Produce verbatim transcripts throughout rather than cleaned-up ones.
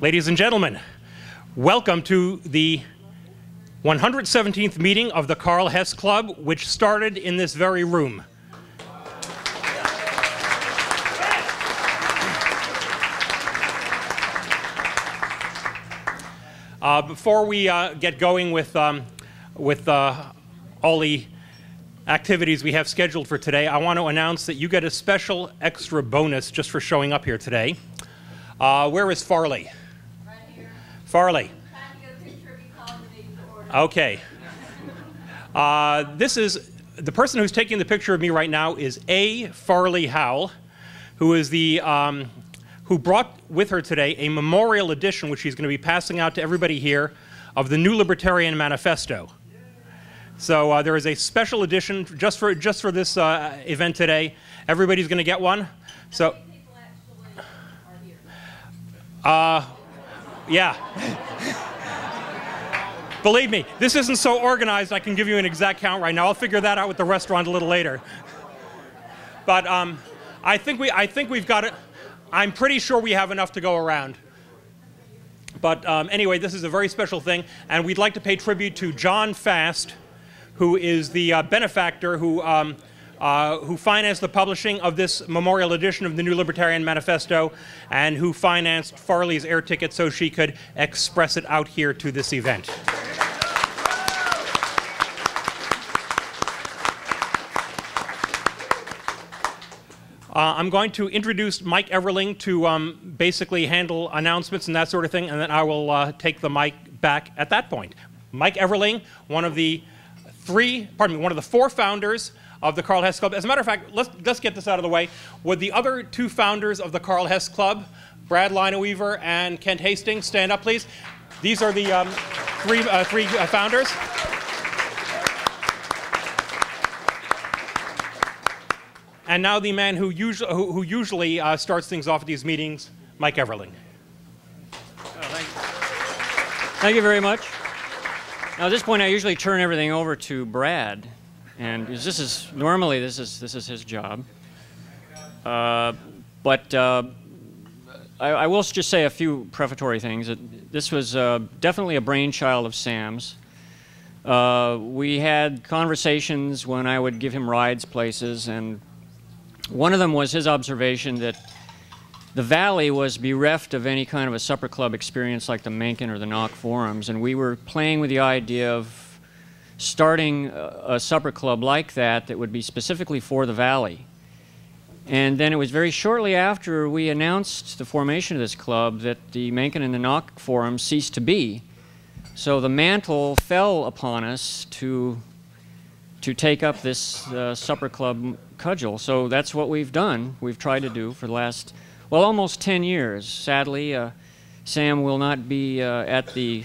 Ladies and gentlemen, welcome to the one hundred seventeenth meeting of the Carl Hess Club, which started in this very room. Uh, before we uh, get going with, um, with uh, all the activities we have scheduled for today, I want to announce that you get a special extra bonus just for showing up here today. Uh, where is Farley? Right here. Farley. Okay. Uh, this is, the person who's taking the picture of me right now is A. Farley Howell, who is the, um, who brought with her today a memorial edition, which she's going to be passing out to everybody here, of the New Libertarian Manifesto. So uh, there is a special edition just for, just for this uh, event today. Everybody's going to get one. So, uh, yeah. Believe me, this isn't so organized I can give you an exact count right now. I'll figure that out with the restaurant a little later. But um, I think we, I think we've got it. I'm pretty sure we have enough to go around. But um, anyway, this is a very special thing, and we'd like to pay tribute to John Fast, who is the uh, benefactor who, um, uh, who financed the publishing of this memorial edition of the New Libertarian Manifesto, and who financed Farley's air ticket so she could express it out here to this event. Uh, I'm going to introduce Mike Everling to um, basically handle announcements and that sort of thing, and then I will uh, take the mic back at that point. Mike Everling, one of the three, pardon me, one of the four founders of the Carl Hess Club. As a matter of fact, let's, let's get this out of the way. Would the other two founders of the Carl Hess Club, Brad Lineweaver and Kent Hastings, stand up, please? These are the um, three, uh, three uh, founders. And now the man who usually, who, who usually uh, starts things off at these meetings, Mike Everling. Oh, thank you. Thank you very much. Now at this point, I usually turn everything over to Brad, and this is normally this is this is his job. Uh, but uh, I, I will just say a few prefatory things. It, this was uh, definitely a brainchild of Sam's. Uh, we had conversations when I would give him rides places, and one of them was his observation that the Valley was bereft of any kind of a supper club experience like the Mencken or the Knock Forums, and we were playing with the idea of starting a, a supper club like that that would be specifically for the Valley. And then it was very shortly after we announced the formation of this club that the Mencken and the Knock Forums ceased to be. So the mantle fell upon us to to take up this uh, supper club cudgel. So that's what we've done. We've tried to do for the last, well, almost ten years. Sadly, uh, Sam will not be uh, at the,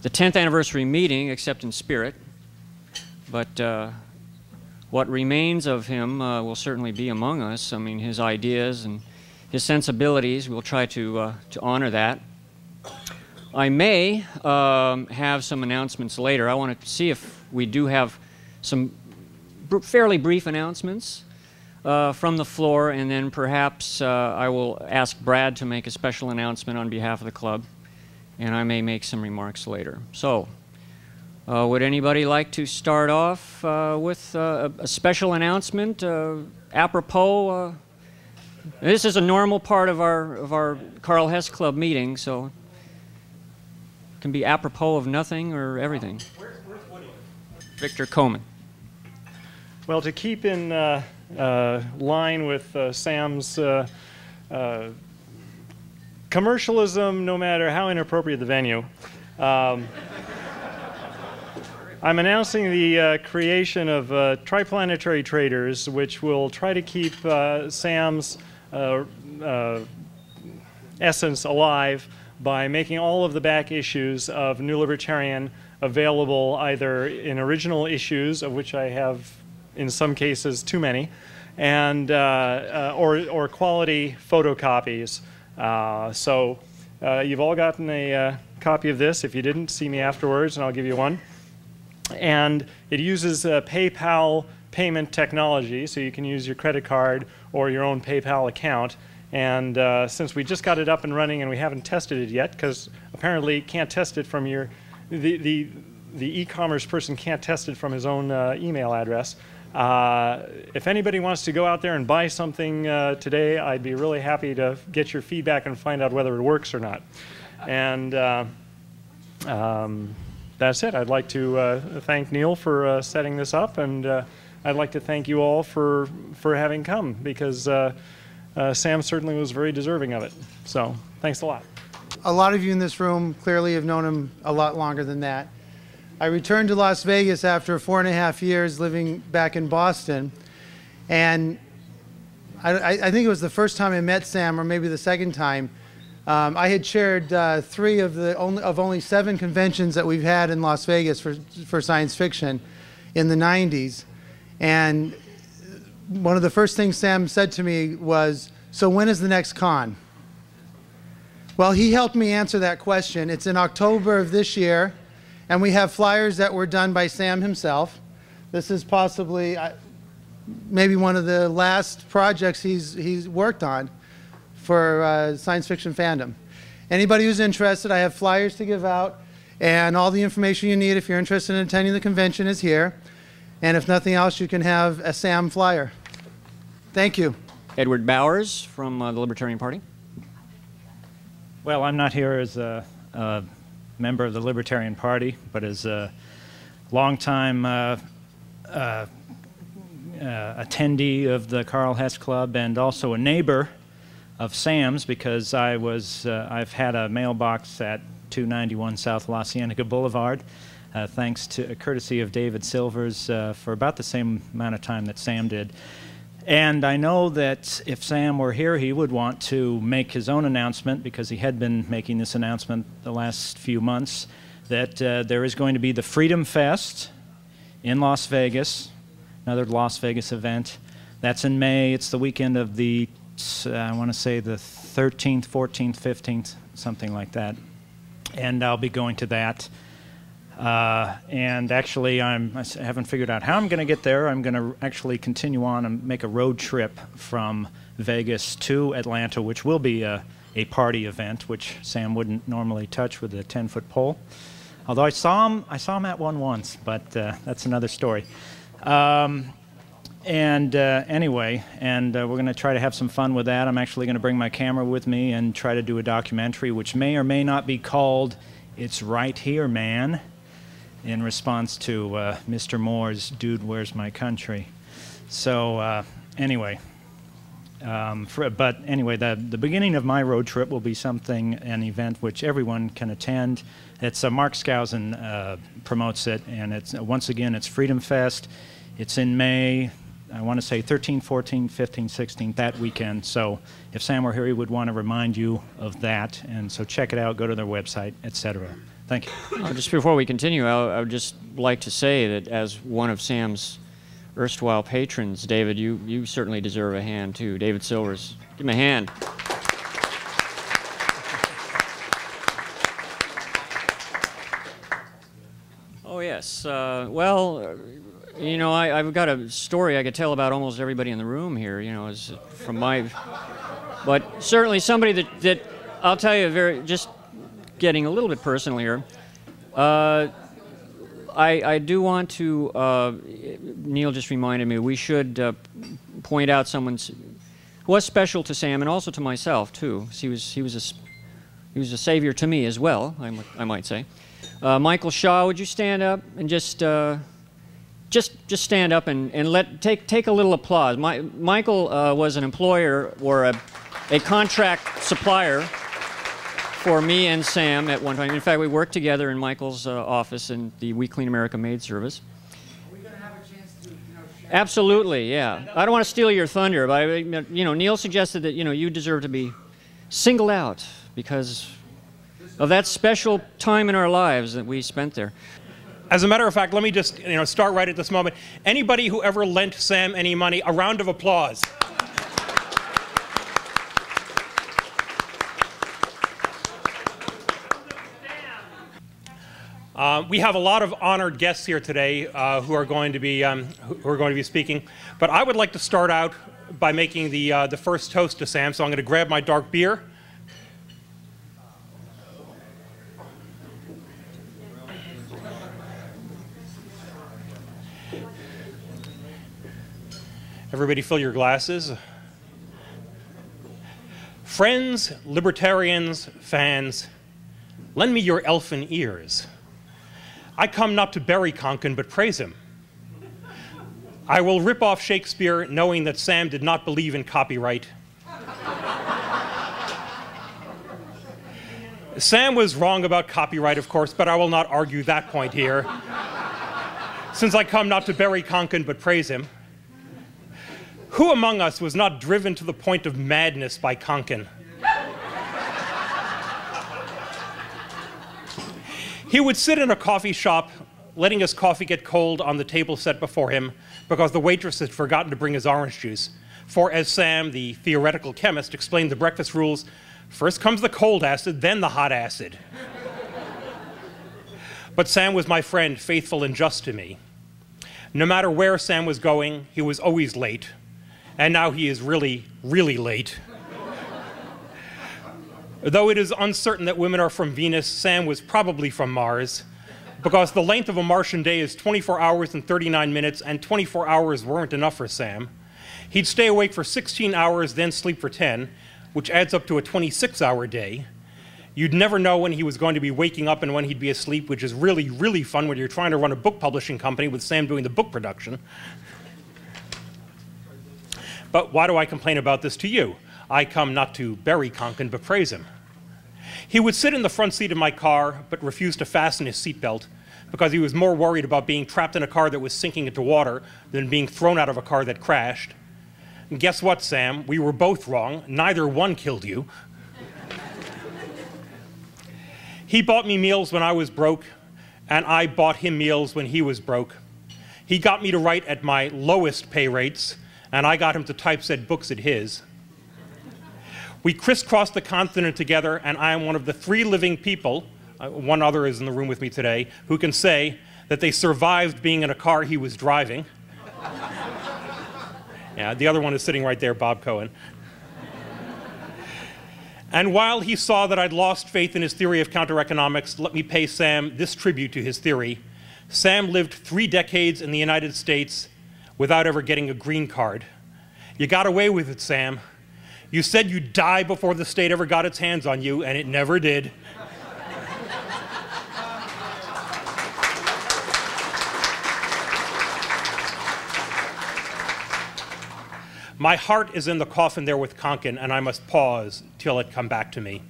the tenth anniversary meeting, except in spirit. But uh, what remains of him uh, will certainly be among us. I mean, his ideas and his sensibilities, we'll try to, uh, to honor that. I may um, have some announcements later. I want to see if we do have some br fairly brief announcements uh, from the floor, and then perhaps uh, I will ask Brad to make a special announcement on behalf of the club, and I may make some remarks later. So, uh, would anybody like to start off uh, with uh, a special announcement uh, apropos? Uh, this is a normal part of our, of our Carl Hess Club meeting, so it can be apropos of nothing or everything. Victor Komen. Well, to keep in uh, uh, line with uh, Sam's uh, uh, commercialism, no matter how inappropriate the venue, um, I'm announcing the uh, creation of uh, Triplanetary Traders, which will try to keep uh, Sam's uh, uh, essence alive by making all of the back issues of New Libertarian available either in original issues, of which I have in some cases too many, and uh, uh, or, or quality photocopies. Uh, so uh, you've all gotten a uh, copy of this. If you didn't, see me afterwards and I'll give you one. And it uses uh, PayPal payment technology, so you can use your credit card or your own PayPal account And uh, since we just got it up and running and we haven't tested it yet, because apparently can't test it from your, the, the, the e-commerce person can't test it from his own uh, email address. Uh, if anybody wants to go out there and buy something uh, today, I'd be really happy to get your feedback and find out whether it works or not. And uh, um, that's it. I'd like to uh, thank Neil for uh, setting this up, and uh, I'd like to thank you all for, for having come, because uh, uh, Sam certainly was very deserving of it. So thanks a lot. A lot of you in this room clearly have known him a lot longer than that. I returned to Las Vegas after four and a half years living back in Boston, and I, I think it was the first time I met Sam, or maybe the second time. Um, I had chaired uh, three of the only, of only seven conventions that we've had in Las Vegas for, for science fiction in the nineties, and one of the first things Sam said to me was, "So when is the next con?" Well, he helped me answer that question. It's in October of this year. And we have flyers that were done by Sam himself. This is possibly uh, maybe one of the last projects he's, he's worked on for uh, science fiction fandom. Anybody who's interested, I have flyers to give out, and all the information you need if you're interested in attending the convention is here. And if nothing else, you can have a Sam flyer. Thank you. Edward Bowers from uh, the Libertarian Party. Well, I'm not here as a... a member of the Libertarian Party, but as a longtime uh, uh, uh, attendee of the Carl Hess Club, and also a neighbor of Sam's, because I was, uh, I've had a mailbox at two ninety-one South La Cienega Boulevard, uh, thanks to uh, courtesy of David Silvers, uh, for about the same amount of time that Sam did. And I know that if Sam were here, he would want to make his own announcement, because he had been making this announcement the last few months, that uh, there is going to be the Freedom Fest in Las Vegas, another Las Vegas event. That's in May. It's the weekend of the, uh, I want to say the thirteenth, fourteenth, fifteenth, something like that. And I'll be going to that. Uh, and actually, I'm, I haven't figured out how I'm going to get there. I'm going to actually continue on and make a road trip from Vegas to Atlanta, which will be a, a party event, which Sam wouldn't normally touch with a ten-foot pole. Although I saw him, I saw him at one once, but uh, that's another story. Um, and uh, anyway, and uh, we're going to try to have some fun with that. I'm actually going to bring my camera with me and try to do a documentary, which may or may not be called "It's Right Here, Man," in response to uh, Mister Moore's "Dude, Where's My Country?" So uh, anyway, um, for, but anyway, the, the beginning of my road trip will be something, an event which everyone can attend. It's uh, Mark Skousen uh, promotes it, and it's uh, once again, it's Freedom Fest. It's in May, I want to say thirteen, fourteen, fifteen, sixteen, that weekend. So if Sam were here, he would want to remind you of that, and so check it out, go to their website, et cetera. Thank you. Uh, just before we continue, I, I would just like to say that as one of Sam's erstwhile patrons, David, you, you certainly deserve a hand too. David Silvers, give him a hand. Oh yes, uh, well, you know, I, I've got a story I could tell about almost everybody in the room here, you know, is from my, but certainly somebody that, that I'll tell you very, just getting a little bit personal here, uh, I, I do want to, uh, Neil just reminded me, we should uh, point out someone who was special to Sam and also to myself too. He was, he was, a, he was a savior to me as well, I, I might say. Uh, Michael Shaw, would you stand up and just, uh, just, just stand up and, and let, take, take a little applause. My, Michael uh, was an employer or a, a contract supplier for me and Sam at one time. In fact, we worked together in Michael's uh, office in the We Clean America Maid Service. Are we going to have a chance to, you know, share? Absolutely, yeah. I don't want to steal your thunder, but I, you know, Neil suggested that, you know, you deserve to be singled out because of that special time in our lives that we spent there. As a matter of fact, let me just, you know, start right at this moment. Anybody who ever lent Sam any money, a round of applause. Uh, we have a lot of honored guests here today uh, who are going to be um, who are going to be speaking, but I would like to start out by making the uh, the first toast to Sam. So I'm going to grab my dark beer. Everybody fill your glasses. Friends, libertarians, fans, lend me your elfin ears. I come not to bury Konkin, but praise him. I will rip off Shakespeare, knowing that Sam did not believe in copyright. Sam was wrong about copyright, of course, but I will not argue that point here, since I come not to bury Konkin, but praise him. Who among us was not driven to the point of madness by Konkin? He would sit in a coffee shop, letting his coffee get cold on the table set before him because the waitress had forgotten to bring his orange juice. For as Sam, the theoretical chemist, explained the breakfast rules, first comes the cold acid, then the hot acid. But Sam was my friend, faithful and just to me. No matter where Sam was going, he was always late. And now he is really, really late. Though it is uncertain that women are from Venus, Sam was probably from Mars, because the length of a Martian day is twenty-four hours and thirty-nine minutes, and twenty-four hours weren't enough for Sam. He'd stay awake for sixteen hours, then sleep for ten, which adds up to a twenty-six hour day. You'd never know when he was going to be waking up and when he'd be asleep, which is really, really fun when you're trying to run a book publishing company with Sam doing the book production. But why do I complain about this to you? I come not to bury Konkin, but praise him. He would sit in the front seat of my car, but refused to fasten his seatbelt because he was more worried about being trapped in a car that was sinking into water than being thrown out of a car that crashed. And guess what, Sam? We were both wrong. Neither one killed you. He bought me meals when I was broke, and I bought him meals when he was broke. He got me to write at my lowest pay rates, and I got him to typeset books at his. We crisscrossed the continent together, and I am one of the three living people, uh, one other is in the room with me today, who can say that they survived being in a car he was driving. Yeah, the other one is sitting right there, Bob Cohen. And while he saw that I'd lost faith in his theory of counter-economics, let me pay Sam this tribute to his theory. Sam lived three decades in the United States without ever getting a green card. You got away with it, Sam. You said you'd die before the state ever got its hands on you, and it never did. My heart is in the coffin there with Konkin, and I must pause till it come back to me.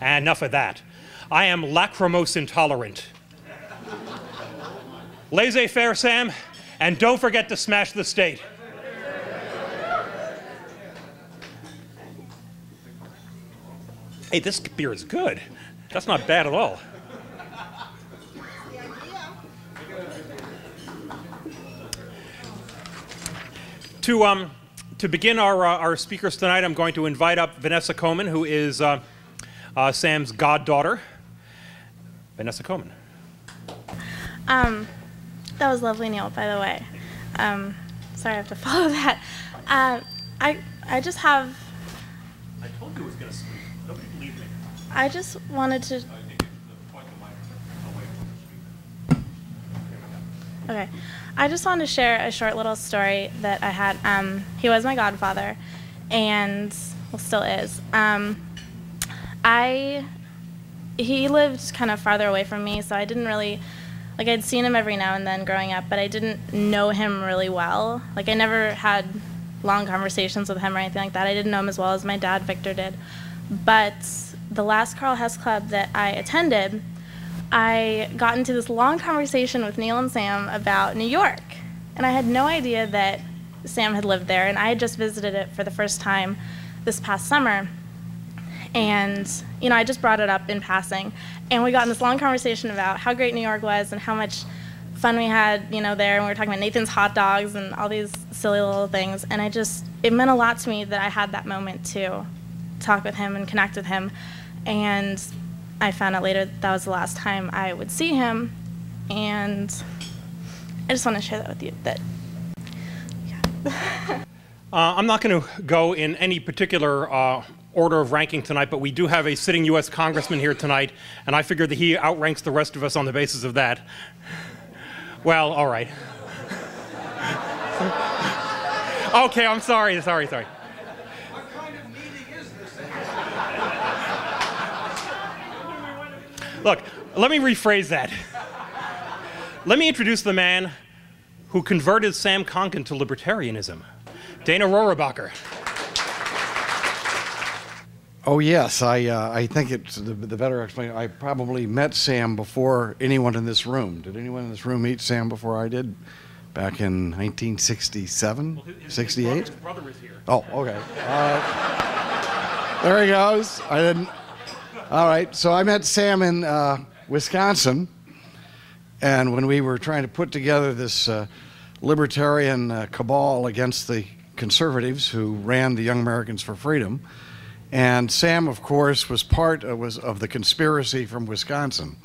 And enough of that. I am lachrymose intolerant. Laissez-faire, Sam, and don't forget to smash the state. Hey, this beer is good. That's not bad at all. To, um, to begin our, uh, our speakers tonight, I'm going to invite up Vanessa Coman, who is uh, uh, Sam's goddaughter. Vanessa Coman. Um, that was lovely, Neil, by the way. Um, sorry, I have to follow that. Uh, I, I just have... I told you it was going to speak. Nobody believed me. I just wanted to... Okay. I just wanted to share a short little story that I had. Um, he was my godfather, and well, still is. Um, I... He lived kind of farther away from me, so I didn't really... Like, I'd seen him every now and then growing up, but I didn't know him really well. Like, I never had long conversations with him or anything like that. I didn't know him as well as my dad, Victor, did. But the last Carl Hess Club that I attended, I got into this long conversation with Neil and Sam about New York. And I had no idea that Sam had lived there, and I had just visited it for the first time this past summer. And, you know, I just brought it up in passing. And we got in this long conversation about how great New York was and how much fun we had, you know, there. And we were talking about Nathan's hot dogs and all these silly little things. And I just, it meant a lot to me that I had that moment too. Talk with him and connect with him, and I found out later that, that was the last time I would see him, and I just want to share that with you. That, yeah. uh, I'm not going to go in any particular uh, order of ranking tonight, but we do have a sitting U S congressman here tonight, and I figure that he outranks the rest of us on the basis of that. Well, all right. Okay, I'm sorry, sorry, sorry. What kind of meeting is this? Look, let me rephrase that. Let me introduce the man who converted Sam Konkin to libertarianism, Dana Rohrabacher. Oh yes, I, uh, I think it's the, the better explanation. I probably met Sam before anyone in this room. Did anyone in this room meet Sam before I did? Back in nineteen sixty-seven, well, his, sixty-eight? His brother, his brother is here. Oh, okay. Uh, there he goes. I didn't. All right, so I met Sam in uh, Wisconsin, and when we were trying to put together this uh, libertarian uh, cabal against the conservatives who ran the Young Americans for Freedom. And Sam, of course, was part of, was of the conspiracy from Wisconsin.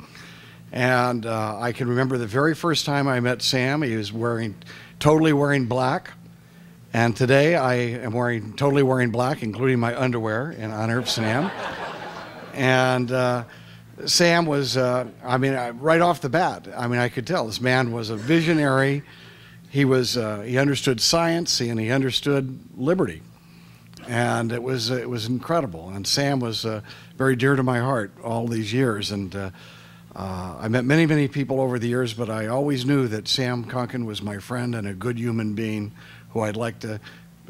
And uh, I can remember the very first time I met Sam, he was wearing, totally wearing black. And today I am wearing, totally wearing black, including my underwear, in honor of Sam. And uh, Sam was, uh, I mean, I, right off the bat, I mean, I could tell this man was a visionary. He was, uh, he understood science and he understood liberty. And it was it was incredible, and Sam was uh, very dear to my heart all these years, and uh, uh, I met many many people over the years, but I always knew that Sam Konkin was my friend and a good human being who I'd like to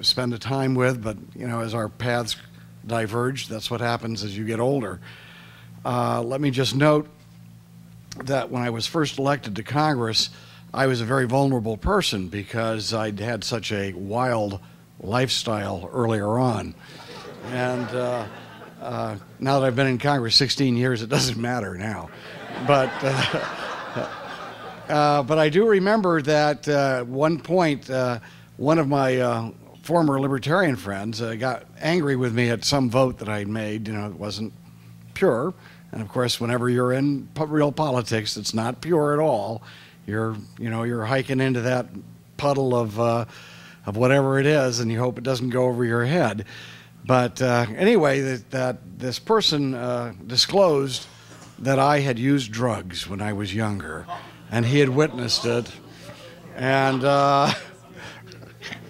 spend the time with. But you know, as our paths diverged, that's what happens as you get older. Uh, let me just note that when I was first elected to Congress, I was a very vulnerable person because I'd had such a wild lifestyle earlier on, and uh, uh, now that I've been in Congress sixteen years, it doesn't matter now. But uh, uh, but I do remember that uh, at one point, uh, one of my uh, former libertarian friends uh, got angry with me at some vote that I'd made. You know, it wasn't pure, and of course, whenever you're in po real politics, it's not pure at all. You're you know you're hiking into that puddle of. Uh, of whatever it is, and you hope it doesn't go over your head. But uh, anyway, that, that this person uh, disclosed that I had used drugs when I was younger, and he had witnessed it. And uh,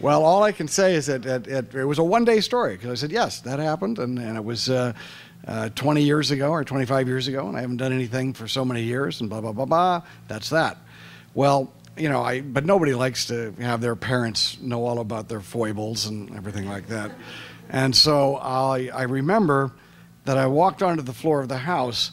well, all I can say is that it, it, it was a one-day story, because I said, yes, that happened, and, and it was uh, uh, twenty years ago or twenty-five years ago, and I haven't done anything for so many years, and blah, blah, blah, blah, that's that. Well, you know, I, but nobody likes to have their parents know all about their foibles and everything like that. And so I, I remember that I walked onto the floor of the House,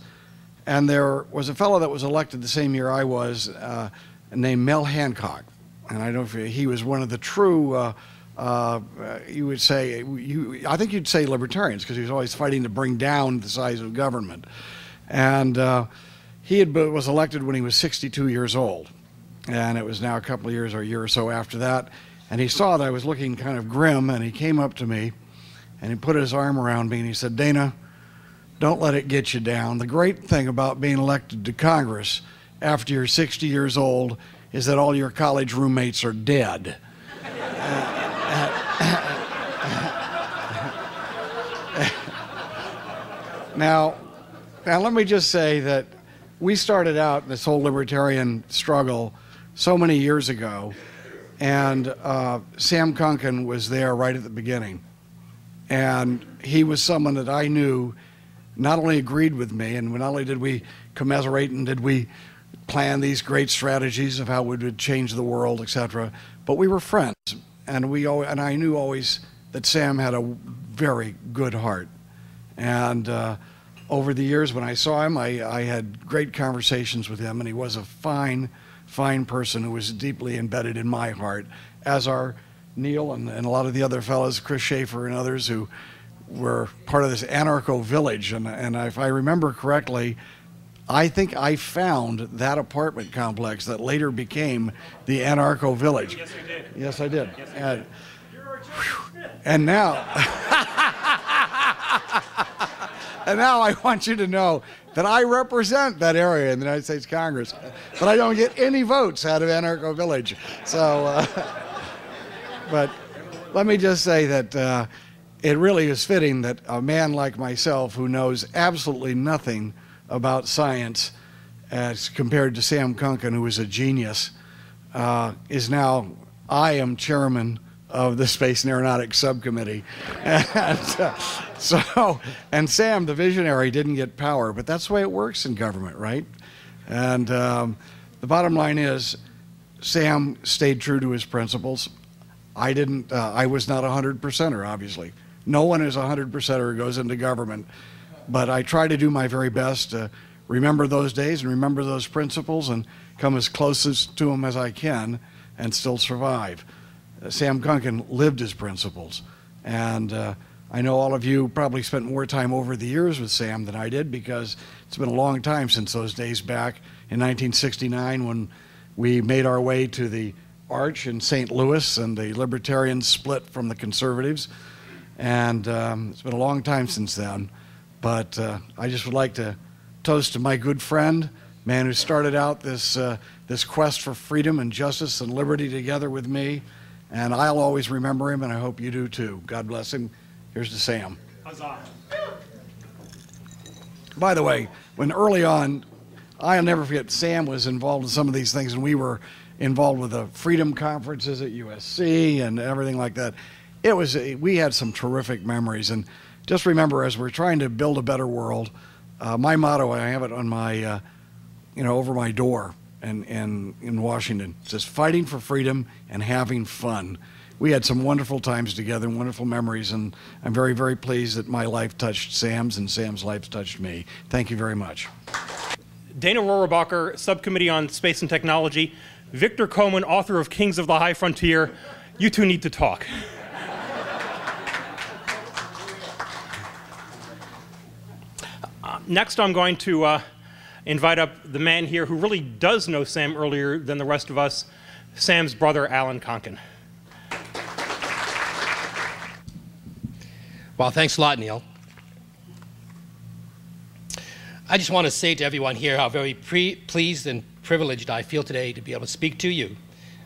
and there was a fellow that was elected the same year I was, uh, named Mel Hancock. And I don't know if he was one of the true, uh, uh, you would say, you, I think you'd say libertarians, because he was always fighting to bring down the size of government. And uh, he had, was elected when he was sixty-two years old. And it was now a couple of years or a year or so after that. And he saw that I was looking kind of grim, and he came up to me, and he put his arm around me, and he said, Dana, don't let it get you down. The great thing about being elected to Congress after you're sixty years old is that all your college roommates are dead. now, now, let me just say that we started out this whole libertarian struggle so many years ago, and uh, Sam Konkin was there right at the beginning. And he was someone that I knew not only agreed with me, and not only did we commiserate and did we plan these great strategies of how we would change the world, et cetera, but we were friends. And, we, and I knew always that Sam had a very good heart. And uh, over the years when I saw him, I, I had great conversations with him, and he was a fine, fine person who was deeply embedded in my heart, as are Neil and, and a lot of the other fellows, Chris Schaefer and others, who were part of this anarcho village. And, and if I remember correctly, I think I found that apartment complex that later became the anarcho village. Yes, you did. Yes, I did. Yes, I did. And, and now, and now I want you to know that I represent that area in the United States Congress, but I don't get any votes out of Anarcho Village. So, uh, but let me just say that uh, it really is fitting that a man like myself, who knows absolutely nothing about science as compared to Sam Kunkin, who is a genius, uh, is now, I am chairman of the Space and Aeronautics Subcommittee. And, uh, so, and Sam, the visionary, didn't get power, but that's the way it works in government, right? And um, the bottom line is, Sam stayed true to his principles. I didn't, uh, I was not a hundred percenter, obviously. No one is a hundred percenter who goes into government, but I try to do my very best to remember those days and remember those principles and come as close as, to them as I can and still survive. Sam Kunkin lived his principles, and uh, I know all of you probably spent more time over the years with Sam than I did, because it's been a long time since those days back in nineteen sixty-nine when we made our way to the Arch in Saint Louis and the Libertarians split from the Conservatives, and um, it's been a long time since then, but uh, I just would like to toast to my good friend, man who started out this, uh, this quest for freedom and justice and liberty together with me. And I'll always remember him, and I hope you do too. God bless him. Here's to Sam. Huzzah. By the way, when early on, I'll never forget, Sam was involved in some of these things, and we were involved with the freedom conferences at U S C and everything like that. It was, we had some terrific memories. And just remember, as we're trying to build a better world, uh, my motto, I have it on my, uh, you know, over my door. And, and in Washington, it says fighting for freedom and having fun. We had some wonderful times together, wonderful memories, and I'm very, very pleased that my life touched Sam's and Sam's life touched me. Thank you very much. Dana Rohrabacher, Subcommittee on Space and Technology, Victor Coman, author of Kings of the High Frontier, you two need to talk. Uh, next I'm going to uh, invite up the man here who really does know Sam earlier than the rest of us, Sam's brother, Alan Kunkin. Well, thanks a lot, Neil. I just want to say to everyone here how very pre pleased and privileged I feel today to be able to speak to you.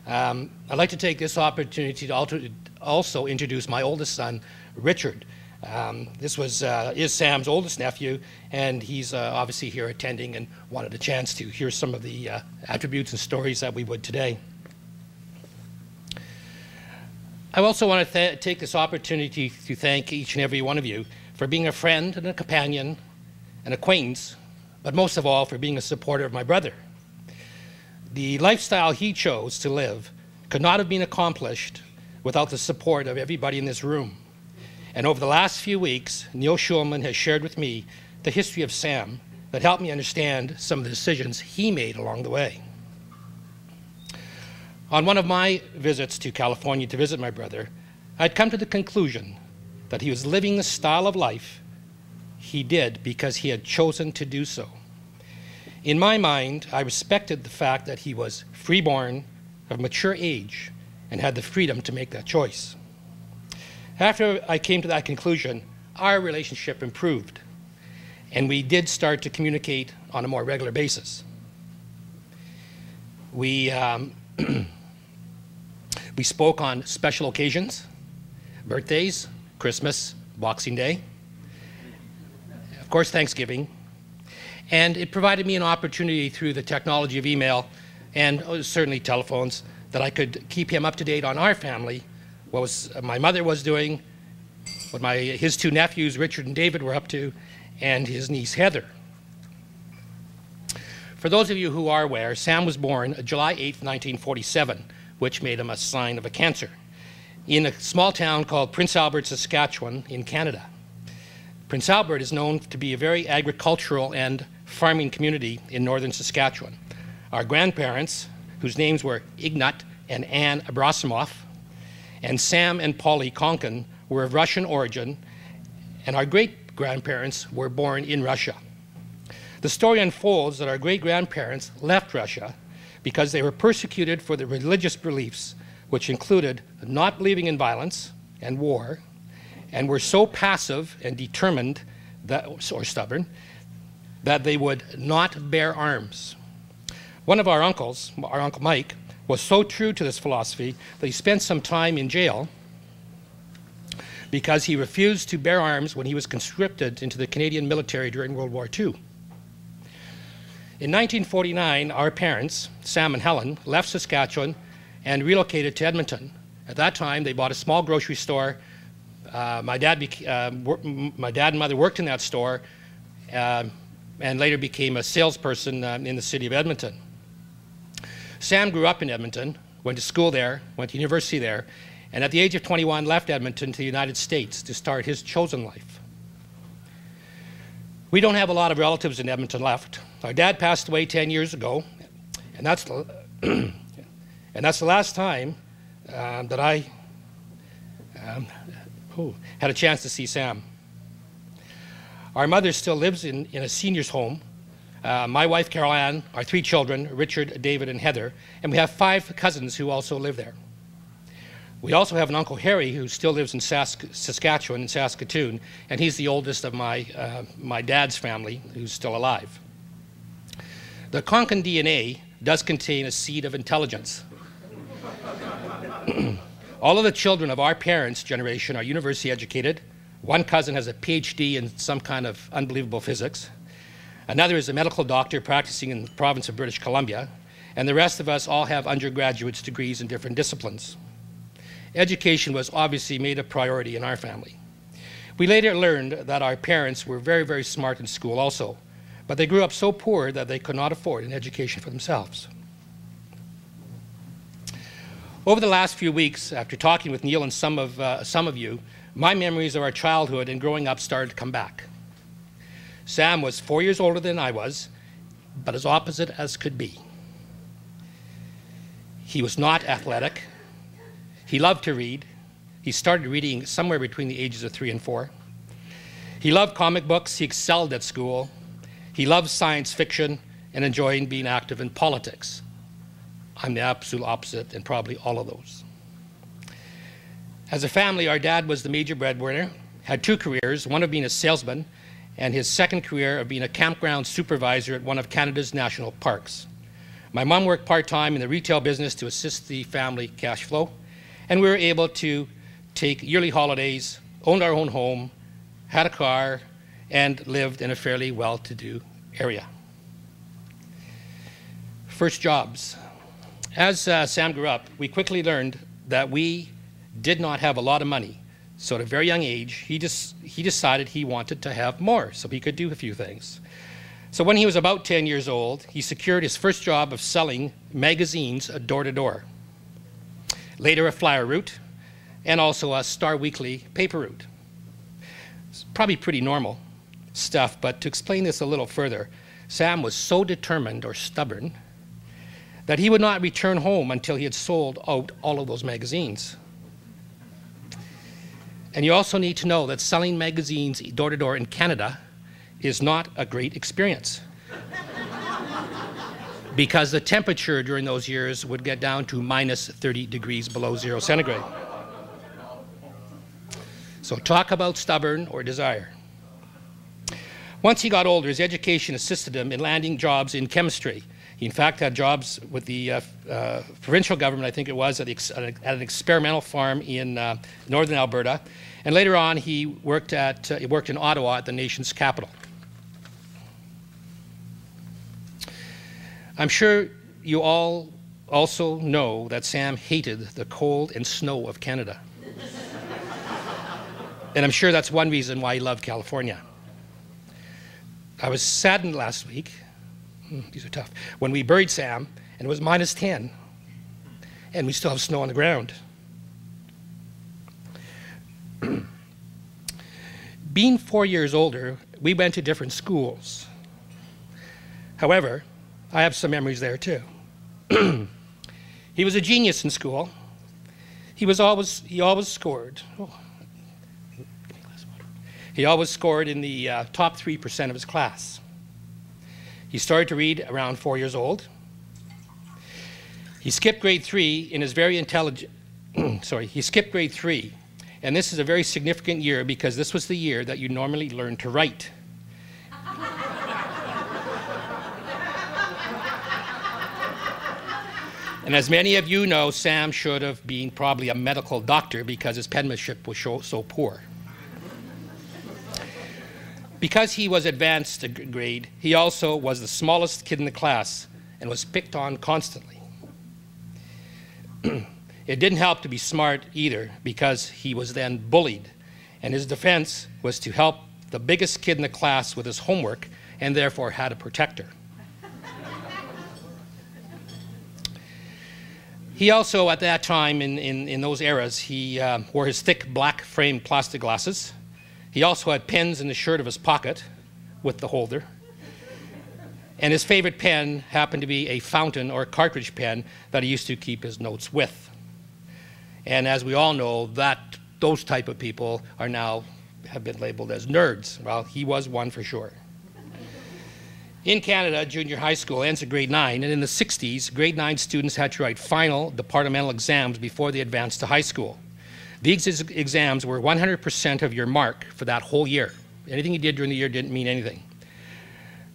Um, I'd like to take this opportunity to also introduce my oldest son, Richard. Um, this was, uh, is Sam's oldest nephew, and he's uh, obviously here attending and wanted a chance to hear some of the uh, attributes and stories that we would today. I also want to th take this opportunity to thank each and every one of you for being a friend and a companion, an acquaintance, but most of all for being a supporter of my brother. The lifestyle he chose to live could not have been accomplished without the support of everybody in this room. And over the last few weeks, Neil Shulman has shared with me the history of Sam that helped me understand some of the decisions he made along the way. On one of my visits to California to visit my brother, I'd come to the conclusion that he was living the style of life he did because he had chosen to do so. In my mind, I respected the fact that he was freeborn, of mature age, and had the freedom to make that choice. After I came to that conclusion, our relationship improved, and we did start to communicate on a more regular basis. We, um, we spoke on special occasions, birthdays, Christmas, Boxing Day, of course Thanksgiving, and it provided me an opportunity through the technology of email and oh, certainly telephones that I could keep him up to date on our family, what was, my mother was doing, what my, his two nephews, Richard and David, were up to, and his niece, Heather. For those of you who are aware, Sam was born July eighth, nineteen forty-seven, which made him a sign of a Cancer, in a small town called Prince Albert, Saskatchewan, in Canada. Prince Albert is known to be a very agricultural and farming community in northern Saskatchewan. Our grandparents, whose names were Ignat and Anne Abrasimov, and Sam and Polly Konkin were of Russian origin, and our great-grandparents were born in Russia. The story unfolds that our great-grandparents left Russia because they were persecuted for their religious beliefs, which included not believing in violence and war, and were so passive and determined that, or stubborn that they would not bear arms. One of our uncles, our Uncle Mike, was so true to this philosophy that he spent some time in jail because he refused to bear arms when he was conscripted into the Canadian military during World War Two. In nineteen forty-nine, our parents, Sam and Helen, left Saskatchewan and relocated to Edmonton. At that time, they bought a small grocery store. Uh, my, dad uh, my dad and mother worked in that store uh, and later became a salesperson uh, in the city of Edmonton. Sam grew up in Edmonton, went to school there, went to university there, and at the age of twenty-one left Edmonton to the United States to start his chosen life. We don't have a lot of relatives in Edmonton left. Our dad passed away ten years ago, and that's the, and that's the last time um, that I um, oh, had a chance to see Sam. Our mother still lives in, in a senior's home. Uh, my wife, Carol Ann, our three children, Richard, David, and Heather, and we have five cousins who also live there. We also have an Uncle Harry who still lives in Sask Saskatchewan, in Saskatoon, and he's the oldest of my, uh, my dad's family who's still alive. The Konkan D N A does contain a seed of intelligence. All of the children of our parents' generation are university educated. One cousin has a P H D in some kind of unbelievable physics. Another is a medical doctor practicing in the province of British Columbia. And the rest of us all have undergraduate degrees in different disciplines. Education was obviously made a priority in our family. We later learned that our parents were very, very smart in school also, but they grew up so poor that they could not afford an education for themselves. Over the last few weeks, after talking with Neil and some of, uh, some of you, my memories of our childhood and growing up started to come back. Sam was four years older than I was, but as opposite as could be. He was not athletic. He loved to read. He started reading somewhere between the ages of three and four. He loved comic books. He excelled at school. He loved science fiction and enjoyed being active in politics. I'm the absolute opposite in probably all of those. As a family, our dad was the major breadwinner, had two careers, one of being a salesman and his second career of being a campground supervisor at one of Canada's national parks. My mom worked part-time in the retail business to assist the family cash flow. And we were able to take yearly holidays, owned our own home, had a car, and lived in a fairly well-to-do area. First jobs. As uh, Sam grew up, we quickly learned that we did not have a lot of money. So at a very young age, he, just, he decided he wanted to have more so he could do a few things. So when he was about ten years old, he secured his first job of selling magazines door-to-door. Later a flyer route, and also a Star Weekly paper route. It's probably pretty normal stuff, but to explain this a little further, Sam was so determined or stubborn that he would not return home until he had sold out all of those magazines. And you also need to know that selling magazines door-to-door in Canada is not a great experience. Because the temperature during those years would get down to minus thirty degrees below zero centigrade. So talk about stubborn or desire. Once he got older, his education assisted him in landing jobs in chemistry. He in fact had jobs with the uh, uh, provincial government, I think it was, at, the, at an experimental farm in uh, northern Alberta. And later on, he worked, at, uh, he worked in Ottawa at the nation's capital. I'm sure you all also know that Sam hated the cold and snow of Canada. And I'm sure that's one reason why he loved California. I was saddened last week, mm, these are tough, when we buried Sam and it was minus ten and we still have snow on the ground. Being four years older, we went to different schools. However, I have some memories there too. He was a genius in school. He was always, he always scored. Oh, give me a glass of water. He always scored in the uh, top three percent of his class. He started to read around four years old. He skipped grade three in his very intelligent, sorry, he skipped grade three. And this is a very significant year because this was the year that you normally learn to write. And as many of you know, Sam should have been probably a medical doctor because his penmanship was so, so poor. Because he was advanced a grade, he also was the smallest kid in the class and was picked on constantly. It didn't help to be smart either, because he was then bullied, and his defense was to help the biggest kid in the class with his homework and therefore had a protector. He also, at that time, in, in, in those eras, he uh, wore his thick black framed plastic glasses. He also had pens in the shirt of his pocket with the holder. And his favorite pen happened to be a fountain or cartridge pen that he used to keep his notes with. And as we all know, that those type of people are now, have been labeled as nerds. Well, he was one for sure. In Canada, junior high school ends at grade nine, and in the sixties, grade nine students had to write final departmental exams before they advanced to high school. These ex exams were one hundred percent of your mark for that whole year. Anything you did during the year didn't mean anything.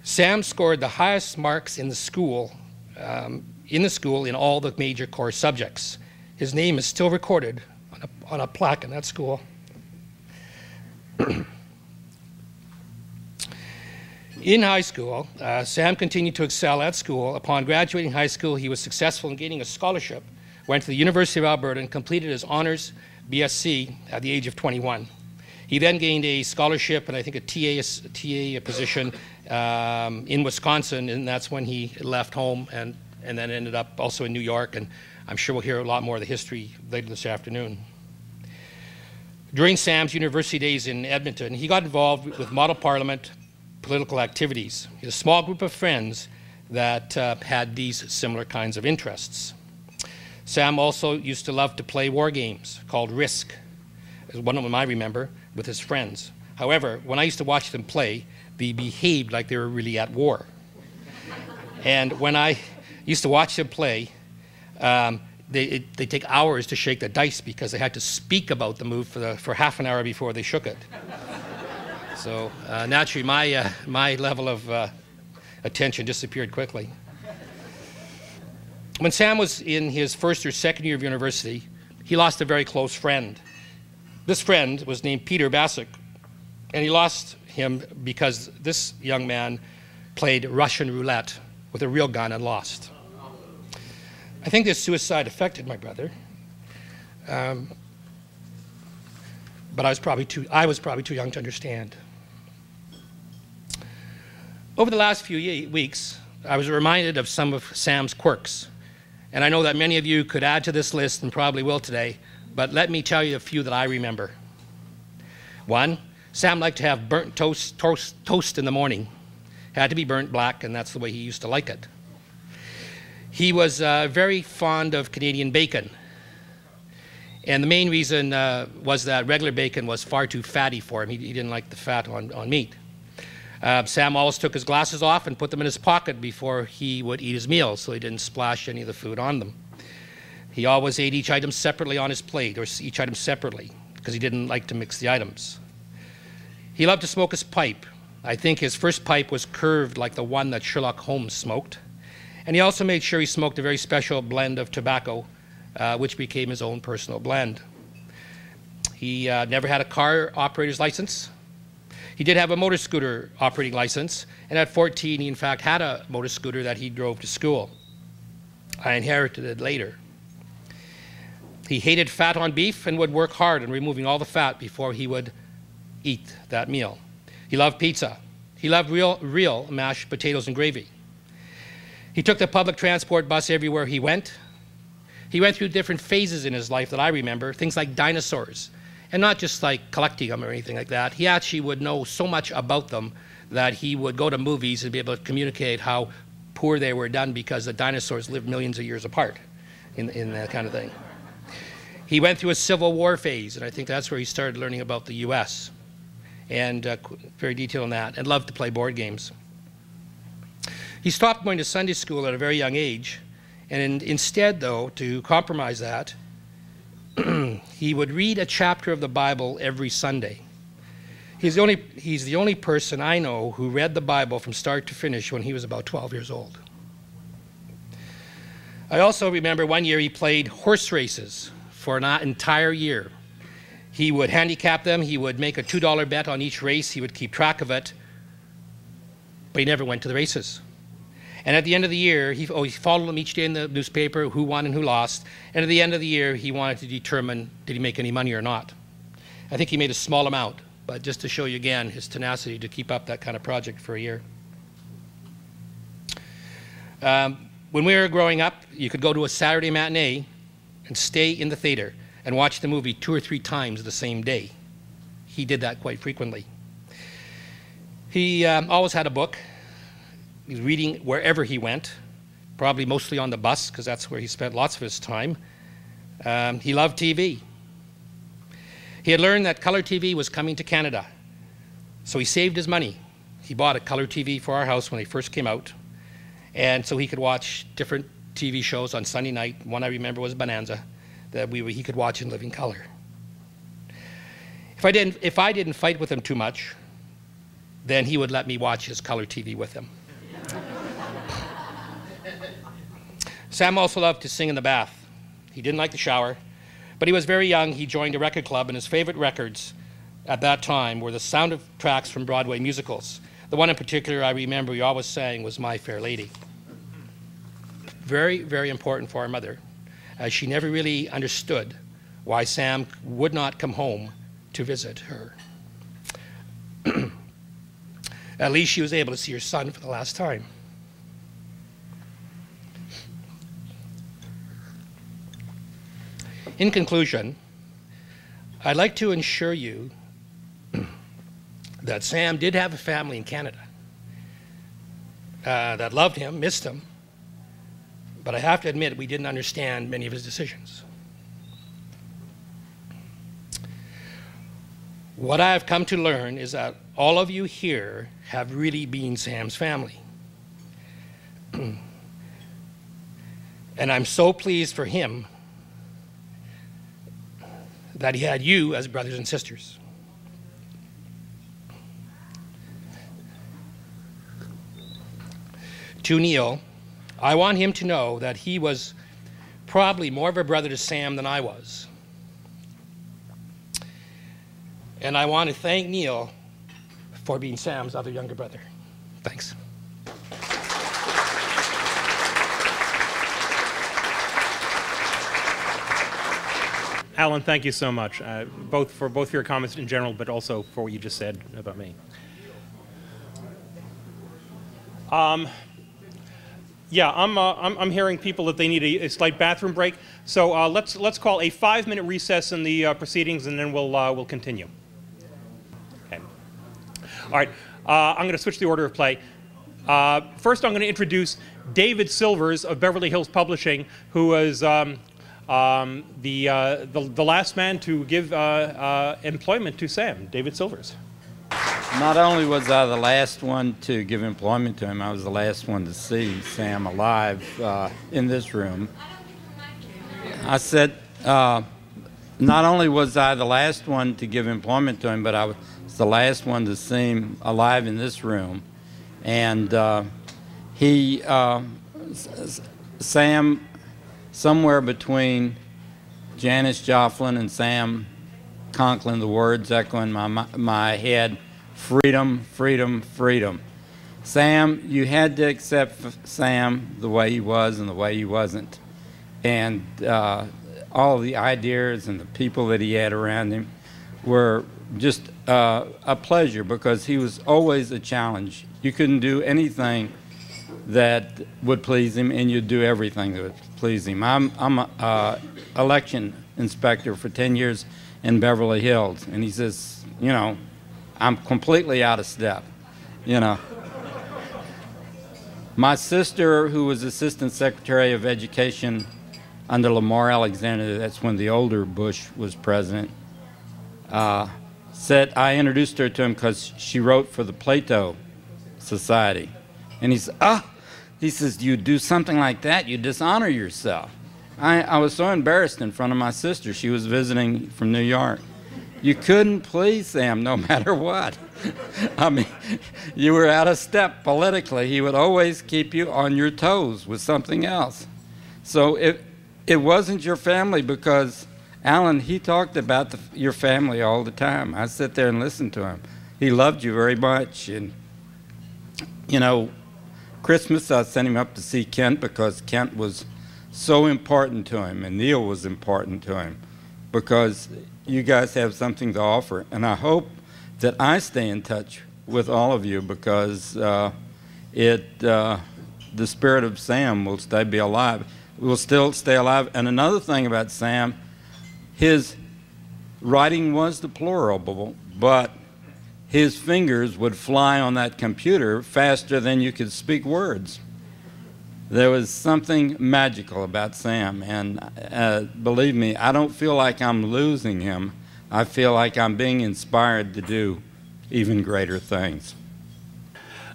Sam scored the highest marks in the school, um, in the school in all the major core subjects. His name is still recorded on a, on a plaque in that school. In high school, uh, Sam continued to excel at school. Upon graduating high school, he was successful in gaining a scholarship, went to the University of Alberta, and completed his honors B S c at the age of twenty-one. He then gained a scholarship and I think a T A, a T A position um, in Wisconsin, and that's when he left home and, and then ended up also in New York, and I'm sure we'll hear a lot more of the history later this afternoon. During Sam's university days in Edmonton, he got involved with Model Parliament political activities. He had a small group of friends that uh, had these similar kinds of interests. Sam also used to love to play war games called Risk, as one of them I remember, with his friends. However, when I used to watch them play, they behaved like they were really at war. And when I used to watch them play, um, they, it, they take hours to shake the dice because they had to speak about the move for, the, for half an hour before they shook it. So uh, naturally, my, uh, my level of uh, attention disappeared quickly. When Sam was in his first or second year of university, he lost a very close friend. This friend was named Peter Basak, and he lost him because this young man played Russian roulette with a real gun and lost. I think this suicide affected my brother. Um, But I was probably too, I was probably too young to understand. Over the last few weeks, I was reminded of some of Sam's quirks. And I know that many of you could add to this list and probably will today, but let me tell you a few that I remember. One, Sam liked to have burnt toast, toast, toast in the morning. Had to be burnt black, and that's the way he used to like it. He was uh, very fond of Canadian bacon. And the main reason uh, was that regular bacon was far too fatty for him. He, he didn't like the fat on, on meat. Uh, Sam always took his glasses off and put them in his pocket before he would eat his meals, so he didn't splash any of the food on them. He always ate each item separately on his plate, or each item separately, because he didn't like to mix the items. He loved to smoke his pipe. I think his first pipe was curved like the one that Sherlock Holmes smoked. And he also made sure he smoked a very special blend of tobacco, Uh, which became his own personal blend. He uh, never had a car operator's license. He did have a motor scooter operating license, and at fourteen, he in fact had a motor scooter that he drove to school. I inherited it later. He hated fat on beef and would work hard in removing all the fat before he would eat that meal. He loved pizza. He loved real, real mashed potatoes and gravy. He took the public transport bus everywhere he went. He went through different phases in his life that I remember, things like dinosaurs, and not just like collecting them or anything like that. He actually would know so much about them that he would go to movies and be able to communicate how poor they were done because the dinosaurs lived millions of years apart in, in that kind of thing. He went through a Civil War phase, and I think that's where he started learning about the U S and uh, very detailed on that, and loved to play board games. He stopped going to Sunday school at a very young age. And in, instead, though, to compromise that, he would read a chapter of the Bible every Sunday. He's the, only, he's the only person I know who read the Bible from start to finish when he was about twelve years old. I also remember one year he played horse races for an entire year. He would handicap them, he would make a two dollar bet on each race, he would keep track of it, but he never went to the races. And at the end of the year, he, oh, he followed them each day in the newspaper, who won and who lost, and at the end of the year, he wanted to determine did he make any money or not. I think he made a small amount, but just to show you again his tenacity to keep up that kind of project for a year. Um, When we were growing up, you could go to a Saturday matinee and stay in the theater and watch the movie two or three times the same day. He did that quite frequently. He um, always had a book. He was reading wherever he went, probably mostly on the bus because that's where he spent lots of his time. Um, he loved T V. He had learned that color T V was coming to Canada, so he saved his money. He bought a color T V for our house when it first came out. And so he could watch different T V shows on Sunday night. One I remember was Bonanza, that we were, he could watch in living color. If I didn't, if I didn't fight with him too much, then he would let me watch his color T V with him. Sam also loved to sing in the bath. He didn't like the shower, but he was very young. He joined a record club, and his favorite records at that time were the sound of tracks from Broadway musicals. The one in particular I remember he always sang was My Fair Lady. Very, very important for our mother, as she never really understood why Sam would not come home to visit her. At least she was able to see her son for the last time. In conclusion, I'd like to assure you that Sam did have a family in Canada uh, that loved him, missed him, but I have to admit we didn't understand many of his decisions. What I have come to learn is that all of you here have really been Sam's family. And I'm so pleased for him that he had you as brothers and sisters. To Neil, I want him to know that he was probably more of a brother to Sam than I was. And I want to thank Neil for being Sam's other younger brother. Thanks. Alan, thank you so much, uh, both for both your comments in general, but also for what you just said about me. Um, Yeah, I'm, uh, I'm, I'm hearing people that they need a, a slight bathroom break, so uh, let's, let's call a five-minute recess in the uh, proceedings, and then we'll, uh, we'll continue. Okay. All right, uh, I'm going to switch the order of play. Uh, first, I'm going to introduce David Silvers of Beverly Hills Publishing, who is um, um, the, uh, the, the last man to give uh, uh, employment to Sam, David Silvers. Not only was I the last one to give employment to him, I was the last one to see Sam alive uh, in this room. I said, uh, not only was I the last one to give employment to him, but I was the last one to see him alive in this room. And uh, he, uh, Sam, somewhere between Janis Joplin and Sam Conklin, the words echo in my, my head, freedom, freedom, freedom. Sam, you had to accept Sam the way he was and the way he wasn't. And uh, all the ideas and the people that he had around him were just uh, a pleasure because he was always a challenge. You couldn't do anything that would please him, and you'd do everything that would please him. I'm, I'm an uh, election inspector for ten years in Beverly Hills, and he says, you know, I'm completely out of step, you know. My sister, who was Assistant Secretary of Education under Lamar Alexander, that's when the older Bush was president, uh, said I introduced her to him because she wrote for the Plato Society. And he said, ah, he says, you do something like that, you dishonor yourself. I, I was so embarrassed in front of my sister. She was visiting from New York. You couldn't please Sam no matter what. I mean, you were out of step politically. He would always keep you on your toes with something else. So it, it wasn't your family, because Alan, he talked about the, your family all the time. I sit there and listen to him. He loved you very much. And, you know, Christmas I sent him up to see Kent, because Kent was so important to him, and Neil was important to him, because you guys have something to offer. And I hope that I stay in touch with all of you, because uh, it, uh, the spirit of Sam will stay be alive, will still stay alive. And another thing about Sam, his writing was the plural, but his fingers would fly on that computer faster than you could speak words. There was something magical about Sam, and uh, believe me, I don't feel like I'm losing him. I feel like I'm being inspired to do even greater things.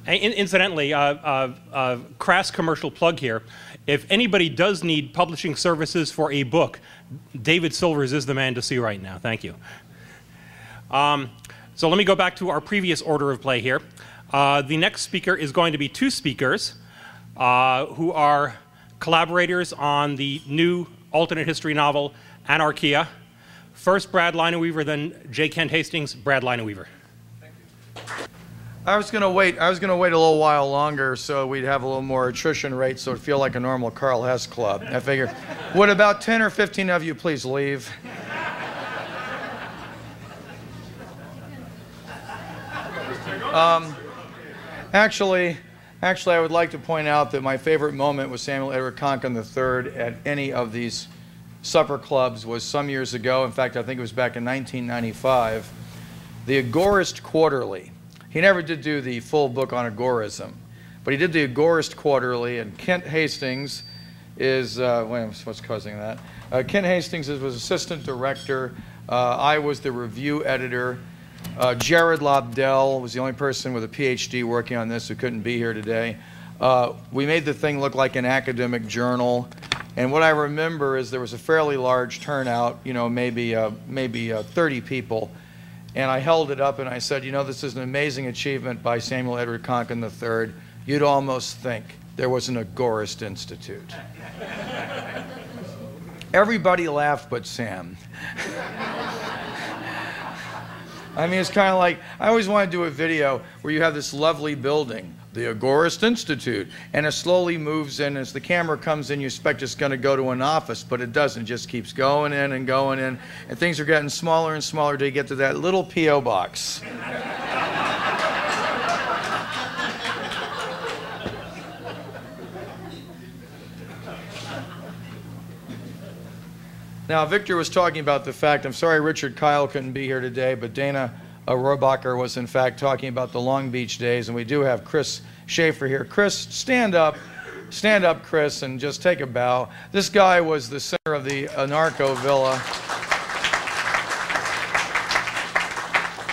Incidentally, a uh, uh, uh, crass commercial plug here. If anybody does need publishing services for a book, David Silvers is the man to see right now. Thank you. Um, so let me go back to our previous order of play here. Uh, the next speaker is going to be two speakers uh, who are collaborators on the new alternate history novel, Anarchaea. First, Brad Lineweaver, then J. Kent Hastings. Brad Lineweaver. Thank you. I was going to wait. I was going to wait a little while longer so we'd have a little more attrition rate, so it'd feel like a normal Carl Hess club. I figure, would about ten or fifteen of you please leave? Um, actually, actually, I would like to point out that my favorite moment with Samuel Edward Konkin the third at any of these supper clubs was some years ago. In fact, I think it was back in nineteen ninety-five. The Agorist Quarterly. He never did do the full book on agorism, but he did the Agorist Quarterly, and Kent Hastings is, uh, wait, what's causing that? Uh, Kent Hastings is, was assistant director. Uh, I was the review editor. Uh, Jared Lobdell was the only person with a P H D working on this who couldn't be here today. Uh, we made the thing look like an academic journal. And what I remember is there was a fairly large turnout, you know, maybe, uh, maybe uh, thirty people. And I held it up and I said, you know, this is an amazing achievement by Samuel Edward Konkin the third. You'd almost think there was an Agorist Institute. Everybody laughed but Sam. I mean, it's kind of like, I always want to do a video where you have this lovely building, the Agorist Institute, and it slowly moves in. As the camera comes in, you expect it's going to go to an office, but it doesn't. It just keeps going in and going in, and things are getting smaller and smaller till you get to that little P O box. Now, Victor was talking about the fact, I'm sorry Richard Kyle couldn't be here today, but Dana uh, Rohrbacher was in fact talking about the Long Beach days, and we do have Chris Schaefer here. Chris, stand up. Stand up, Chris, and just take a bow. This guy was the center of the anarcho villa.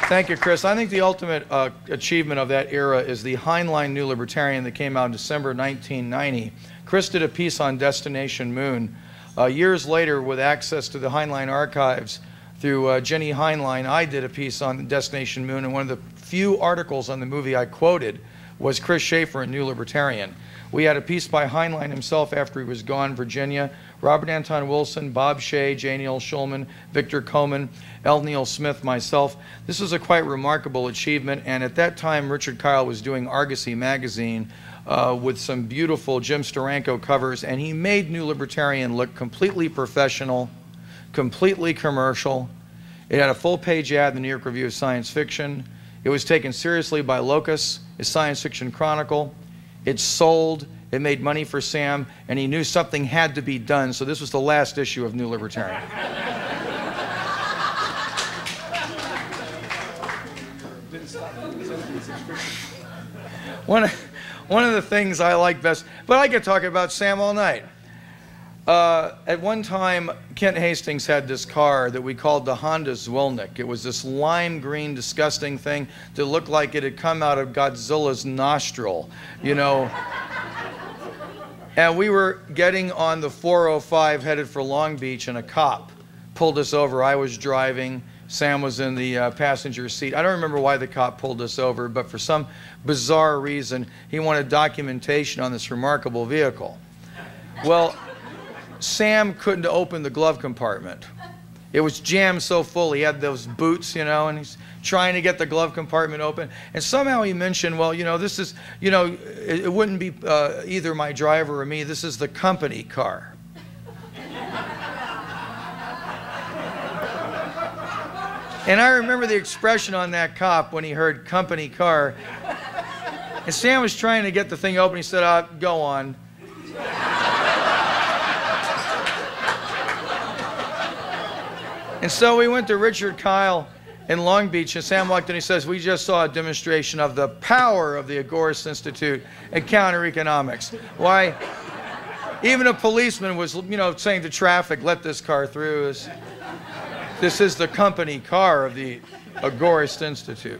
Thank you, Chris. I think the ultimate uh, achievement of that era is the Heinlein New Libertarian that came out in December nineteen ninety. Chris did a piece on Destination Moon. Uh, years later, with access to the Heinlein archives through uh, Jenny Heinlein, I did a piece on Destination Moon, and one of the few articles on the movie I quoted was Chris Schaefer in New Libertarian. We had a piece by Heinlein himself after he was gone, Virginia, Robert Anton Wilson, Bob Shea, J. Neil Shulman, Victor Komen, L. Neil Smith, myself. This was a quite remarkable achievement, and at that time, Richard Kyle was doing Argosy magazine, Uh, with some beautiful Jim Steranko covers, and he made New Libertarian look completely professional, completely commercial. It had a full-page ad in the New York Review of Science Fiction. It was taken seriously by Locus, a science fiction chronicle. It sold, it made money for Sam, and he knew something had to be done, so this was the last issue of New Libertarian. One of One of the things I like best, but I could talk about Sam all night. Uh, at one time, Kent Hastings had this car that we called the Honda Zwilnik. It was this lime green, disgusting thing that looked like it had come out of Godzilla's nostril, you know. And we were getting on the four oh five headed for Long Beach, and a cop pulled us over. I was driving. Sam was in the uh, passenger seat. I don't remember why the cop pulled us over, but for some bizarre reason, he wanted documentation on this remarkable vehicle. Well, Sam couldn't open the glove compartment. It was jammed so full. He had those boots, you know, and he's trying to get the glove compartment open. And somehow he mentioned, well, you know, this is, you know, it, it wouldn't be uh, either my driver or me. This is the company car. And I remember the expression on that cop when he heard company car. And Sam was trying to get the thing open. He said, oh, go on. And so we went to Richard Kyle in Long Beach, and Sam walked in and he says, we just saw a demonstration of the power of the Agoras Institute and counter-economics. Why, even a policeman was, you know, saying to traffic, let this car through. This is the company car of the Agoras Institute.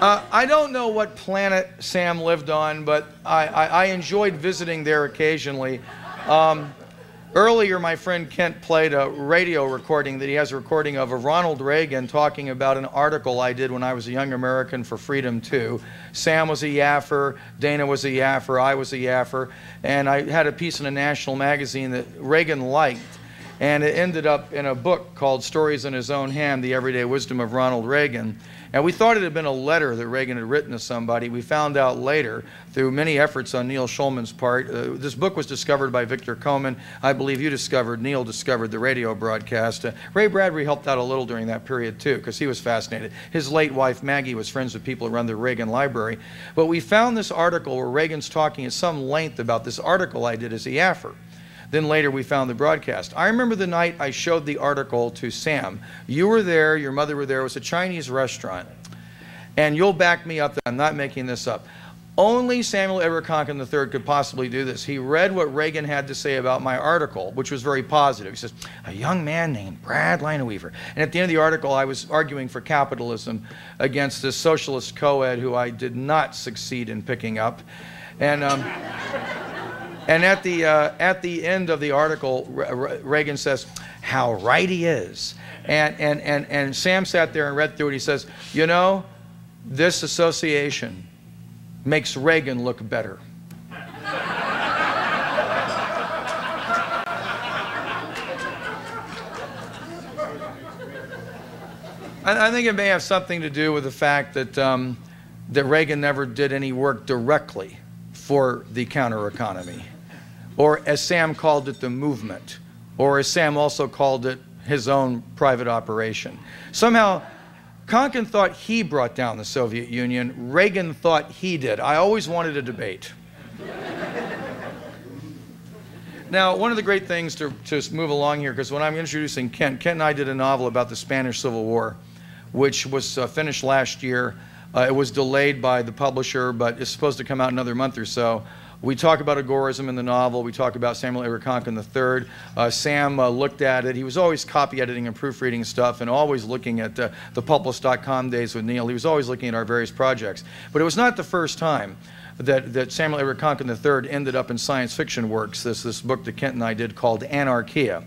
Uh, I don't know what planet Sam lived on, but I, I, I enjoyed visiting there occasionally. Um, Earlier, my friend Kent played a radio recording that he has a recording of, of Ronald Reagan talking about an article I did when I was a young American for Freedom Too. Sam was a yaffer, Dana was a yaffer, I was a yaffer, and I had a piece in a national magazine that Reagan liked, and it ended up in a book called Stories in His Own Hand, The Everyday Wisdom of Ronald Reagan. And we thought it had been a letter that Reagan had written to somebody. We found out later, through many efforts on Neil Schulman's part, uh, this book was discovered by Victor Komen. I believe you discovered, Neil discovered the radio broadcast. Uh, Ray Bradbury helped out a little during that period too, because he was fascinated. His late wife, Maggie, was friends with people who run the Reagan Library. But we found this article where Reagan's talking at some length about this article I did as a yaffer. Then later we found the broadcast. I remember the night I showed the article to Sam. You were there, your mother were there. It was a Chinese restaurant. And you'll back me up that I'm not making this up. Only Samuel Everett Konkin the third could possibly do this. He read what Reagan had to say about my article, which was very positive. He says, a young man named Brad Lineweaver. And at the end of the article, I was arguing for capitalism against this socialist co-ed who I did not succeed in picking up. And... Um, And at the, uh, at the end of the article, Re- Reagan says, how right he is. And, and, and, and Sam sat there and read through it. He says, you know, this association makes Reagan look better. I, I think it may have something to do with the fact that, um, that Reagan never did any work directly for the counter-economy, or as Sam called it, the movement, or as Sam also called it, his own private operation. Somehow, Konkin thought he brought down the Soviet Union. Reagan thought he did. I always wanted a debate. Now, one of the great things to, to move along here, because when I'm introducing Kent, Kent and I did a novel about the Spanish Civil War, which was uh, finished last year. Uh, it was delayed by the publisher, but it's supposed to come out another month or so. We talk about agorism in the novel. We talk about Samuel Everett Konkin the third. Uh, Sam uh, looked at it. He was always copy editing and proofreading stuff and always looking at uh, the pulpus dot com days with Neil. He was always looking at our various projects. But it was not the first time that, that Samuel Everett Konkin the third ended up in science fiction works, this, this book that Kent and I did called Anarchia.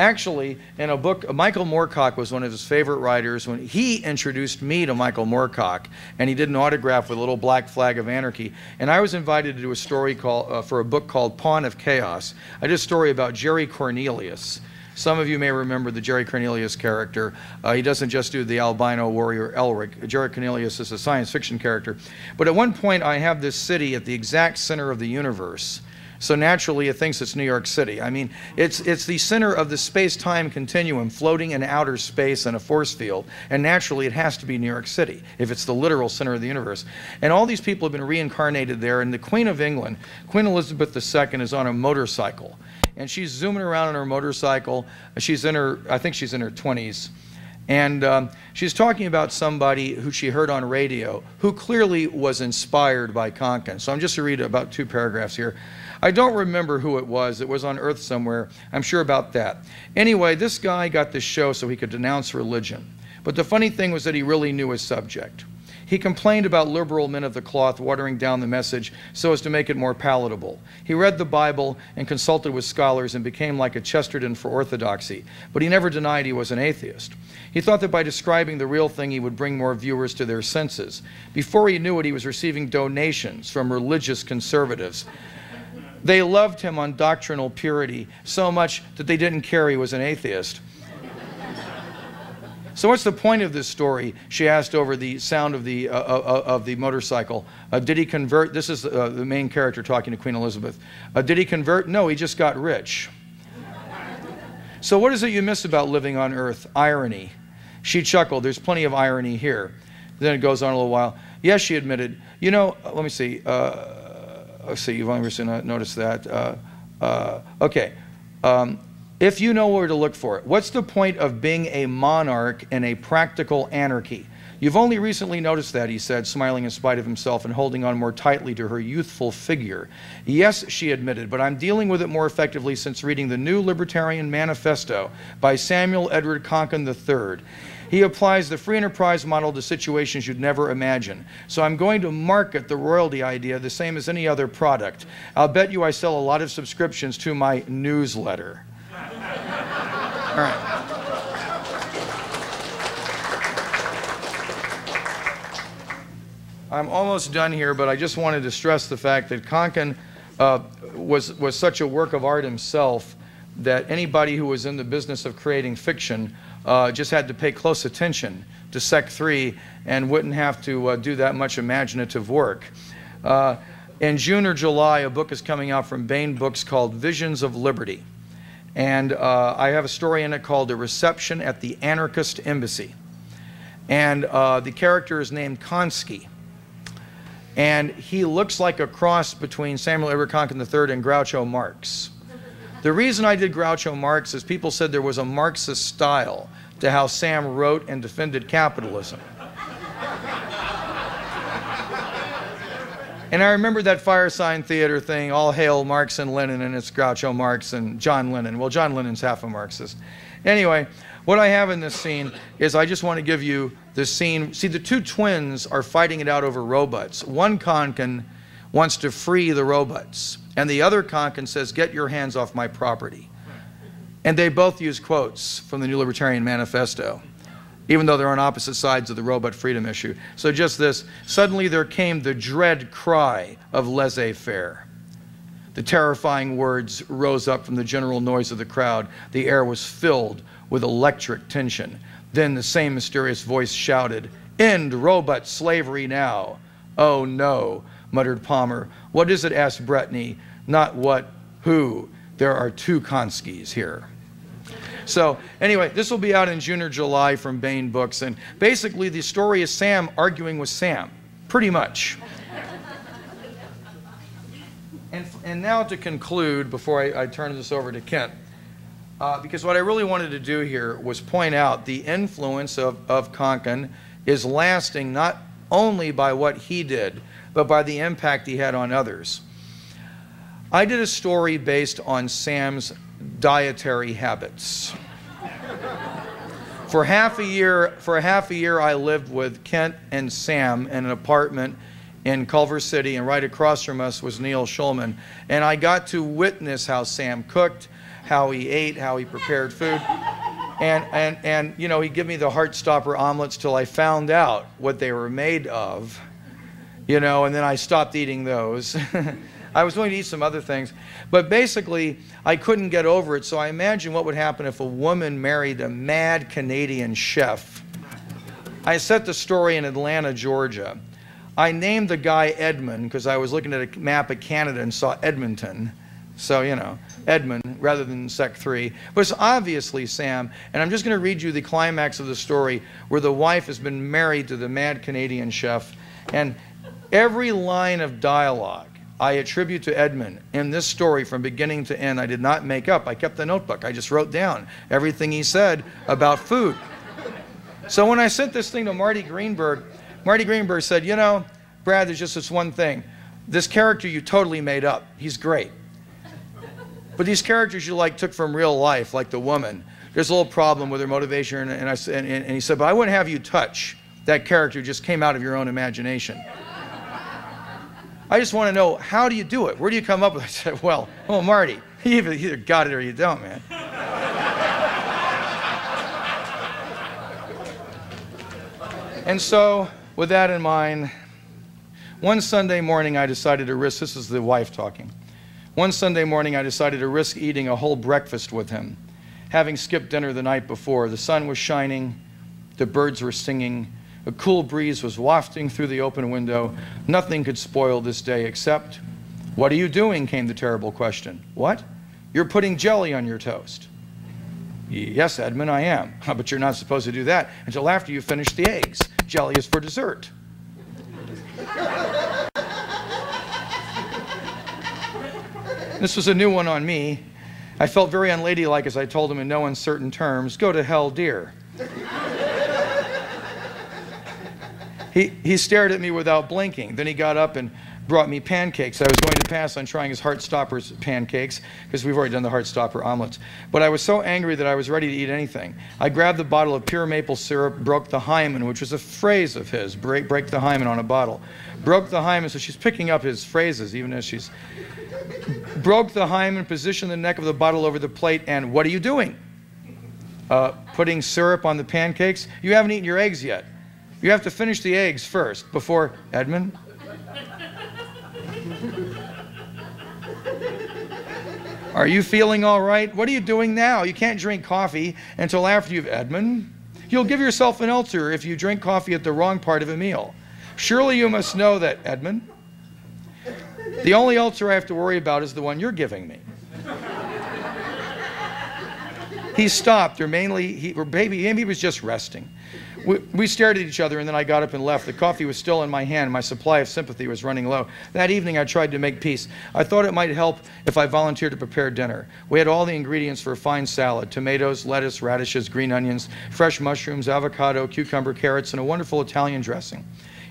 Actually, in a book, Michael Moorcock was one of his favorite writers. When he introduced me to Michael Moorcock, and he did an autograph with a little black flag of anarchy, and I was invited to do a story call, uh, for a book called Pawn of Chaos. I did a story about Jerry Cornelius. Some of you may remember the Jerry Cornelius character. Uh, he doesn't just do the albino warrior Elric. Jerry Cornelius is a science fiction character. But at one point, I have this city at the exact center of the universe. So naturally, it thinks it's New York City. I mean, it's, it's the center of the space-time continuum floating in outer space in a force field. And naturally, it has to be New York City if it's the literal center of the universe. And all these people have been reincarnated there. And the Queen of England, Queen Elizabeth the second, is on a motorcycle. And she's zooming around on her motorcycle. She's in her, I think she's in her twenties. And um, she's talking about somebody who she heard on radio who clearly was inspired by Konkin. So I'm just going to read about two paragraphs here. I don't remember who it was. It was on Earth somewhere. I'm sure about that. Anyway, this guy got this show so he could denounce religion. But the funny thing was that he really knew his subject. He complained about liberal men of the cloth watering down the message so as to make it more palatable. He read the Bible and consulted with scholars and became like a Chesterton for orthodoxy, but he never denied he was an atheist. He thought that by describing the real thing, he would bring more viewers to their senses. Before he knew it, he was receiving donations from religious conservatives. They loved him on doctrinal purity, so much that they didn't care he was an atheist. So what's the point of this story? She asked over the sound of the, uh, uh, of the motorcycle. Uh, did he convert? This is uh, the main character talking to Queen Elizabeth. Uh, did he convert? No, he just got rich. So what is it you miss about living on earth? Irony. She chuckled. There's plenty of irony here. Then it goes on a little while. Yes, she admitted. You know, let me see. Uh, let's see, you've only noticed that. Uh, uh, okay. Um, If you know where to look for it. What's the point of being a monarch in a practical anarchy? You've only recently noticed that, he said, smiling in spite of himself and holding on more tightly to her youthful figure. Yes, she admitted, but I'm dealing with it more effectively since reading the New Libertarian Manifesto by Samuel Edward Konkin the third. He applies the free enterprise model to situations you'd never imagine. So I'm going to market the royalty idea the same as any other product. I'll bet you I sell a lot of subscriptions to my newsletter. All right. I'm almost done here, but I just wanted to stress the fact that Konkin uh, was, was such a work of art himself that anybody who was in the business of creating fiction uh, just had to pay close attention to sec three and wouldn't have to uh, do that much imaginative work. Uh, in June or July, a book is coming out from Bain Books called Visions of Liberty. And uh, I have a story in it called The Reception at the Anarchist Embassy. And uh, the character is named Konski. And he looks like a cross between Samuel Edward Konkin the third and Groucho Marx. The reason I did Groucho Marx is people said there was a Marxist style to how Sam wrote and defended capitalism. And I remember that Firesign Theater thing, all hail Marx and Lenin, and it's Groucho Marx and John Lennon. Well, John Lennon's half a Marxist. Anyway, what I have in this scene is I just want to give you this scene. See, the two twins are fighting it out over robots. One Konkin wants to free the robots, and the other Konkin says, get your hands off my property. And they both use quotes from the New Libertarian Manifesto, even though they're on opposite sides of the robot freedom issue. So just this, suddenly there came the dread cry of laissez-faire. The terrifying words rose up from the general noise of the crowd. The air was filled with electric tension. Then the same mysterious voice shouted, end robot slavery now. Oh no, muttered Palmer. What is it, asked Bretney. Not what, who. There are two Konskis here. So anyway, this will be out in June or July from Bain Books. And basically, the story is Sam arguing with Sam, pretty much. and, and now to conclude, before I, I turn this over to Kent, uh, because what I really wanted to do here was point out the influence of, of Konkin is lasting not only by what he did, but by the impact he had on others. I did a story based on Sam's dietary habits. For half a year, for half a year I lived with Kent and Sam in an apartment in Culver City, and right across from us was Neil Schulman. And I got to witness how Sam cooked, how he ate, how he prepared food. And, and, and you know, he'd give me the Heartstopper omelets till I found out what they were made of, you know, and then I stopped eating those. I was willing to eat some other things, but basically I couldn't get over it. So I imagine what would happen if a woman married a mad Canadian chef. I set the story in Atlanta, Georgia. I named the guy Edmund because I was looking at a map of Canada and saw Edmonton. So, you know, Edmund rather than sec three. But it's obviously Sam, and I'm just going to read you the climax of the story where the wife has been married to the mad Canadian chef, and every line of dialogue I attribute to Edmund in this story from beginning to end. I did not make up. I kept the notebook. I just wrote down everything he said about food. So when I sent this thing to Marty Greenberg, Marty Greenberg said, you know, Brad, there's just this one thing. This character you totally made up. He's great. But these characters you like took from real life, like the woman. There's a little problem with her motivation. And, I, and, and he said, but I wouldn't have you touch that character who just came out of your own imagination. I just want to know, how do you do it? Where do you come up with it? I said, well, oh, Marty, you either got it or you don't, man. And so, with that in mind, one Sunday morning I decided to risk, this is the wife talking, One Sunday morning, I decided to risk eating a whole breakfast with him. Having skipped dinner the night before, the sun was shining, the birds were singing, a cool breeze was wafting through the open window. Nothing could spoil this day except, "What are you doing?" came the terrible question. "What? You're putting jelly on your toast." "Yes, Edmund, I am." "But you're not supposed to do that until after you finish the eggs. Jelly is for dessert." This was a new one on me. I felt very unladylike as I told him in no uncertain terms, "Go to hell, dear." he, he stared at me without blinking. Then he got up and brought me pancakes. I was going to pass on trying his Heart Stoppers pancakes, because we've already done the Heart Stopper omelets. But I was so angry that I was ready to eat anything. I grabbed the bottle of pure maple syrup, broke the hymen, which was a phrase of his, break, break the hymen on a bottle. Broke the hymen, so she's picking up his phrases, even as she's... Broke the hymen, positioned the neck of the bottle over the plate, and "What are you doing?" Uh, putting syrup on the pancakes? You haven't eaten your eggs yet. You have to finish the eggs first, before... Edmund? "Are you feeling all right? What are you doing now? You can't drink coffee until after you've..." "Edmund, you'll give yourself an ulcer if you drink coffee at the wrong part of a meal. Surely you must know that..." "Edmund, the only ulcer I have to worry about is the one you're giving me." He stopped, or mainly, he, or baby, maybe he was just resting. We, we stared at each other, and then I got up and left. The coffee was still in my hand. My supply of sympathy was running low. That evening, I tried to make peace. I thought it might help if I volunteered to prepare dinner. We had all the ingredients for a fine salad: tomatoes, lettuce, radishes, green onions, fresh mushrooms, avocado, cucumber, carrots, and a wonderful Italian dressing.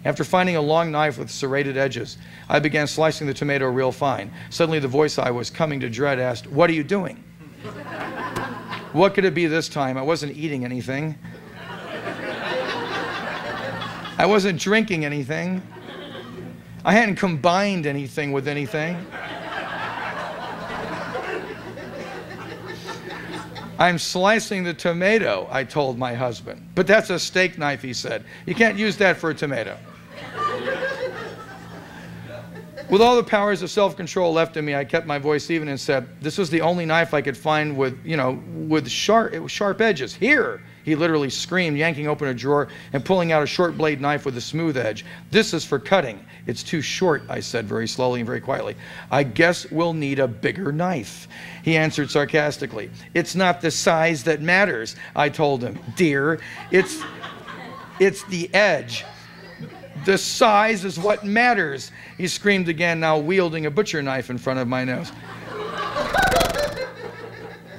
After finding a long knife with serrated edges, I began slicing the tomato real fine. Suddenly, the voice I was coming to dread asked, "What are you doing?" What could it be this time? I wasn't eating anything. I wasn't drinking anything. I hadn't combined anything with anything. "I'm slicing the tomato," I told my husband. "But that's a steak knife," he said. "You can't use that for a tomato." With all the powers of self-control left in me, I kept my voice even and said, "This was the only knife I could find with, you know, with sharp, sharp edges. Here!" he literally screamed, yanking open a drawer and pulling out a short blade knife with a smooth edge. "This is for cutting." "It's too short," I said very slowly and very quietly. "I guess we'll need a bigger knife," he answered sarcastically. "It's not the size that matters," I told him, "dear. It's, it's the edge. The size is what matters," he screamed again, now wielding a butcher knife in front of my nose.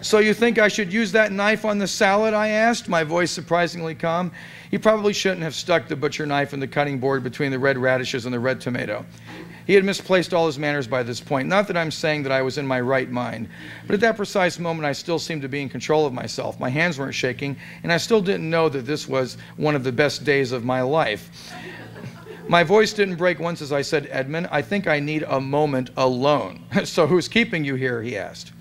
"So you think I should use that knife on the salad?" I asked, my voice surprisingly calm. He probably shouldn't have stuck the butcher knife in the cutting board between the red radishes and the red tomato. He had misplaced all his manners by this point. Not that I'm saying that I was in my right mind, but at that precise moment, I still seemed to be in control of myself. My hands weren't shaking, and I still didn't know that this was one of the best days of my life. My voice didn't break once as I said, "Edmund, I think I need a moment alone." "So who's keeping you here?" he asked,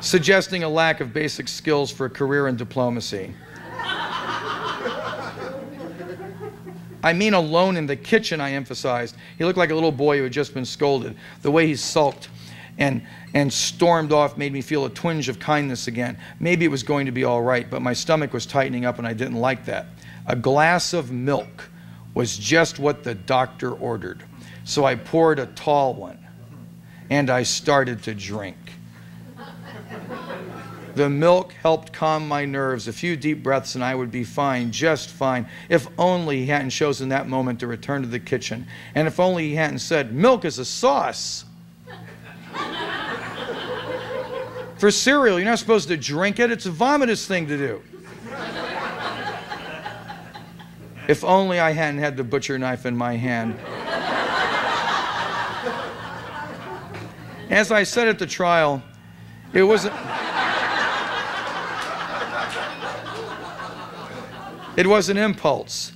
suggesting a lack of basic skills for a career in diplomacy. "I mean alone in the kitchen," I emphasized. He looked like a little boy who had just been scolded. The way he sulked and, and stormed off made me feel a twinge of kindness again. Maybe it was going to be all right, but my stomach was tightening up and I didn't like that. A glass of milk was just what the doctor ordered. So I poured a tall one and I started to drink. The milk helped calm my nerves. A few deep breaths and I would be fine, just fine. If only he hadn't chosen that moment to return to the kitchen. And if only he hadn't said, "Milk is a sauce. For cereal, you're not supposed to drink it. It's a vomitous thing to do." If only I hadn't had the butcher knife in my hand. As I said at the trial, it wasn't... It was an impulse.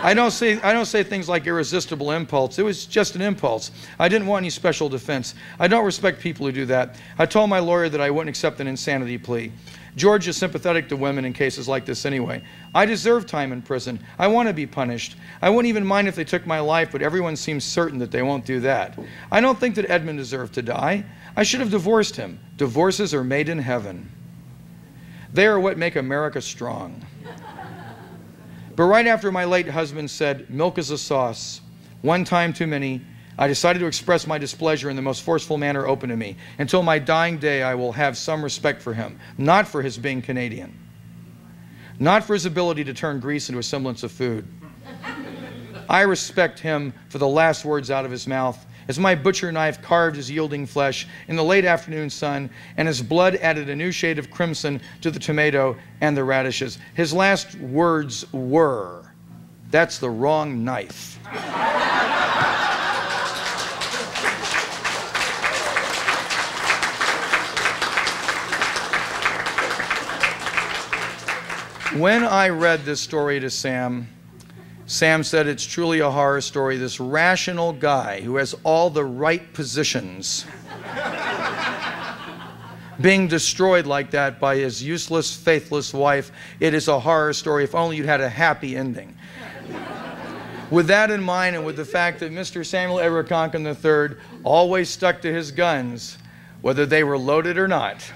I don't say I don't say things like irresistible impulse. It was just an impulse. I didn't want any special defense. I don't respect people who do that. I told my lawyer that I wouldn't accept an insanity plea. George is sympathetic to women in cases like this anyway. I deserve time in prison. I want to be punished. I wouldn't even mind if they took my life, but everyone seems certain that they won't do that. I don't think that Edmund deserved to die. I should have divorced him. Divorces are made in heaven. They are what make America strong. But right after my late husband said, "Milk is a sauce, one time too many," I decided to express my displeasure in the most forceful manner open to me. Until my dying day, I will have some respect for him, not for his being Canadian, not for his ability to turn grease into a semblance of food. I respect him for the last words out of his mouth, as my butcher knife carved his yielding flesh in the late afternoon sun, and his blood added a new shade of crimson to the tomato and the radishes. His last words were, "That's the wrong knife." When I read this story to Sam, Sam said, "It's truly a horror story. This rational guy who has all the right positions being destroyed like that by his useless, faithless wife. It is a horror story. If only you'd had a happy ending." With that in mind, and with the fact that Mister Samuel Everett Konkin the third always stuck to his guns, whether they were loaded or not,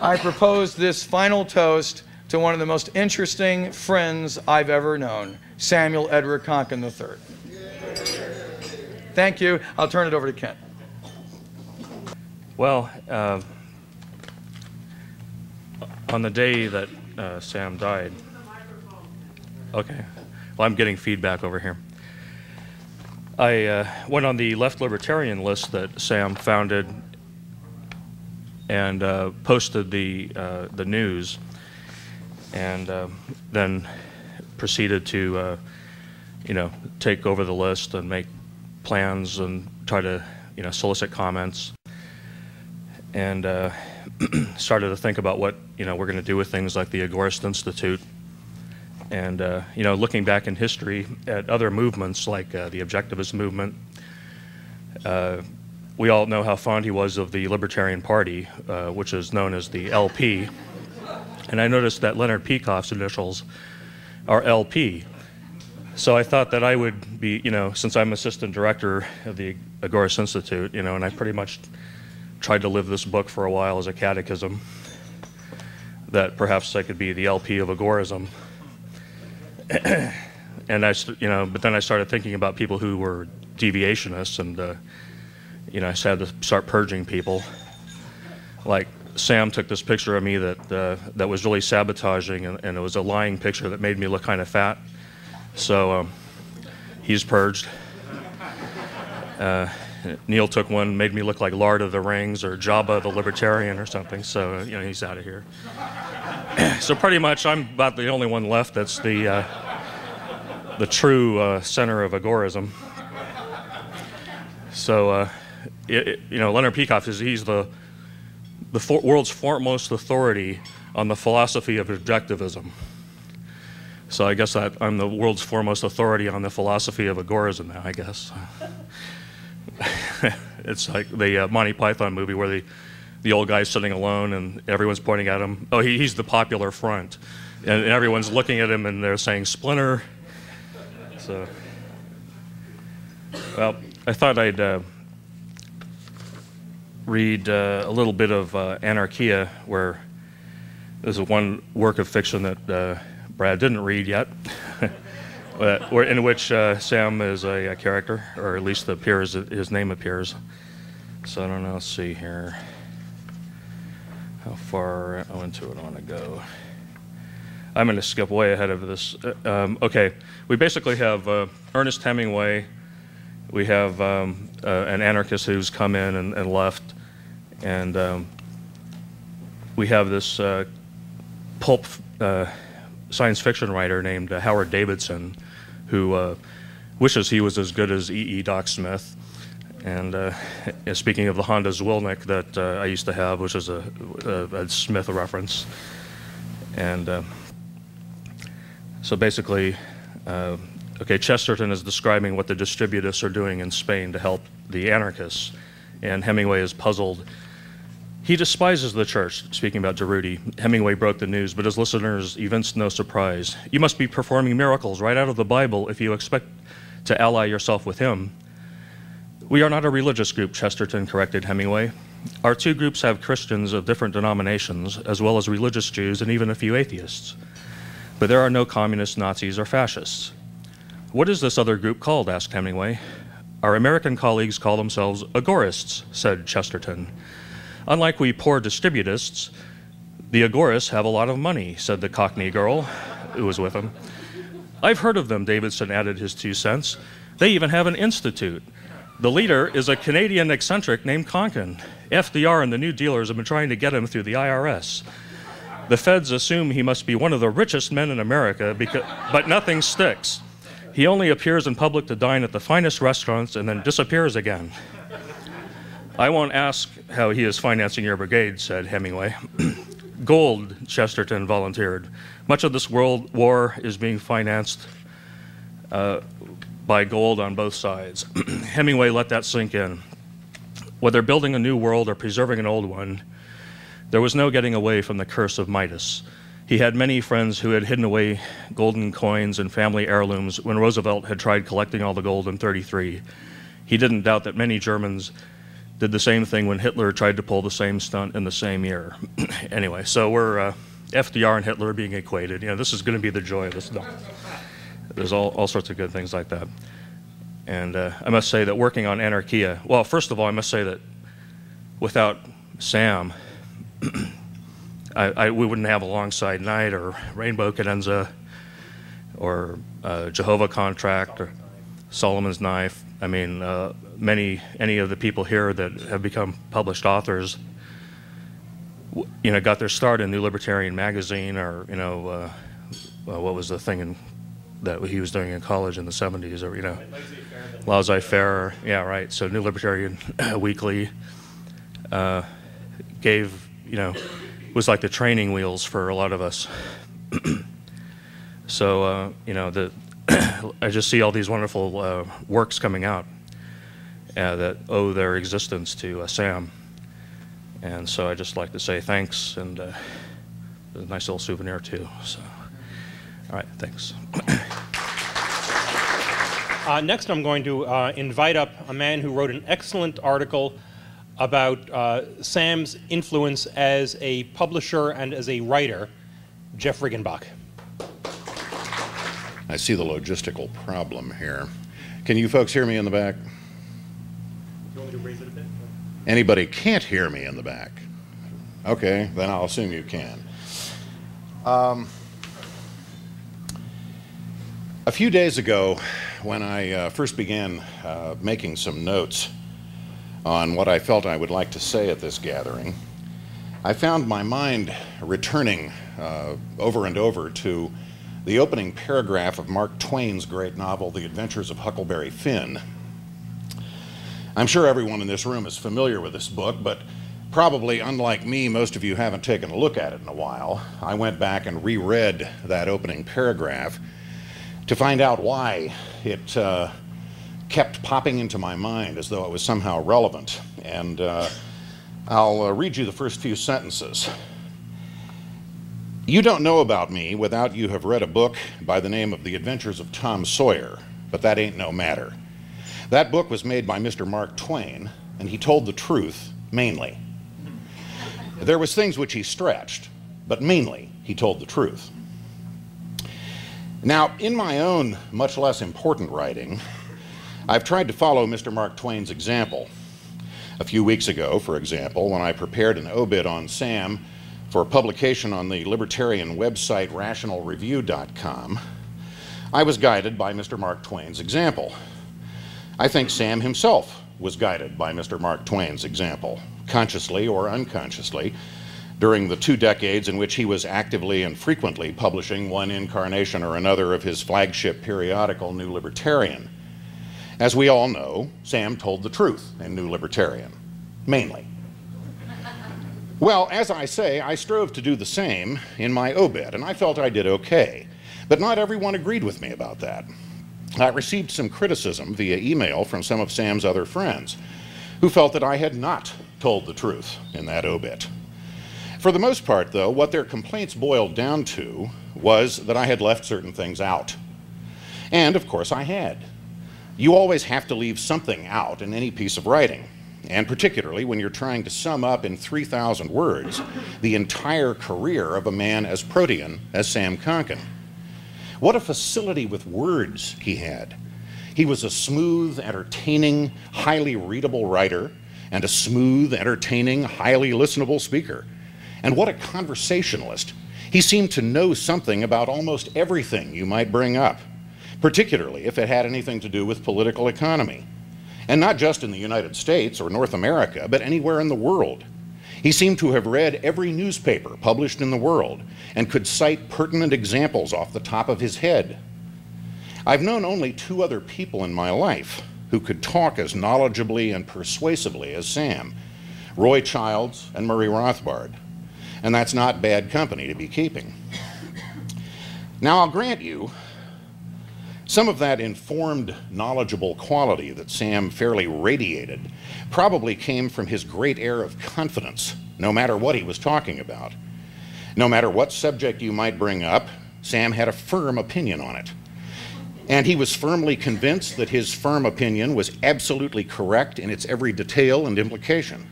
I propose this final toast to one of the most interesting friends I've ever known, Samuel Edward Konkin the third. Thank you. I'll turn it over to Kent. Well, uh, on the day that uh, Sam died, okay, well, I'm getting feedback over here. I uh, went on the left libertarian list that Sam founded and uh, posted the, uh, the news, and uh, then proceeded to, uh, you know, take over the list and make plans and try to, you know, solicit comments, and uh, started to think about what, you know, we're going to do with things like the Agorist Institute, and, uh, you know, looking back in history at other movements like uh, the Objectivist movement. Uh, we all know how fond he was of the Libertarian Party, uh, which is known as the L P. And I noticed that Leonard Peikoff's initials are L P. So I thought that I would be, you know, since I'm assistant director of the Agorist Institute, you know, and I pretty much tried to live this book for a while as a catechism, that perhaps I could be the L P of Agorism. And I, you know, but then I started thinking about people who were deviationists, and, uh, you know, I just had to start purging people. Like, Sam took this picture of me that uh, that was really sabotaging, and, and it was a lying picture that made me look kind of fat. So um, he's purged. Uh, Neil took one, made me look like Lord of the Rings or Jabba the Libertarian or something. So you know, he's out of here. So pretty much, I'm about the only one left that's the uh, the true uh, center of agorism. So uh, it, it, you know, Leonard Peikoff is he's the the for world's foremost authority on the philosophy of objectivism. So I guess I, I'm the world's foremost authority on the philosophy of agorism now, I guess. It's like the uh, Monty Python movie where the, the old guy's sitting alone and everyone's pointing at him. Oh, he, he's the popular front. And, and everyone's looking at him and they're saying, "Splinter." So, well, I thought I'd uh, read uh, a little bit of uh, Anarchia, where there's one work of fiction that uh, Brad didn't read yet, in which uh, Sam is a, a character, or at least appears, his name appears. So I don't know, let's see here. How far into it I want to go. I'm going to skip way ahead of this. Uh, um, okay, we basically have uh, Ernest Hemingway. We have um, uh, an anarchist who's come in and, and left, and um, we have this uh, pulp uh, science fiction writer named uh, Howard Davidson, who uh, wishes he was as good as E E Doc Smith. And uh, speaking of the Honda Zwilnik that uh, I used to have, which is a, a, a Smith reference, and uh, So basically, uh, okay, Chesterton is describing what the distributists are doing in Spain to help the anarchists, and Hemingway is puzzled. He despises the church, speaking about Durruti. Hemingway broke the news, but his listeners evinced no surprise. You must be performing miracles right out of the Bible if you expect to ally yourself with him. We are not a religious group, Chesterton corrected Hemingway. Our two groups have Christians of different denominations, as well as religious Jews and even a few atheists. But there are no communists, Nazis, or fascists. What is this other group called, asked Hemingway. Our American colleagues call themselves agorists, said Chesterton. Unlike we poor distributists, the agorists have a lot of money, said the Cockney girl who was with him. I've heard of them, Davidson added his two cents. They even have an institute. The leader is a Canadian eccentric named Konkin. F D R and the New Dealers have been trying to get him through the I R S. The feds assume he must be one of the richest men in America, because, but nothing sticks. He only appears in public to dine at the finest restaurants and then disappears again. I won't ask how he is financing your brigade, said Hemingway. Gold, Chesterton volunteered. Much of this world war is being financed uh, by gold on both sides. Hemingway let that sink in. Whether building a new world or preserving an old one, there was no getting away from the curse of Midas. He had many friends who had hidden away golden coins and family heirlooms when Roosevelt had tried collecting all the gold in thirty-three. He didn't doubt that many Germans did the same thing when Hitler tried to pull the same stunt in the same year. Anyway, so we're uh, F D R and Hitler being equated. You know, this is going to be the joy of this. No. There's all, all sorts of good things like that. And uh, I must say that working on Anarchia, well, first of all, I must say that without Sam, I, I, we wouldn't have Alongside Night or Rainbow Cadenza or uh, Jehovah Contract or Solomon's Knife. I mean, uh, many, any of the people here that have become published authors, you know, got their start in New Libertarian Magazine, or, you know, uh, well, what was the thing in, that he was doing in college in the seventies, or, you know, Laissez-faire, yeah, right. So New Libertarian Weekly uh, gave, you know, was like the training wheels for a lot of us. So, uh, you know, the, I just see all these wonderful uh, works coming out. Uh, that owe their existence to uh, Sam. And so I just like to say thanks, and uh, a nice little souvenir too. So, all right, thanks. uh, next I'm going to uh, invite up a man who wrote an excellent article about uh, Sam's influence as a publisher and as a writer, Jeff Riggenbach. I see the logistical problem here. Can you folks hear me in the back? Anybody can't hear me in the back? Okay, then I'll assume you can. Um, a few days ago, when I uh, first began uh, making some notes on what I felt I would like to say at this gathering, I found my mind returning uh, over and over to the opening paragraph of Mark Twain's great novel, The Adventures of Huckleberry Finn. I'm sure everyone in this room is familiar with this book, but probably, unlike me, most of you haven't taken a look at it in a while. I went back and reread that opening paragraph to find out why it uh, kept popping into my mind as though it was somehow relevant. And uh, I'll uh, read you the first few sentences. You don't know about me without you have read a book by the name of The Adventures of Tom Sawyer, but that ain't no matter. That book was made by Mister Mark Twain, and he told the truth, mainly. There was things which he stretched, but mainly he told the truth. Now, in my own much less important writing, I've tried to follow Mister Mark Twain's example. A few weeks ago, for example, when I prepared an obit on Sam for publication on the libertarian website rational review dot com, I was guided by Mister Mark Twain's example. I think Sam himself was guided by Mister Mark Twain's example, consciously or unconsciously, during the two decades in which he was actively and frequently publishing one incarnation or another of his flagship periodical, New Libertarian. As we all know, Sam told the truth in New Libertarian, mainly. Well, as I say, I strove to do the same in my obit, and I felt I did okay. But not everyone agreed with me about that. I received some criticism via email from some of Sam's other friends, who felt that I had not told the truth in that obit. For the most part, though, what their complaints boiled down to was that I had left certain things out. And, of course, I had. You always have to leave something out in any piece of writing, and particularly when you're trying to sum up in three thousand words the entire career of a man as protean as Sam Konkin. What a facility with words he had. He was a smooth, entertaining, highly readable writer, and a smooth, entertaining, highly listenable speaker. And what a conversationalist. He seemed to know something about almost everything you might bring up, particularly if it had anything to do with political economy. And not just in the United States or North America, but anywhere in the world. He seemed to have read every newspaper published in the world and could cite pertinent examples off the top of his head. I've known only two other people in my life who could talk as knowledgeably and persuasively as Sam, Roy Childs and Murray Rothbard. And that's not bad company to be keeping. Now, I'll grant you, some of that informed, knowledgeable quality that Sam fairly radiated probably came from his great air of confidence, no matter what he was talking about. No matter what subject you might bring up, Sam had a firm opinion on it. And he was firmly convinced that his firm opinion was absolutely correct in its every detail and implication.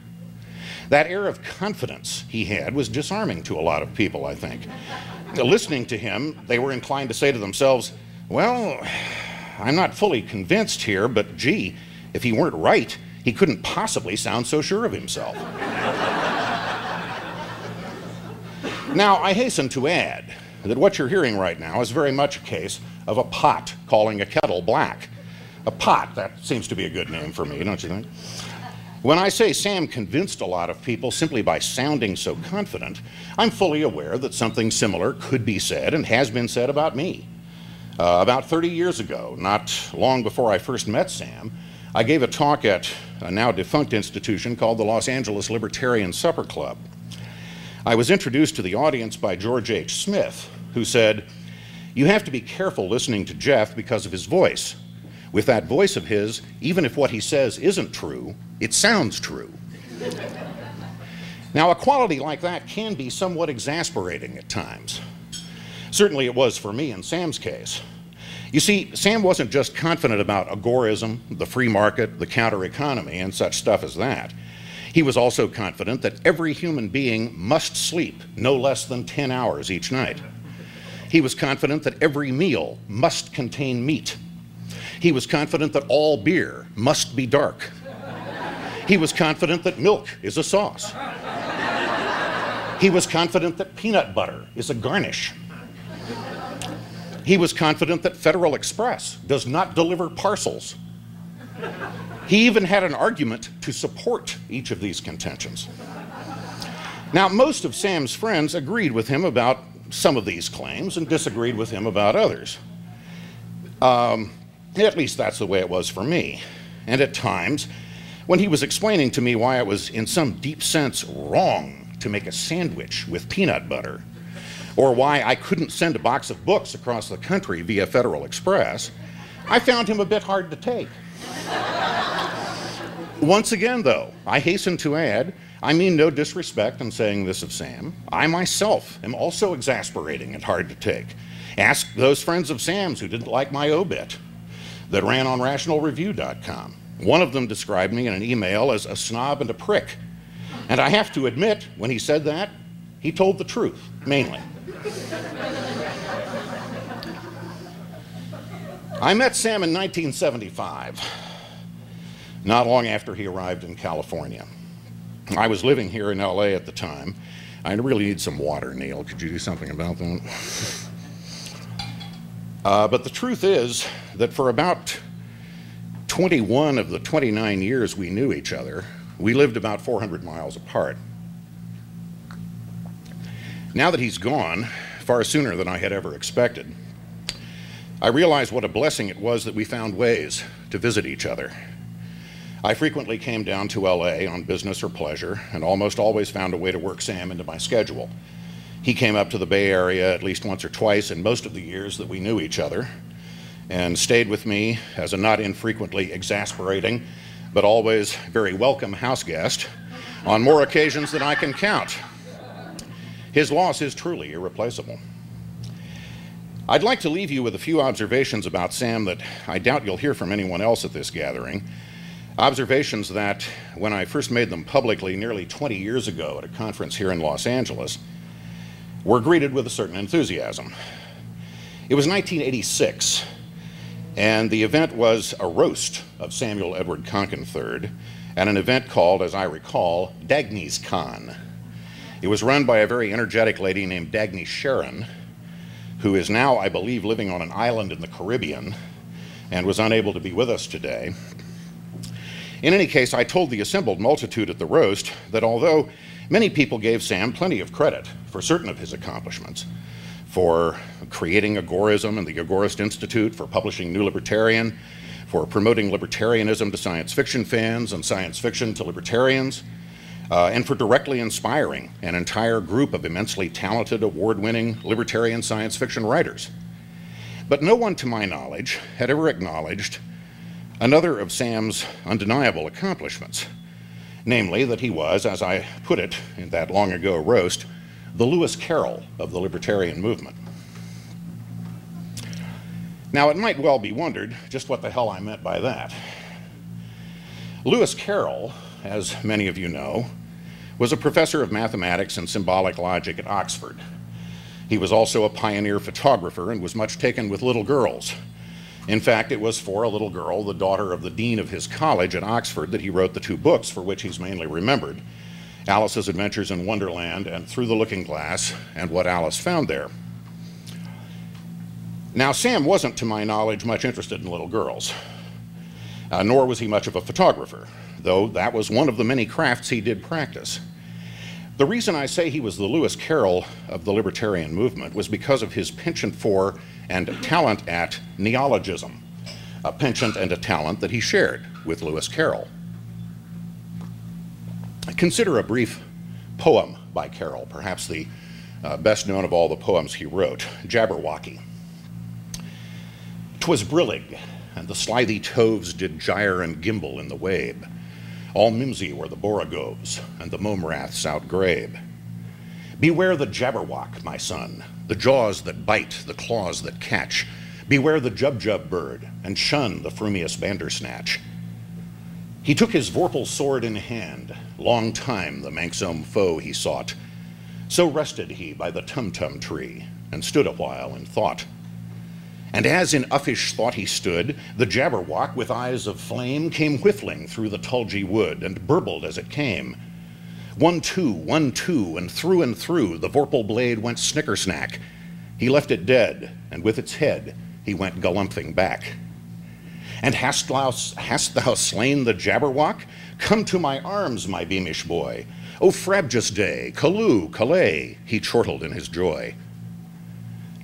That air of confidence he had was disarming to a lot of people, I think. Listening to him, they were inclined to say to themselves, well, I'm not fully convinced here, but gee, if he weren't right, he couldn't possibly sound so sure of himself. Now, I hasten to add that what you're hearing right now is very much a case of a pot calling a kettle black. A pot, that seems to be a good name for me, don't you think? When I say Sam convinced a lot of people simply by sounding so confident, I'm fully aware that something similar could be said and has been said about me. Uh, about thirty years ago, not long before I first met Sam, I gave a talk at a now defunct institution called the Los Angeles Libertarian Supper Club. I was introduced to the audience by George H. Smith, who said, "You have to be careful listening to Jeff because of his voice. With that voice of his, even if what he says isn't true, it sounds true." Now, a quality like that can be somewhat exasperating at times. Certainly it was for me in Sam's case. You see, Sam wasn't just confident about agorism, the free market, the counter-economy, and such stuff as that. He was also confident that every human being must sleep no less than ten hours each night. He was confident that every meal must contain meat. He was confident that all beer must be dark. He was confident that milk is a sauce. He was confident that peanut butter is a garnish. He was confident that Federal Express does not deliver parcels. He even had an argument to support each of these contentions. Now, most of Sam's friends agreed with him about some of these claims and disagreed with him about others. Um, at least that's the way it was for me. And at times, when he was explaining to me why it was in some deep sense wrong to make a sandwich with peanut butter, or why I couldn't send a box of books across the country via Federal Express, I found him a bit hard to take. Once again, though, I hasten to add, I mean no disrespect in saying this of Sam. I myself am also exasperating and hard to take. Ask those friends of Sam's who didn't like my obit that ran on rational review dot com. One of them described me in an email as a snob and a prick. And I have to admit, when he said that, he told the truth, mainly. I met Sam in nineteen seventy-five, not long after he arrived in California. I was living here in L A at the time. I really need some water, Neil. Could you do something about that? Uh, but the truth is that for about twenty-one of the twenty-nine years we knew each other, we lived about four hundred miles apart. Now that he's gone, far sooner than I had ever expected, I realized what a blessing it was that we found ways to visit each other. I frequently came down to L A on business or pleasure and almost always found a way to work Sam into my schedule. he came up to the Bay Area at least once or twice in most of the years that we knew each other, and stayed with me as a not infrequently exasperating but always very welcome house guest on more occasions than I can count. His loss is truly irreplaceable. I'd like to leave you with a few observations about Sam that I doubt you'll hear from anyone else at this gathering. Observations that, when I first made them publicly nearly twenty years ago at a conference here in Los Angeles, were greeted with a certain enthusiasm. It was nineteen eighty-six, and the event was a roast of Samuel Edward Konkin the third at an event called, as I recall, Dagny's Con. It was run by a very energetic lady named Dagny Sharon, who is now, I believe, living on an island in the Caribbean and was unable to be with us today. In any case, I told the assembled multitude at the roast that although many people gave Sam plenty of credit for certain of his accomplishments, for creating agorism and the Agorist Institute, for publishing New Libertarian, for promoting libertarianism to science fiction fans and science fiction to libertarians, Uh, and for directly inspiring an entire group of immensely talented, award-winning libertarian science fiction writers. But no one, to my knowledge, had ever acknowledged another of Sam's undeniable accomplishments, namely that he was, as I put it in that long-ago roast, the Lewis Carroll of the libertarian movement. Now, it might well be wondered just what the hell I meant by that. Lewis Carroll, as many of you know, was a professor of mathematics and symbolic logic at Oxford. He was also a pioneer photographer and was much taken with little girls. In fact, it was for a little girl, the daughter of the dean of his college at Oxford, that he wrote the two books for which he's mainly remembered, Alice's Adventures in Wonderland and Through the Looking Glass and What Alice Found There. Now, Sam wasn't, to my knowledge, much interested in little girls, uh, nor was he much of a photographer, though that was one of the many crafts he did practice. The reason I say he was the Lewis Carroll of the libertarian movement was because of his penchant for and talent at neologism, a penchant and a talent that he shared with Lewis Carroll. Consider a brief poem by Carroll, perhaps the uh, best known of all the poems he wrote, Jabberwocky. "'Twas brillig, and the slithy toves did gyre and gimble in the wabe. All mimsy were the borogoves, and the mome-raths outgrabe. Beware the jabberwock, my son, the jaws that bite, the claws that catch. Beware the jubjub bird, and shun the frumious bandersnatch. He took his vorpal sword in hand, long time the manxome foe he sought. So rested he by the tumtum tree, and stood awhile in thought. And as in uffish thought he stood, the Jabberwock with eyes of flame came whiffling through the tulgey wood and burbled as it came. One, two, one, two, and through and through the vorpal blade went snickersnack. He left it dead, and with its head he went galumphing back. And hast thou, hast thou slain the Jabberwock? Come to my arms, my beamish boy. O frabjous day, Callooh, Calais, he chortled in his joy.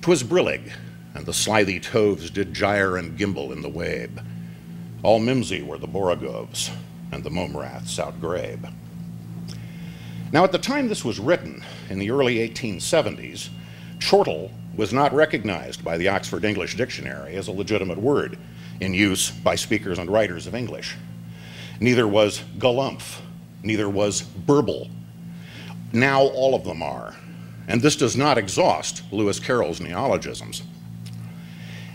'Twas brillig, and the slithy toves did gyre and gimble in the wabe. All mimsy were the borogoves, and the mome-raths outgrabe." Now, at the time this was written, in the early eighteen seventies, chortle was not recognized by the Oxford English Dictionary as a legitimate word in use by speakers and writers of English. Neither was galumph, neither was burble. Now all of them are, and this does not exhaust Lewis Carroll's neologisms.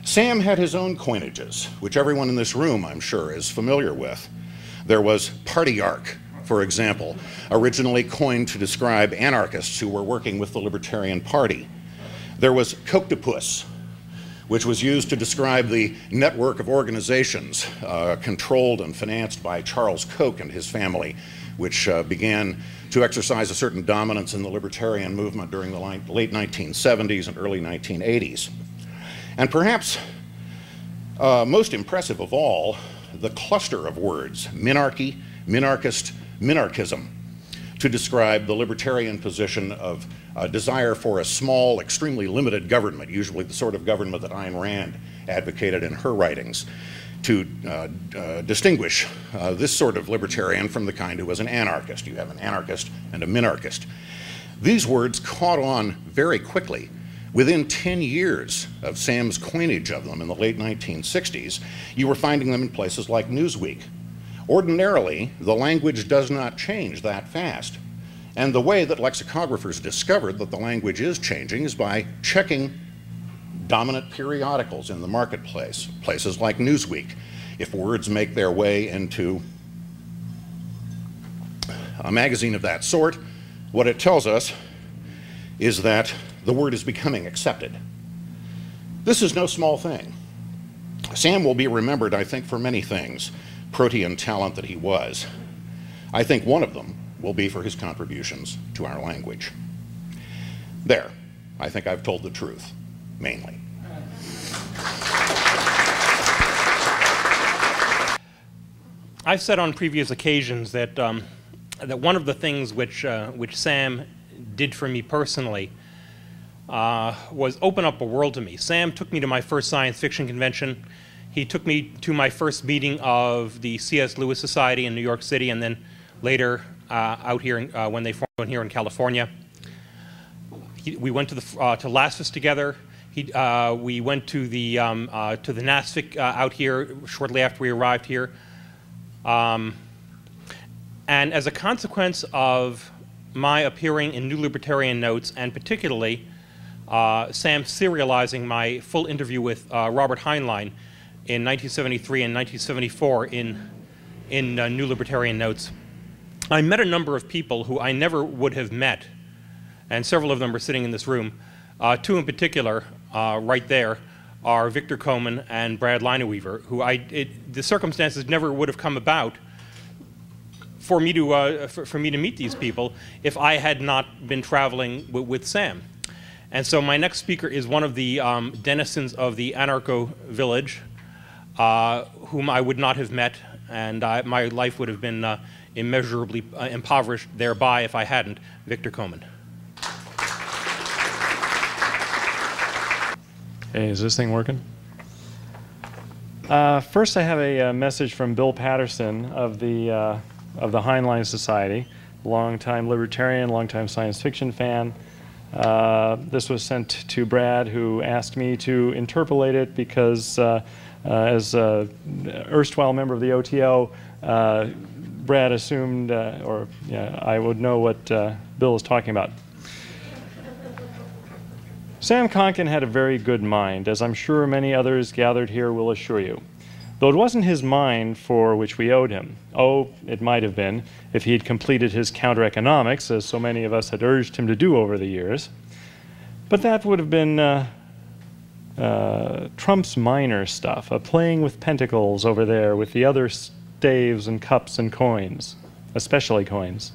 Sam had his own coinages, which everyone in this room, I'm sure, is familiar with. There was partyarch, for example, originally coined to describe anarchists who were working with the Libertarian Party. There was coctopus, which was used to describe the network of organizations uh, controlled and financed by Charles Koch and his family, which uh, began to exercise a certain dominance in the libertarian movement during the late nineteen seventies and early nineteen eighties. And perhaps uh, most impressive of all, the cluster of words, minarchy, minarchist, minarchism, to describe the libertarian position of a desire for a small, extremely limited government, usually the sort of government that Ayn Rand advocated in her writings, to uh, uh, distinguish uh, this sort of libertarian from the kind who was an anarchist. You have an anarchist and a minarchist. These words caught on very quickly. Within ten years of Sam's coinage of them in the late nineteen sixties, you were finding them in places like Newsweek. Ordinarily, the language does not change that fast. And the way that lexicographers discovered that the language is changing is by checking dominant periodicals in the marketplace, places like Newsweek. If words make their way into a magazine of that sort, what it tells us is that the word is becoming accepted. This is no small thing. Sam will be remembered, I think, for many things, protean talent that he was. I think one of them will be for his contributions to our language. There, I think I've told the truth, mainly. I've said on previous occasions that, um, that one of the things which, uh, which Sam did for me personally Uh, was open up a world to me. Sam took me to my first science fiction convention. He took me to my first meeting of the C S Lewis Society in New York City, and then later uh, out here in, uh, when they formed here in California. He, we went to the uh, to LASFIS together. He, uh, we went to the um, uh, to the NASFIC uh, out here shortly after we arrived here. Um, and as a consequence of my appearing in New Libertarian Notes, and particularly Uh, Sam serializing my full interview with uh, Robert Heinlein in nineteen seventy-three and nineteen seventy-four in, in uh, New Libertarian Notes. I met a number of people who I never would have met, and several of them are sitting in this room. Uh, two in particular, uh, right there, are Victor Komen and Brad Lineweaver, who I, it, the circumstances never would have come about for me to, uh, for, for me to meet these people if I had not been traveling w with Sam. And so my next speaker is one of the um, denizens of the anarcho village, uh, whom I would not have met, and I, my life would have been uh, immeasurably uh, impoverished thereby if I hadn't. Victor Komen. Hey, is this thing working? Uh, first, I have a uh, message from Bill Patterson of the uh, of the Heinlein Society, longtime libertarian, longtime science fiction fan. Uh, this was sent to Brad, who asked me to interpolate it because uh, uh, as an erstwhile member of the O T O, uh, Brad assumed, uh, or yeah, I would know what uh, Bill is talking about. Sam Konkin had a very good mind, as I'm sure many others gathered here will assure you. Though it wasn't his mind for which we owed him. Oh, it might have been, if he had completed his counter-economics, as so many of us had urged him to do over the years. But that would have been uh, uh, Trump's minor stuff, a playing with pentacles over there with the other staves and cups and coins, especially coins.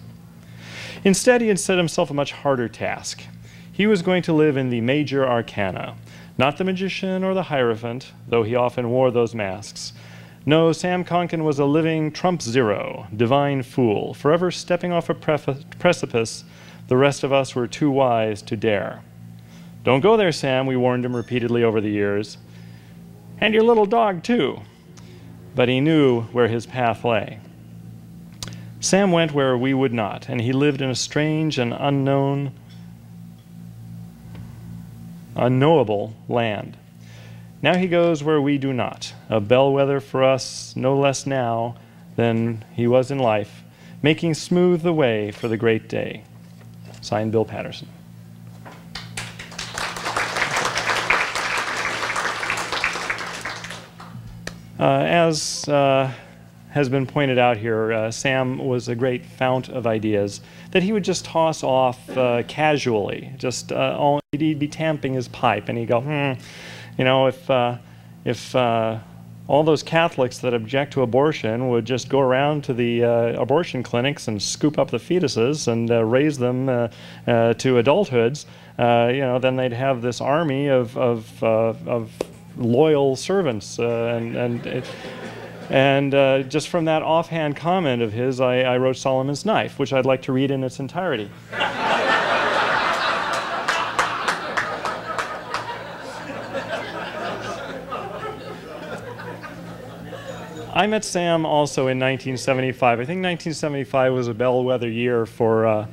Instead, he had set himself a much harder task. He was going to live in the major arcana. Not the magician or the hierophant, though he often wore those masks. No, Sam Konkin was a living Trump Zero, divine fool, forever stepping off a precipice the rest of us were too wise to dare. Don't go there, Sam, we warned him repeatedly over the years. And your little dog, too. But he knew where his path lay. Sam went where we would not, and he lived in a strange and unknown unknowable land. Now he goes where we do not, a bellwether for us no less now than he was in life, making smooth the way for the great day. Signed, Bill Patterson. Uh, as uh, has been pointed out here, uh, Sam was a great fount of ideas that he would just toss off uh, casually. Just uh, all he'd be tamping his pipe, and he'd go, hmm, you know, if uh, if uh, all those Catholics that object to abortion would just go around to the uh, abortion clinics and scoop up the fetuses and uh, raise them uh, uh, to adulthoods, uh, you know, then they'd have this army of of uh, of loyal servants, uh, and and. It, And uh, just from that offhand comment of his, I, I wrote Solomon's Knife, which I'd like to read in its entirety. I met Sam also in nineteen seventy-five. I think nineteen seventy-five was a bellwether year for, uh,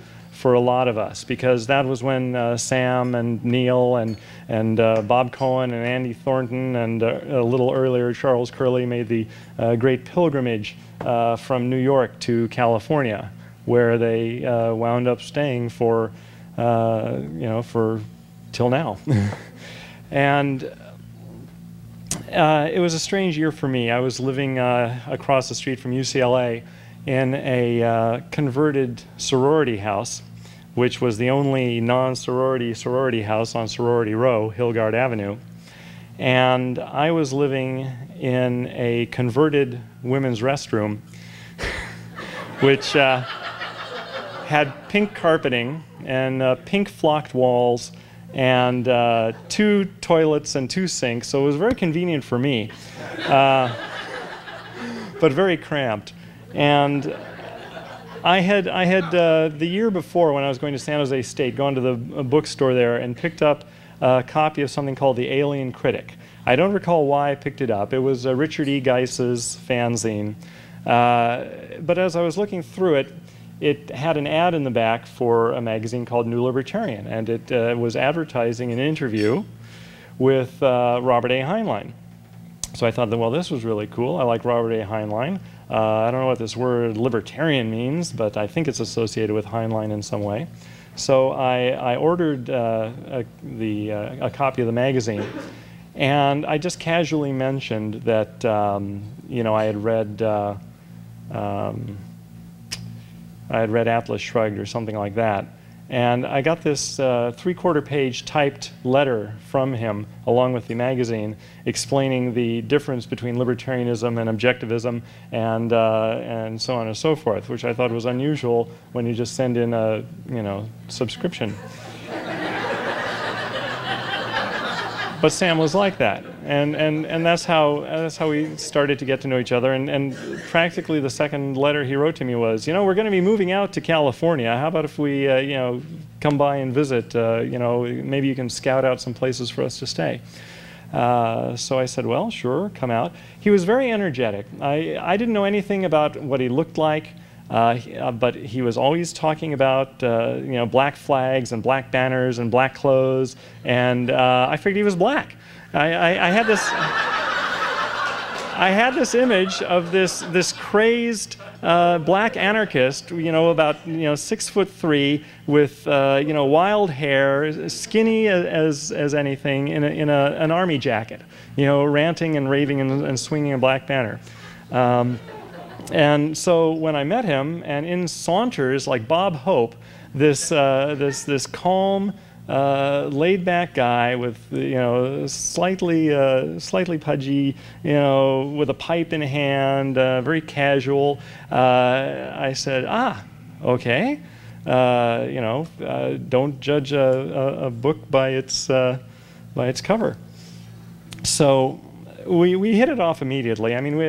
for a lot of us, because that was when uh, Sam and Neil and, and uh, Bob Cohen and Andy Thornton and uh, a little earlier Charles Curley made the uh, great pilgrimage uh, from New York to California, where they uh, wound up staying for, uh, you know, for till now. And uh, it was a strange year for me. I was living uh, across the street from U C L A in a uh, converted sorority house, which was the only non-sorority sorority house on Sorority Row, Hilgard Avenue. And I was living in a converted women's restroom, which uh, had pink carpeting and uh, pink flocked walls and uh, two toilets and two sinks, so it was very convenient for me, uh, but very cramped. And I had, I had uh, the year before, when I was going to San Jose State, gone to the bookstore there and picked up a copy of something called The Alien Critic. I don't recall why I picked it up. It was uh, Richard E. Geis's fanzine. Uh, but as I was looking through it, it had an ad in the back for a magazine called New Libertarian, and it uh, was advertising an interview with uh, Robert A. Heinlein. So I thought, that, well, this was really cool. I like Robert A. Heinlein. Uh, I don't know what this word libertarian means, but I think it's associated with Heinlein in some way. So I, I ordered uh, a, the, uh, a copy of the magazine, and I just casually mentioned that um, you know, I had read uh, um, I had read Atlas Shrugged or something like that, and I got this uh, three-quarter page typed letter from him along with the magazine explaining the difference between libertarianism and objectivism and, uh, and so on and so forth, which I thought was unusual when you just send in a, you know, subscription. But Sam was like that, and, and, and that's, how, that's how we started to get to know each other, and, and practically the second letter he wrote to me was, you know, we're going to be moving out to California. How about if we, uh, you know, come by and visit, uh, you know, maybe you can scout out some places for us to stay. Uh, so I said, well, sure, come out. He was very energetic. I, I didn't know anything about what he looked like. Uh, he, uh, but he was always talking about uh, you know, black flags and black banners and black clothes, and uh, I figured he was black. I, I, I had this, I had this image of this this crazed uh, black anarchist, you know, about you know six foot three, with uh, you know wild hair, skinny as as anything, in a, in a, an army jacket, you know, ranting and raving and, and swinging a black banner. Um, And so when I met him, and in saunters, like Bob Hope, this uh, this this calm, uh, laid-back guy with you know slightly uh, slightly pudgy, you know, with a pipe in hand, uh, very casual. Uh, I said, ah, okay, uh, you know, uh, don't judge a, a, a book by its uh, by its cover. So. We, we hit it off immediately. I mean, we,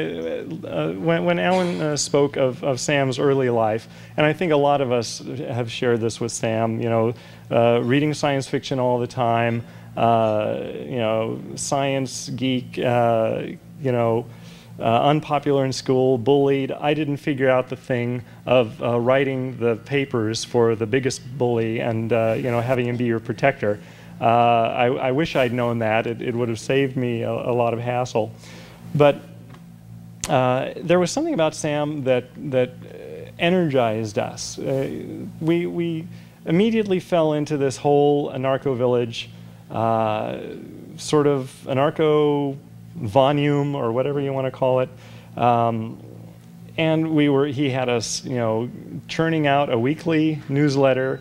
uh, when, when Alan uh, spoke of, of Sam's early life, and I think a lot of us have shared this with Sam, you know, uh, reading science fiction all the time, uh, you know, science geek, uh, you know, uh, unpopular in school, bullied. I didn't figure out the thing of uh, writing the papers for the biggest bully and, uh, you know, having him be your protector. Uh, I, I wish I'd known that. It, it would have saved me a, a lot of hassle. But uh, there was something about Sam that, that energized us. Uh, we, we immediately fell into this whole anarcho-village, uh, sort of anarcho-volume or whatever you want to call it. Um, and we were, he had us you know, churning out a weekly newsletter,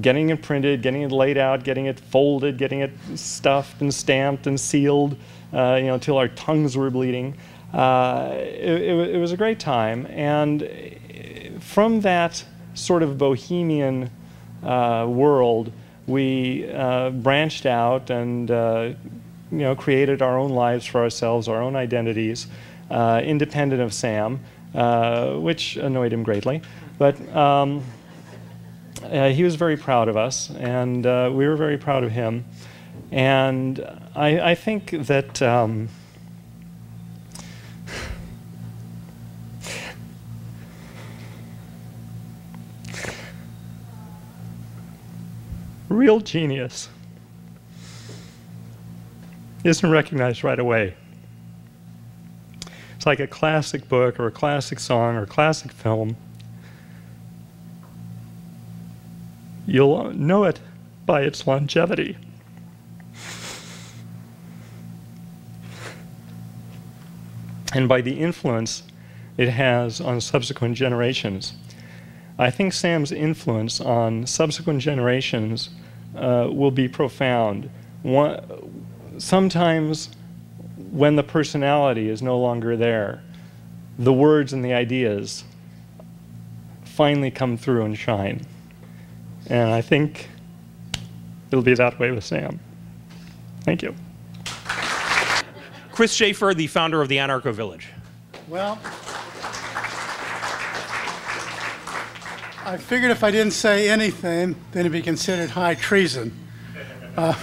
getting it printed, getting it laid out, getting it folded, getting it stuffed and stamped and sealed, uh, you know, until our tongues were bleeding. Uh, it, it, it was a great time, and from that sort of bohemian uh, world, we uh, branched out and, uh, you know, created our own lives for ourselves, our own identities, uh, independent of Sam, uh, which annoyed him greatly, but. Um, Uh, he was very proud of us, and uh, we were very proud of him. And I, I think that um, Real genius isn't recognized right away. It's like a classic book or a classic song or a classic film. You'll know it by its longevity. And by the influence it has on subsequent generations. I think Sam's influence on subsequent generations uh, will be profound. One, sometimes when the personality is no longer there, the words and the ideas finally come through and shine. And I think it'll be that way with Sam. Thank you. Chris Schaefer, the founder of the Anarcho Village. Well, I figured if I didn't say anything, then it'd be considered high treason. Uh,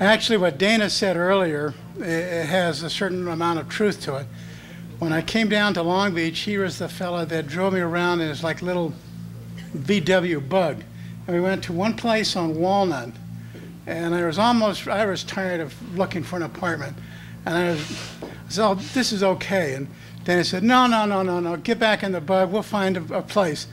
actually, what Dana said earlier, it, it has a certain amount of truth to it. When I came down to Long Beach, he was the fellow that drove me around in his like little V W Bug. And we went to one place on Walnut, and I was almost, I was tired of looking for an apartment. And I, was, I said, oh, this is okay. And Dana said, no, no, no, no, no, get back in the Bug. We'll find a, a place.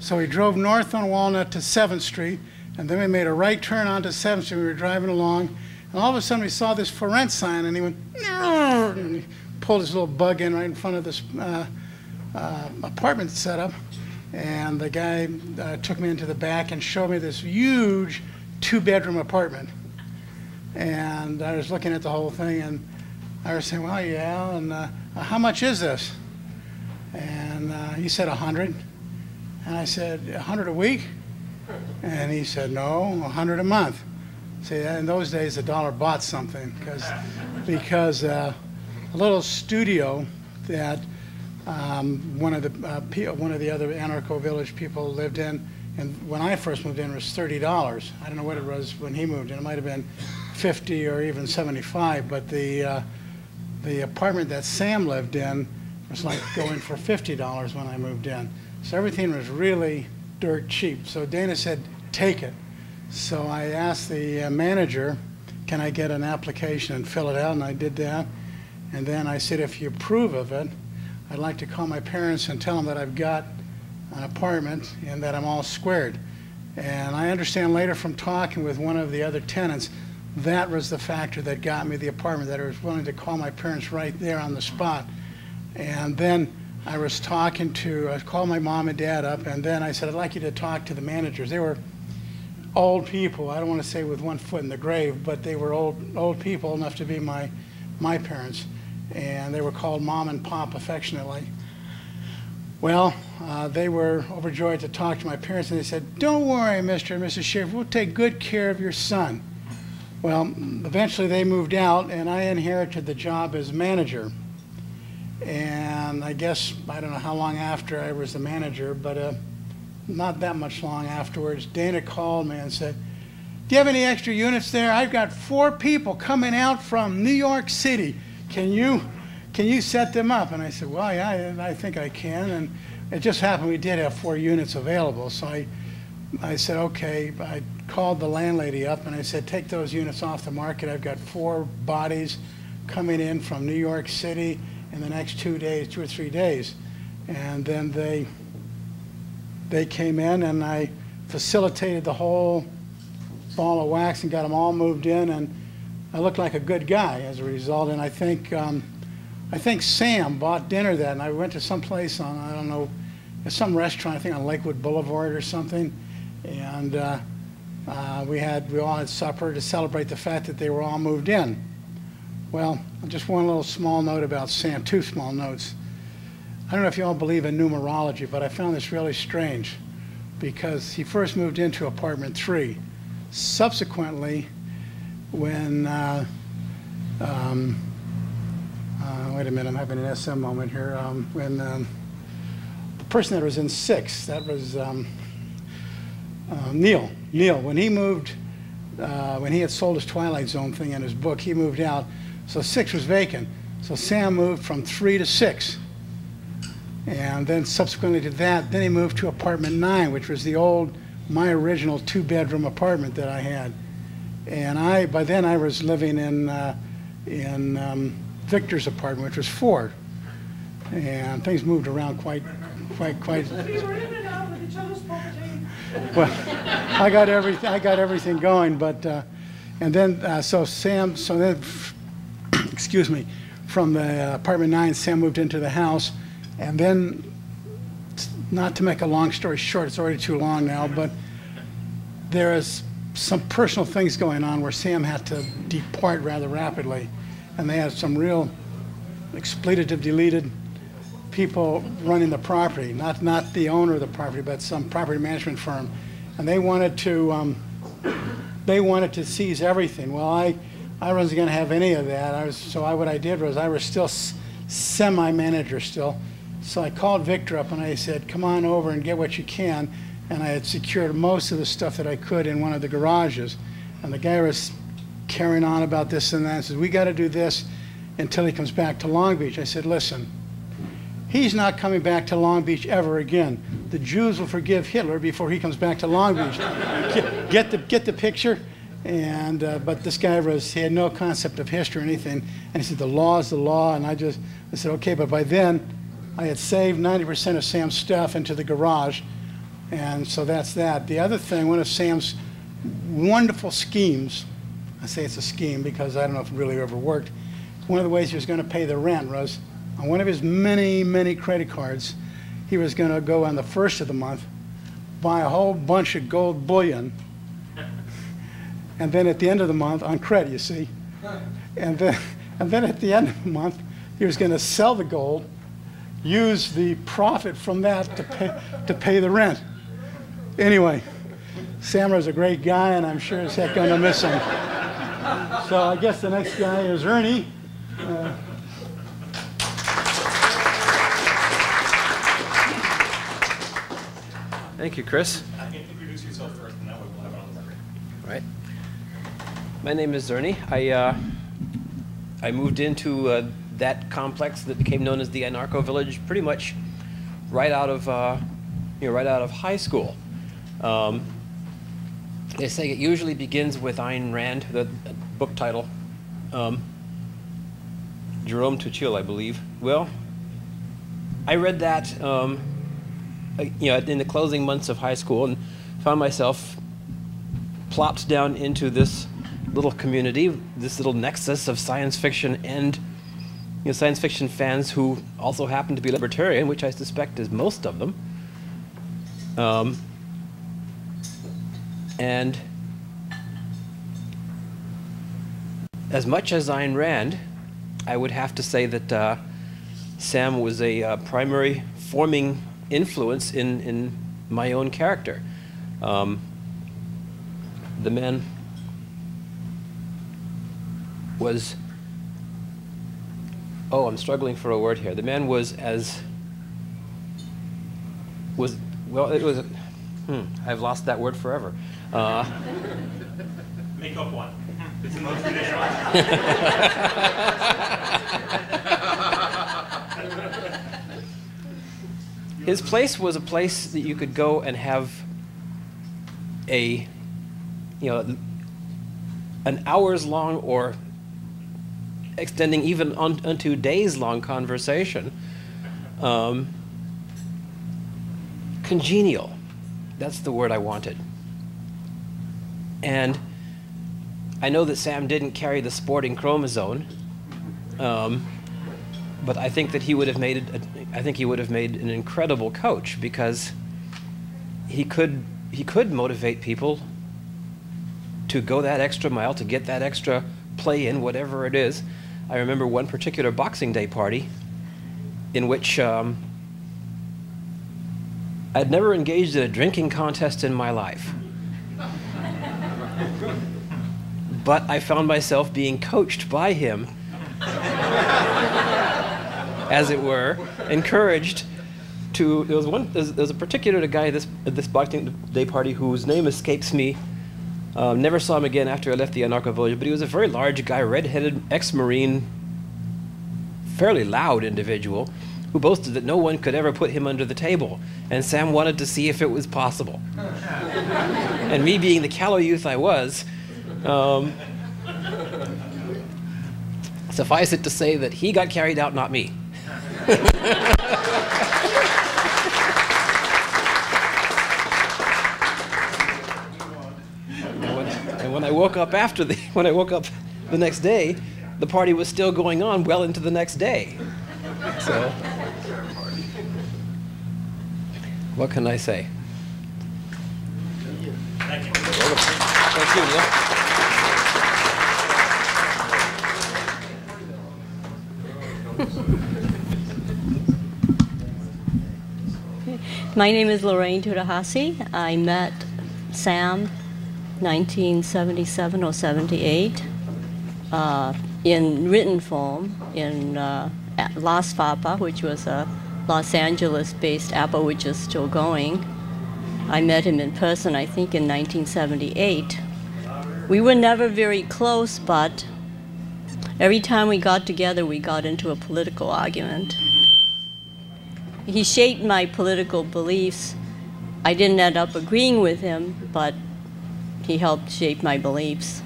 So we drove north on Walnut to seventh street, and then we made a right turn onto seventh street. We were driving along, and all of a sudden we saw this for rent sign, and he went, no, and he pulled his little Bug in right in front of this uh, uh, apartment setup. And the guy uh, took me into the back and showed me this huge two-bedroom apartment. And I was looking at the whole thing, and I was saying, well, yeah, and uh, how much is this? And uh, he said a hundred. And I said, a hundred a week? And he said, no, a hundred a month. See, in those days, the dollar bought something, cause, because uh, a little studio that um, one, of the, uh, one of the other Anarcho Village people lived in, and when I first moved in, it was thirty dollars. I don't know what it was when he moved in. It might have been fifty or even seventy-five, but the, uh, the apartment that Sam lived in was like going for fifty dollars when I moved in. So everything was really dirt cheap. So Dana said, take it. So I asked the uh, manager, can I get an application and fill it out? And I did that. And then I said, if you approve of it, I'd like to call my parents and tell them that I've got an apartment and that I'm all squared. And I understand later from talking with one of the other tenants, that was the factor that got me the apartment, that I was willing to call my parents right there on the spot. And then I was talking to, I called my mom and dad up, and then I said, I'd like you to talk to the managers. They were old people. I don't want to say with one foot in the grave, but they were old old people enough to be my, my parents. And they were called Mom and Pop affectionately. Well, uh, they were overjoyed to talk to my parents, and they said, don't worry, Mister and Missus Schaefer, we'll take good care of your son. Well, eventually they moved out, and I inherited the job as manager. And I guess, I don't know how long after I was the manager, but uh, not that much long afterwards, Dana called me and said, do you have any extra units there? I've got four people coming out from New York City. Can you, can you set them up? And I said, well, yeah, I, I think I can. And it just happened we did have four units available. So I, I said, okay. I called the landlady up and I said, take those units off the market. I've got four bodies coming in from New York City in the next two days, two or three days. And then they, they came in, and I facilitated the whole ball of wax and got them all moved in, and I looked like a good guy as a result. And I think, um, I think Sam bought dinner that, and I went to some place on, I don't know, some restaurant, I think on Lakewood Boulevard or something, and uh, uh, we, had, we all had supper to celebrate the fact that they were all moved in. Well, just one little small note about Sam, two small notes. I don't know if you all believe in numerology, but I found this really strange because he first moved into apartment three. Subsequently, when, uh, um, uh, wait a minute, I'm having an S M moment here. Um, when um, the person that was in six, that was um, uh, Neil, Neil, when he moved, uh, when he had sold his Twilight Zone thing in his book, he moved out. So six was vacant. So Sam moved from three to six. And then subsequently to that, then he moved to apartment nine, which was the old my original two-bedroom apartment that I had. And I, by then I was living in, uh, in um, Victor's apartment, which was four. And things moved around quite, quite, quite. So you were in and out with each other's property. Well, I got everything, I got everything going, but, uh, and then, uh, so Sam, so then, excuse me, from the uh, apartment nine, Sam moved into the house, and then, not to make a long story short, it's already too long now, but there is some personal things going on where Sam had to depart rather rapidly, and they had some real expletive deleted people running the property, not not the owner of the property, but some property management firm, and they wanted to um, they wanted to seize everything. Well, I I wasn't going to have any of that. I was so I what I did was I was still s semi-manager still. So I called Victor up and I said, come on over and get what you can. And I had secured most of the stuff that I could in one of the garages. And the guy was carrying on about this and that and says, we got to do this until he comes back to Long Beach. I said, listen, he's not coming back to Long Beach ever again. The Jews will forgive Hitler before he comes back to Long Beach. get, get, the, get the picture? And, uh, but this guy was, he had no concept of history or anything. And he said, the law is the law. And I just, I said, okay, but by then, I had saved ninety percent of Sam's stuff into the garage, and so that's that. The other thing, one of Sam's wonderful schemes, I say it's a scheme because I don't know if it really ever worked, one of the ways he was going to pay the rent was on one of his many, many credit cards, he was going to go on the first of the month, buy a whole bunch of gold bullion, and then at the end of the month, on credit, you see, and then, and then at the end of the month, he was going to sell the gold, use the profit from that to pay, to pay the rent. Anyway, Sam was a great guy, and I'm sure as heck going to miss him. So I guess the next guy is Ernie. Uh, Thank you, Chris. I can introduce yourself first, and that way we'll have it on the record. All right. My name is Ernie. I, uh, I moved into uh, that complex that became known as the Anarcho Village, pretty much right out of uh, you know, right out of high school. Um, they say it usually begins with Ayn Rand, the book title, um, Jerome Tuchil, I believe. Well, I read that um, you know, in the closing months of high school, and found myself plopped down into this little community, this little nexus of science fiction and you know, science fiction fans who also happen to be libertarian, which I suspect is most of them. Um, and as much as Ayn Rand, I would have to say that uh, Sam was a uh, primary forming influence in, in my own character. Um, the man was Oh, I'm struggling for a word here. The man was as, was, well, it was, a, hmm, I've lost that word forever. Uh, Make up one. It's the most traditional. His place was a place that you could go and have a, you know, an hours long or extending even on, onto days-long conversation, um, congenial. That's the word I wanted. And I know that Sam didn't carry the sporting chromosome, um, but I think that he would have made a, I think he would have made an incredible coach because he could he could motivate people to go that extra mile, to get that extra play in, whatever it is. I remember one particular Boxing Day party in which um, I'd never engaged in a drinking contest in my life. But I found myself being coached by him, as it were, encouraged to, there was one, there's, there's a particular guy at this, at this Boxing Day party whose name escapes me. Uh, never saw him again after I left the Anarcho Village, but he was a very large guy, red-headed, ex-Marine, fairly loud individual who boasted that no one could ever put him under the table, and Sam wanted to see if it was possible. And me being the callow youth I was, um, suffice it to say that he got carried out, not me. And when I woke up after the, when I woke up the next day, the party was still going on well into the next day. So, what can I say? Thank you. Thank you, Neil. My name is Lorraine Tudahasi. I met Sam nineteen seventy-seven or seventy-eight uh, in written form in uh, at Las F A P A, which was a Los Angeles-based A P A, which is still going. I met him in person, I think, in nineteen seventy-eight. We were never very close, but every time we got together, we got into a political argument. He shaped my political beliefs. I didn't end up agreeing with him, but he helped shape my beliefs.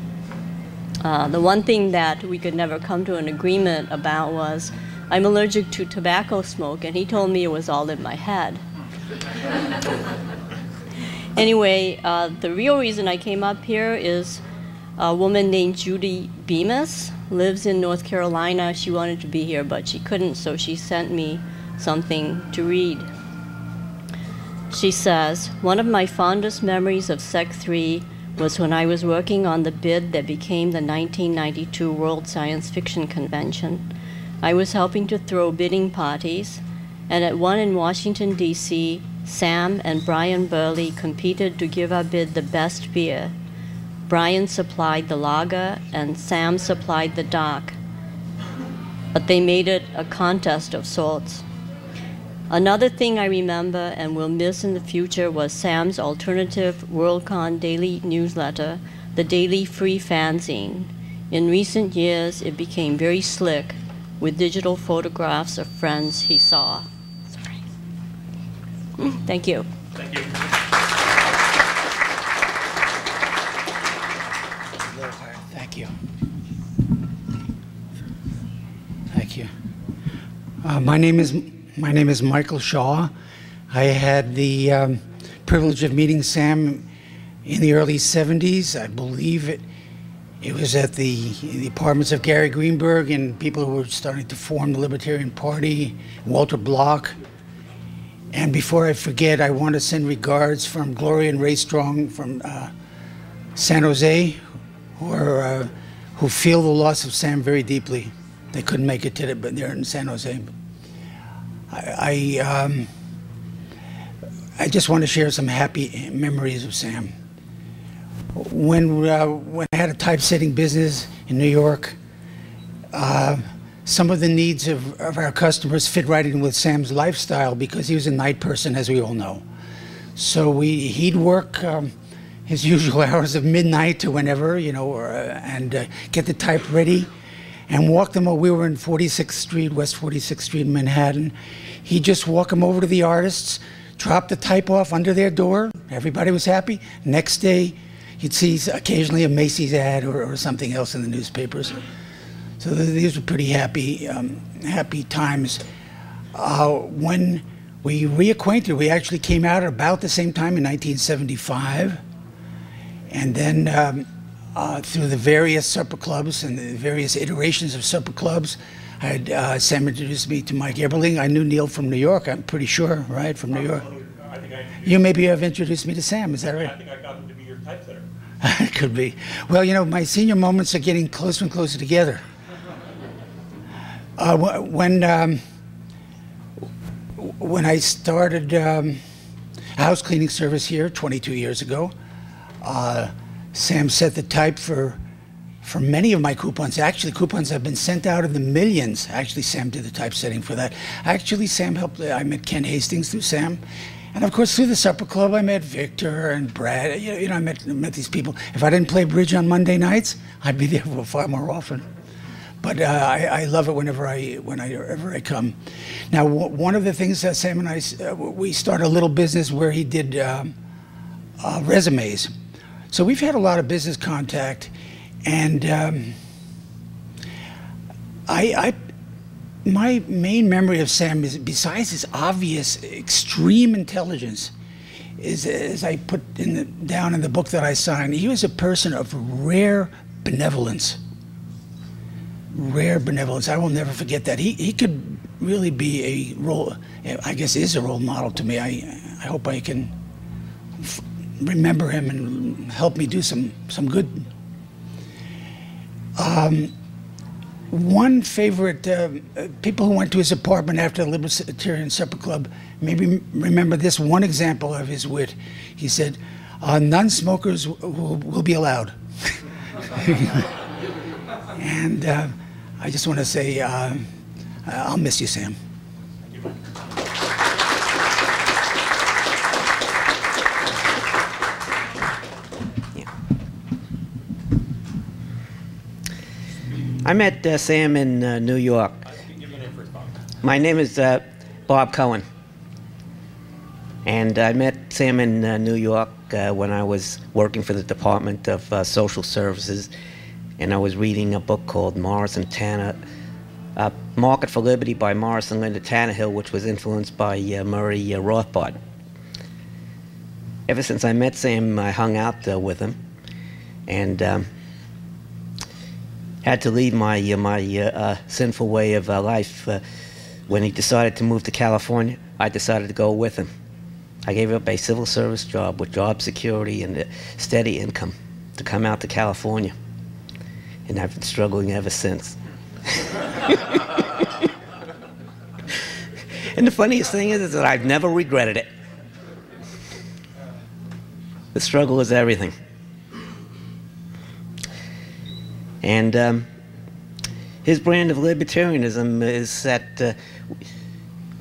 Uh, the one thing that we could never come to an agreement about was I'm allergic to tobacco smoke, and he told me it was all in my head. Anyway, uh, the real reason I came up here is a woman named Judy Bemis lives in North Carolina. She wanted to be here, but she couldn't, so she sent me something to read. She says, "One of my fondest memories of Sec three was when I was working on the bid that became the nineteen ninety-two World Science Fiction Convention. I was helping to throw bidding parties, and at one in Washington, D C, Sam and Brian Burley competed to give our bid the best beer. Brian supplied the lager, and Sam supplied the dark, but they made it a contest of sorts. Another thing I remember and will miss in the future was Sam's alternative Worldcon daily newsletter, the Daily Free Fanzine. In recent years, it became very slick with digital photographs of friends he saw." Sorry. Thank you. Thank you. Thank you. Thank you. Uh, my name is. My name is Michael Shaw. I had the um, privilege of meeting Sam in the early seventies. I believe it, it was at the, the apartments of Gary Greenberg and people who were starting to form the Libertarian Party, Walter Block. And before I forget, I want to send regards from Gloria and Ray Strong from uh, San Jose, who, are, uh, who feel the loss of Sam very deeply. They couldn't make it today, but they're in San Jose. I, um, I just want to share some happy memories of Sam. When, uh, when I had a typesetting business in New York, uh, some of the needs of, of our customers fit right in with Sam's lifestyle because he was a night person, as we all know. So we, he'd work um, his usual hours of midnight to whenever, you know, or, uh, and uh, get the type ready. And walked them over. We were in forty-sixth Street, West forty-sixth Street in Manhattan. He'd just walk them over to the artists, drop the type off under their door. Everybody was happy. Next day, you'd see occasionally a Macy's ad or, or something else in the newspapers. So these were pretty happy, um, happy times. Uh, when we reacquainted, we actually came out at about the same time in nineteen seventy-five. And then, um, Uh, through the various supper clubs and the various iterations of supper clubs. I had, uh, Sam introduced me to Mike Eberling. I knew Neil from New York, I'm pretty sure, right, from New York. I think I you maybe have introduced me to Sam, is that right? I think I got him to be your typesetter. It could be. Well, you know, my senior moments are getting closer and closer together. Uh, when, um, when I started um, house cleaning service here twenty-two years ago, uh, Sam set the type for, for many of my coupons. Actually, coupons have been sent out in the millions. Actually, Sam did the typesetting for that. Actually, Sam helped. I met Ken Hastings through Sam. And of course, through the supper club, I met Victor and Brad. You know, you know I met, met these people. If I didn't play bridge on Monday nights, I'd be there far more often. But uh, I, I love it whenever I whenever I come. Now, w one of the things that Sam and I uh, we started a little business where he did um, uh, resumes. So we've had a lot of business contact, and um, I, I my main memory of Sam is, besides his obvious extreme intelligence, is as I put in the, down in the book that I signed, he was a person of rare benevolence. Rare benevolence. I will never forget that. He he could really be a role. I guess is a role model to me. I I hope I can f remember him and help me do some some good. Um, one favorite uh, people who went to his apartment after the Libertarian Supper Club maybe remember this one example of his wit. He said, uh, "Non-smokers will, will be allowed." And. Uh, I just want to say, uh, I'll miss you, Sam. Thank you. Yeah. I met uh, Sam in uh, New York. Uh, give your name first, Bob. My name is uh, Bob Cohen. And I met Sam in uh, New York uh, when I was working for the Department of uh, Social Services. And I was reading a book called Morris and Tanner, uh, Market for Liberty by Morris and Linda Tannehill, which was influenced by uh, Murray uh, Rothbard. Ever since I met Sam, I hung out uh, with him, and um, had to leave my uh, my uh, uh, sinful way of uh, life. Uh, when he decided to move to California, I decided to go with him. I gave up a civil service job with job security and a steady income to come out to California. And I've been struggling ever since. And the funniest thing is, is that I've never regretted it. The struggle is everything. And um, his brand of libertarianism is that uh,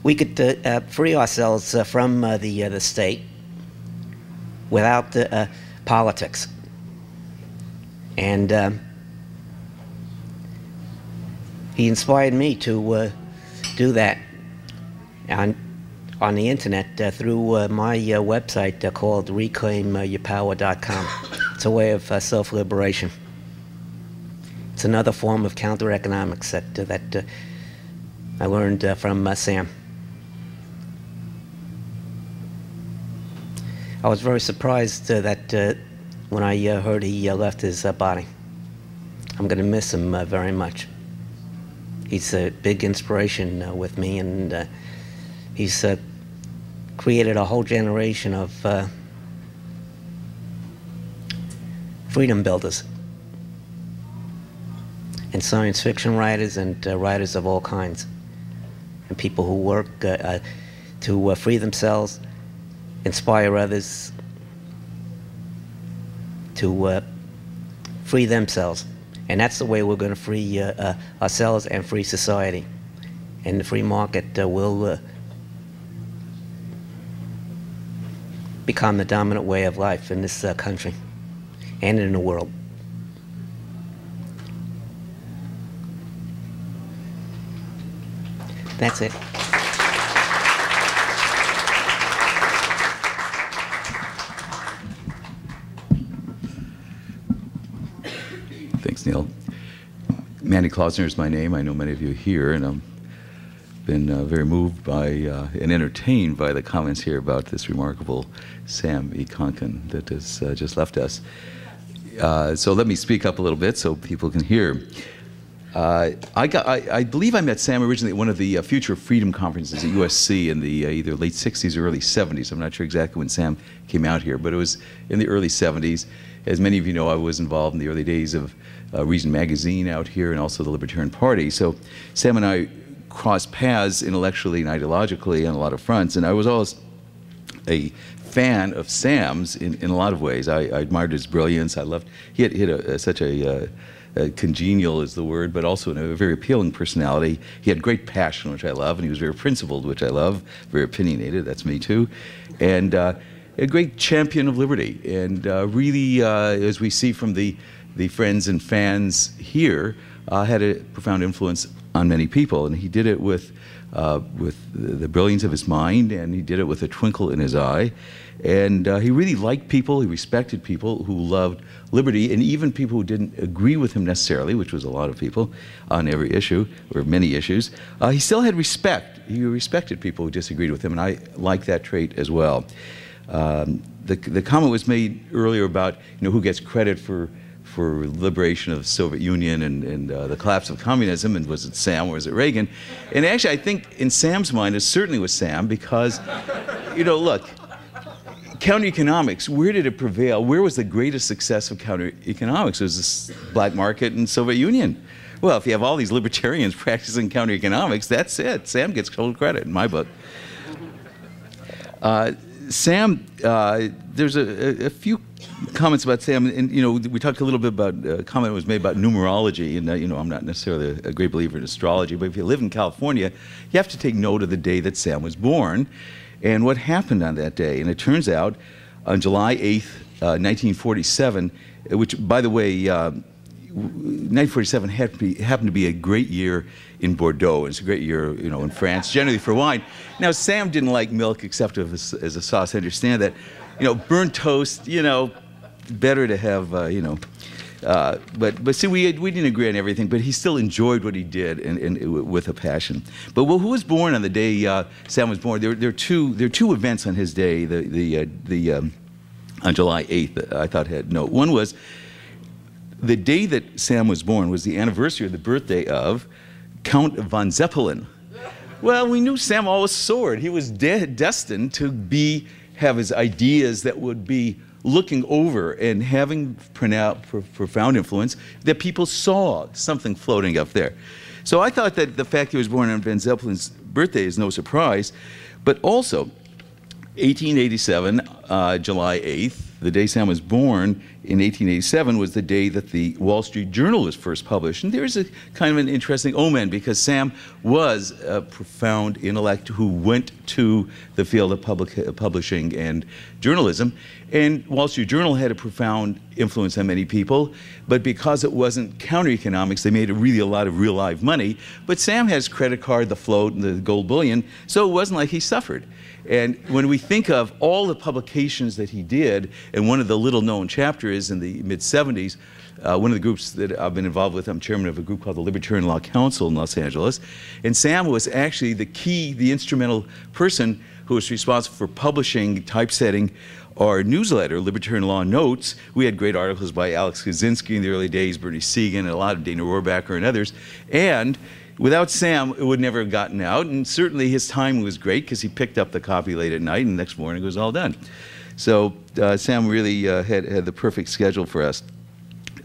we could uh, uh, free ourselves uh, from uh, the, uh, the state without uh, uh, politics. And um, he inspired me to uh, do that on, on the internet uh, through uh, my uh, website uh, called reclaim your power dot com. It's a way of uh, self-liberation. It's another form of counter-economics that, uh, that uh, I learned uh, from uh, Sam. I was very surprised uh, that uh, when I uh, heard he uh, left his uh, body. I'm going to miss him uh, very much. He's a big inspiration uh, with me, and uh, he's uh, created a whole generation of uh, freedom builders and science fiction writers and uh, writers of all kinds, and people who work uh, uh, to uh, free themselves, inspire others to uh, free themselves. And that's the way we're going to free uh, uh, ourselves and free society. And the free market uh, will uh, become the dominant way of life in this uh, country and in the world. That's it. Thanks, Neil. Mandy Klausner is my name. I know many of you here, and I've been uh, very moved by uh, and entertained by the comments here about this remarkable Sam E. Konkin that has uh, just left us. Uh, so let me speak up a little bit so people can hear. Uh, I, got, I, I believe I met Sam originally at one of the uh, Future Freedom conferences at U S C in the uh, either late sixties or early seventies. I'm not sure exactly when Sam came out here, but it was in the early seventies. As many of you know, I was involved in the early days of uh, Reason Magazine out here and also the Libertarian Party. So Sam and I crossed paths intellectually and ideologically on a lot of fronts, and I was always a fan of Sam's in, in a lot of ways. I, I admired his brilliance. I loved, he had, he had a, a, such a, uh, a congenial is the word, but also a very appealing personality. He had great passion, which I love, and he was very principled, which I love, very opinionated, that's me too. And. Uh, A great champion of liberty, and uh, really, uh, as we see from the, the friends and fans here, uh, had a profound influence on many people, and he did it with uh, with the brilliance of his mind, and he did it with a twinkle in his eye. And uh, he really liked people, he respected people who loved liberty, and even people who didn't agree with him necessarily, which was a lot of people on every issue, or many issues. Uh, he still had respect. He respected people who disagreed with him, and I like that trait as well. Um, the, the comment was made earlier about, you know, who gets credit for for liberation of the Soviet Union and, and uh, the collapse of communism, and was it Sam or was it Reagan? And actually, I think in Sam's mind, it certainly was Sam, because, you know, look, counter-economics, where did it prevail? Where was the greatest success of counter-economics? It was the black market and Soviet Union. Well, if you have all these libertarians practicing counter-economics, that's it. Sam gets total credit in my book. Uh, Sam, uh, there's a, a, a few comments about Sam, and you know, we talked a little bit about a comment that was made about numerology, and uh, you know, I'm not necessarily a great believer in astrology, but if you live in California, you have to take note of the day that Sam was born and what happened on that day. And it turns out on July eighth, uh, nineteen forty-seven, which, by the way, uh, nineteen forty-seven happened to, be, happened to be a great year in Bordeaux. It's a great year, you know, in France, generally for wine. Now, Sam didn't like milk except as, as a sauce. I understand that. You know, burnt toast, you know, better to have, uh, you know. Uh, but, but see, we, had, we didn't agree on everything, but he still enjoyed what he did and, and, and with a passion. But well, who was born on the day uh, Sam was born? There, there, are two, there are two events on his day, the, the, uh, the, um, on July eighth, that I thought had note. One was, the day that Sam was born was the anniversary of the birthday of Count von Zeppelin. Well, we knew Sam always soared. He was de destined to be, have his ideas that would be looking over and having profound influence, that people saw something floating up there. So I thought that the fact he was born on von Zeppelin's birthday is no surprise, but also eighteen eighty-seven, uh, July eighth, the day Sam was born in eighteen eighty-seven, was the day that the Wall Street Journal was first published. And there's a kind of an interesting omen, because Sam was a profound intellect who went to the field of public, uh, publishing and journalism. And Wall Street Journal had a profound influence on many people, but because it wasn't counter-economics, they made really a lot of real live money. But Sam has credit card, the float, and the gold bullion, so it wasn't like he suffered. And when we think of all the publications that he did, and one of the little-known chapters in the mid seventies, uh, one of the groups that I've been involved with, I'm chairman of a group called the Libertarian Law Council in Los Angeles, and Sam was actually the key, the instrumental person who was responsible for publishing, typesetting our newsletter, Libertarian Law Notes. We had great articles by Alex Kaczynski in the early days, Bernie Siegen, and a lot of Dana Rohrbacker and others. And without Sam, it would never have gotten out, and certainly his time was great, because he picked up the copy late at night, and the next morning it was all done. So uh, Sam really uh, had, had the perfect schedule for us.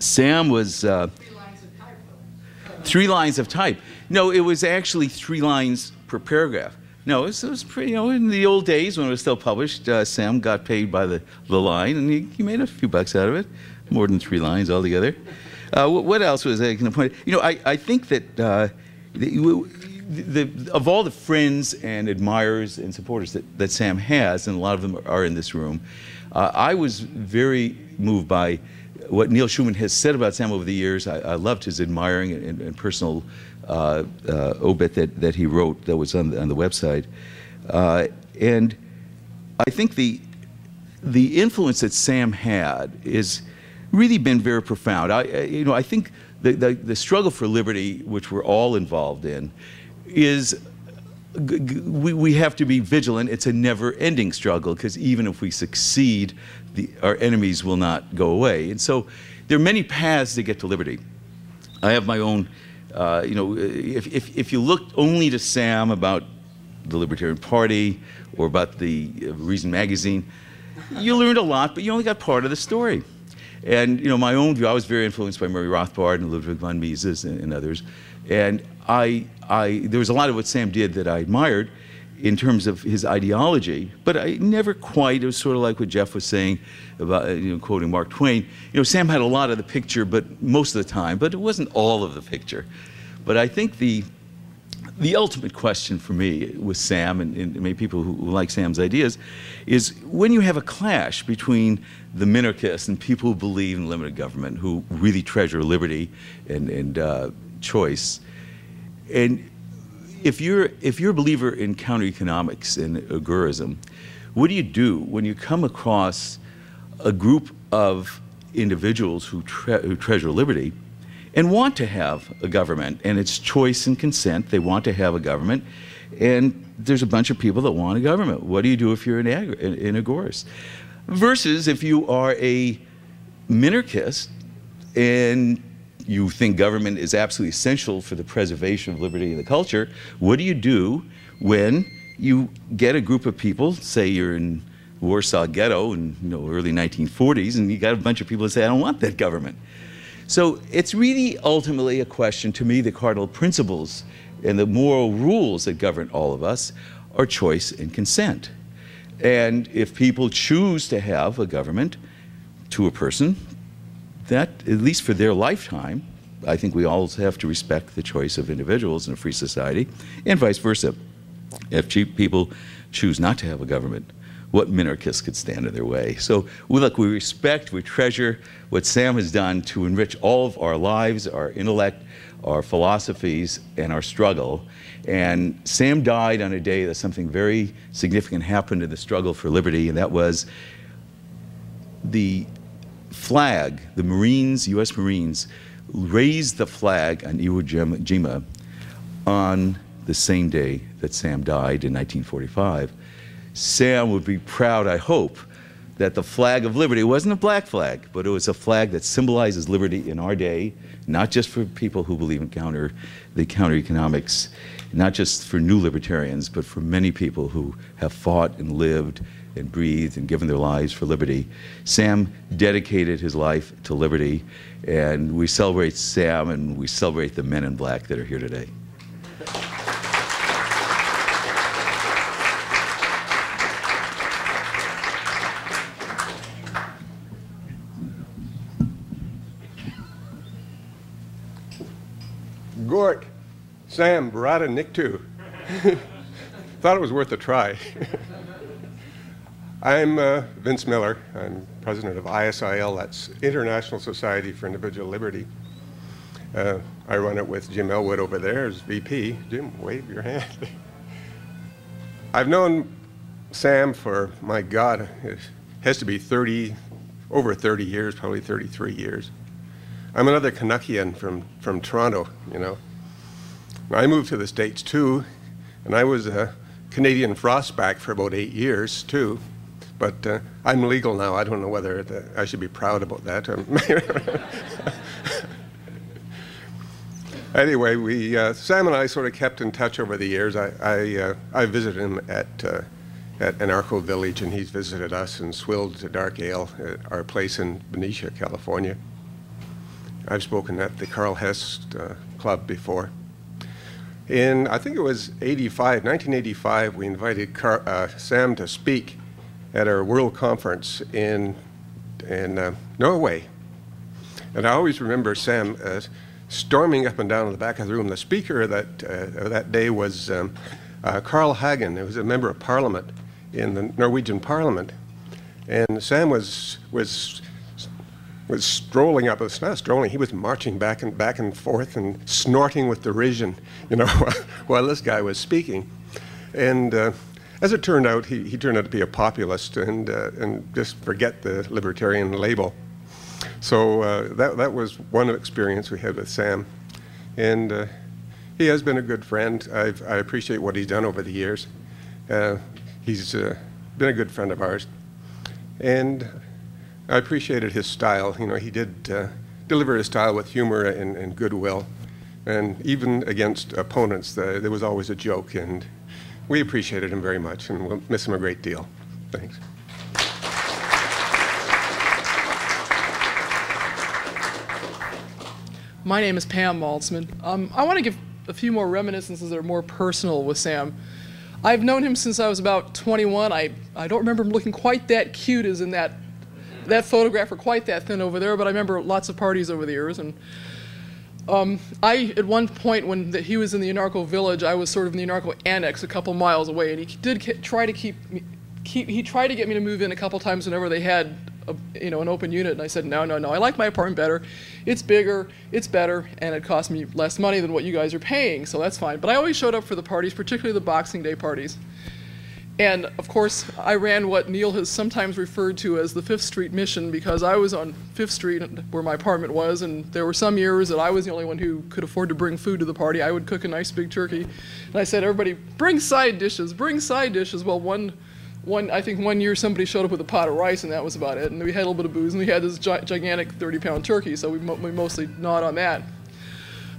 Sam was... Uh, three lines of type. Three lines of type. No, it was actually three lines per paragraph. No, it was, it was pretty, you know, in the old days when it was still published, uh, Sam got paid by the, the line, and he, he made a few bucks out of it, more than three lines altogether. Uh, what, what else was I going to point out? You know, I, I think that... Uh, The, the, of all the friends and admirers and supporters that, that Sam has, and a lot of them are in this room, uh, I was very moved by what Neil Schumann has said about Sam over the years. I, I loved his admiring and, and personal uh, uh, obit that, that he wrote that was on the, on the website. Uh, and I think the, the influence that Sam had is really been very profound. I, you know, I think The, the, the struggle for liberty, which we're all involved in, is g g we, we have to be vigilant. It's a never-ending struggle, because even if we succeed, the, our enemies will not go away. And so there are many paths to get to liberty. I have my own, uh, you know, if, if, if you looked only to Sam about the Libertarian Party or about the uh, Reason magazine, you learned a lot, but you only got part of the story. And, you know, my own view, I was very influenced by Murray Rothbard and Ludwig von Mises and, and others. And I, I, there was a lot of what Sam did that I admired in terms of his ideology, but I never quite, it was sort of like what Jeff was saying about, you know, quoting Mark Twain. You know, Sam had a lot of the picture, but most of the time, but it wasn't all of the picture. But I think the, the ultimate question for me with Sam, and, and maybe people who, who like Sam's ideas, is when you have a clash between the minarchists and people who believe in limited government, who really treasure liberty and, and uh, choice, and if you're, if you're a believer in counter-economics and agorism, what do you do when you come across a group of individuals who, tre who treasure liberty and want to have a government, and it's choice and consent, they want to have a government, and there's a bunch of people that want a government? What do you do if you're an, ag an agorist? Versus if you are a minarchist and you think government is absolutely essential for the preservation of liberty and the culture, what do you do when you get a group of people, say you're in Warsaw Ghetto in you know, early nineteen forties, and you got a bunch of people that say, I don't want that government? So it's really ultimately a question, to me, the cardinal principles and the moral rules that govern all of us are choice and consent. And if people choose to have a government to a person, that, at least for their lifetime, I think we all have to respect the choice of individuals in a free society, and vice versa. If people choose not to have a government, what minarchists could stand in their way? So, we, look, we respect, we treasure what Sam has done to enrich all of our lives, our intellect, our philosophies, and our struggle. And Sam died on a day that something very significant happened in the struggle for liberty, and that was the flag, the Marines, U S Marines, raised the flag on Iwo Jima on the same day that Sam died in nineteen forty-five. Sam would be proud, I hope, that the flag of liberty wasn't a black flag, but it was a flag that symbolizes liberty in our day, not just for people who believe in counter, the counter-economics, not just for new libertarians, but for many people who have fought and lived and breathed and given their lives for liberty. Sam dedicated his life to liberty, and we celebrate Sam, and we celebrate the men in black that are here today. Gork, Sam, Barada, Nick too. Thought it was worth a try. I'm uh, Vince Miller. I'm president of I S I L, that's International Society for Individual Liberty. Uh, I run it with Jim Elwood over there as V P. Jim, wave your hand. I've known Sam for, my God, it has to be thirty, over thirty years, probably thirty-three years. I'm another Canuckian from, from Toronto, you know. I moved to the States too, and I was a Canadian frostback for about eight years too, but uh, I'm legal now. I don't know whether the, I should be proud about that. Anyway, we, uh, Sam and I sort of kept in touch over the years. I, I, uh, I visited him at, uh, at Anarcho Village, and he's visited us in Swilled to Dark Ale, at our place in Benicia, California. I've spoken at the Carl Hess uh, Club before. In, I think it was nineteen eighty-five, we invited Car uh, Sam to speak at our World Conference in, in uh, Norway. And I always remember Sam uh, storming up and down in the back of the room. The speaker that, uh, that day was um, uh, Carl Hagen, who was a member of parliament in the Norwegian parliament. And Sam was, was was strolling up, it's not strolling, he was marching back and back and forth and snorting with derision, you know, while this guy was speaking. And uh, as it turned out, he, he turned out to be a populist and, uh, and just forget the libertarian label. So uh, that, that was one experience we had with Sam. And uh, he has been a good friend. I've, I appreciate what he's done over the years. Uh, he's uh, been a good friend of ours. And I appreciated his style. You know, he did uh, deliver his style with humor and, and goodwill, and even against opponents, the, there was always a joke, and we appreciated him very much, and we'll miss him a great deal. Thanks. My name is Pam Maltzman. Um, I want to give a few more reminiscences that are more personal with Sam. I've known him since I was about twenty-one. I, I don't remember him looking quite that cute as in that that photograph were quite that thin over there, but I remember lots of parties over the years, and Um, I, at one point when the, he was in the anarcho village, I was sort of in the anarcho annex a couple miles away, and he did try to keep, me, keep, he tried to get me to move in a couple times whenever they had a, you know, an open unit, and I said, no, no, no, I like my apartment better. It's bigger, it's better, and it costs me less money than what you guys are paying, so that's fine. But I always showed up for the parties, particularly the Boxing Day parties. And of course, I ran what Neil has sometimes referred to as the Fifth Street Mission, because I was on Fifth Street where my apartment was, and there were some years that I was the only one who could afford to bring food to the party. I would cook a nice big turkey, and I said, everybody, bring side dishes, bring side dishes. Well, one, one, I think one year somebody showed up with a pot of rice, and that was about it. And we had a little bit of booze, and we had this gi gigantic thirty pound turkey, so we, mo we mostly gnawed on that.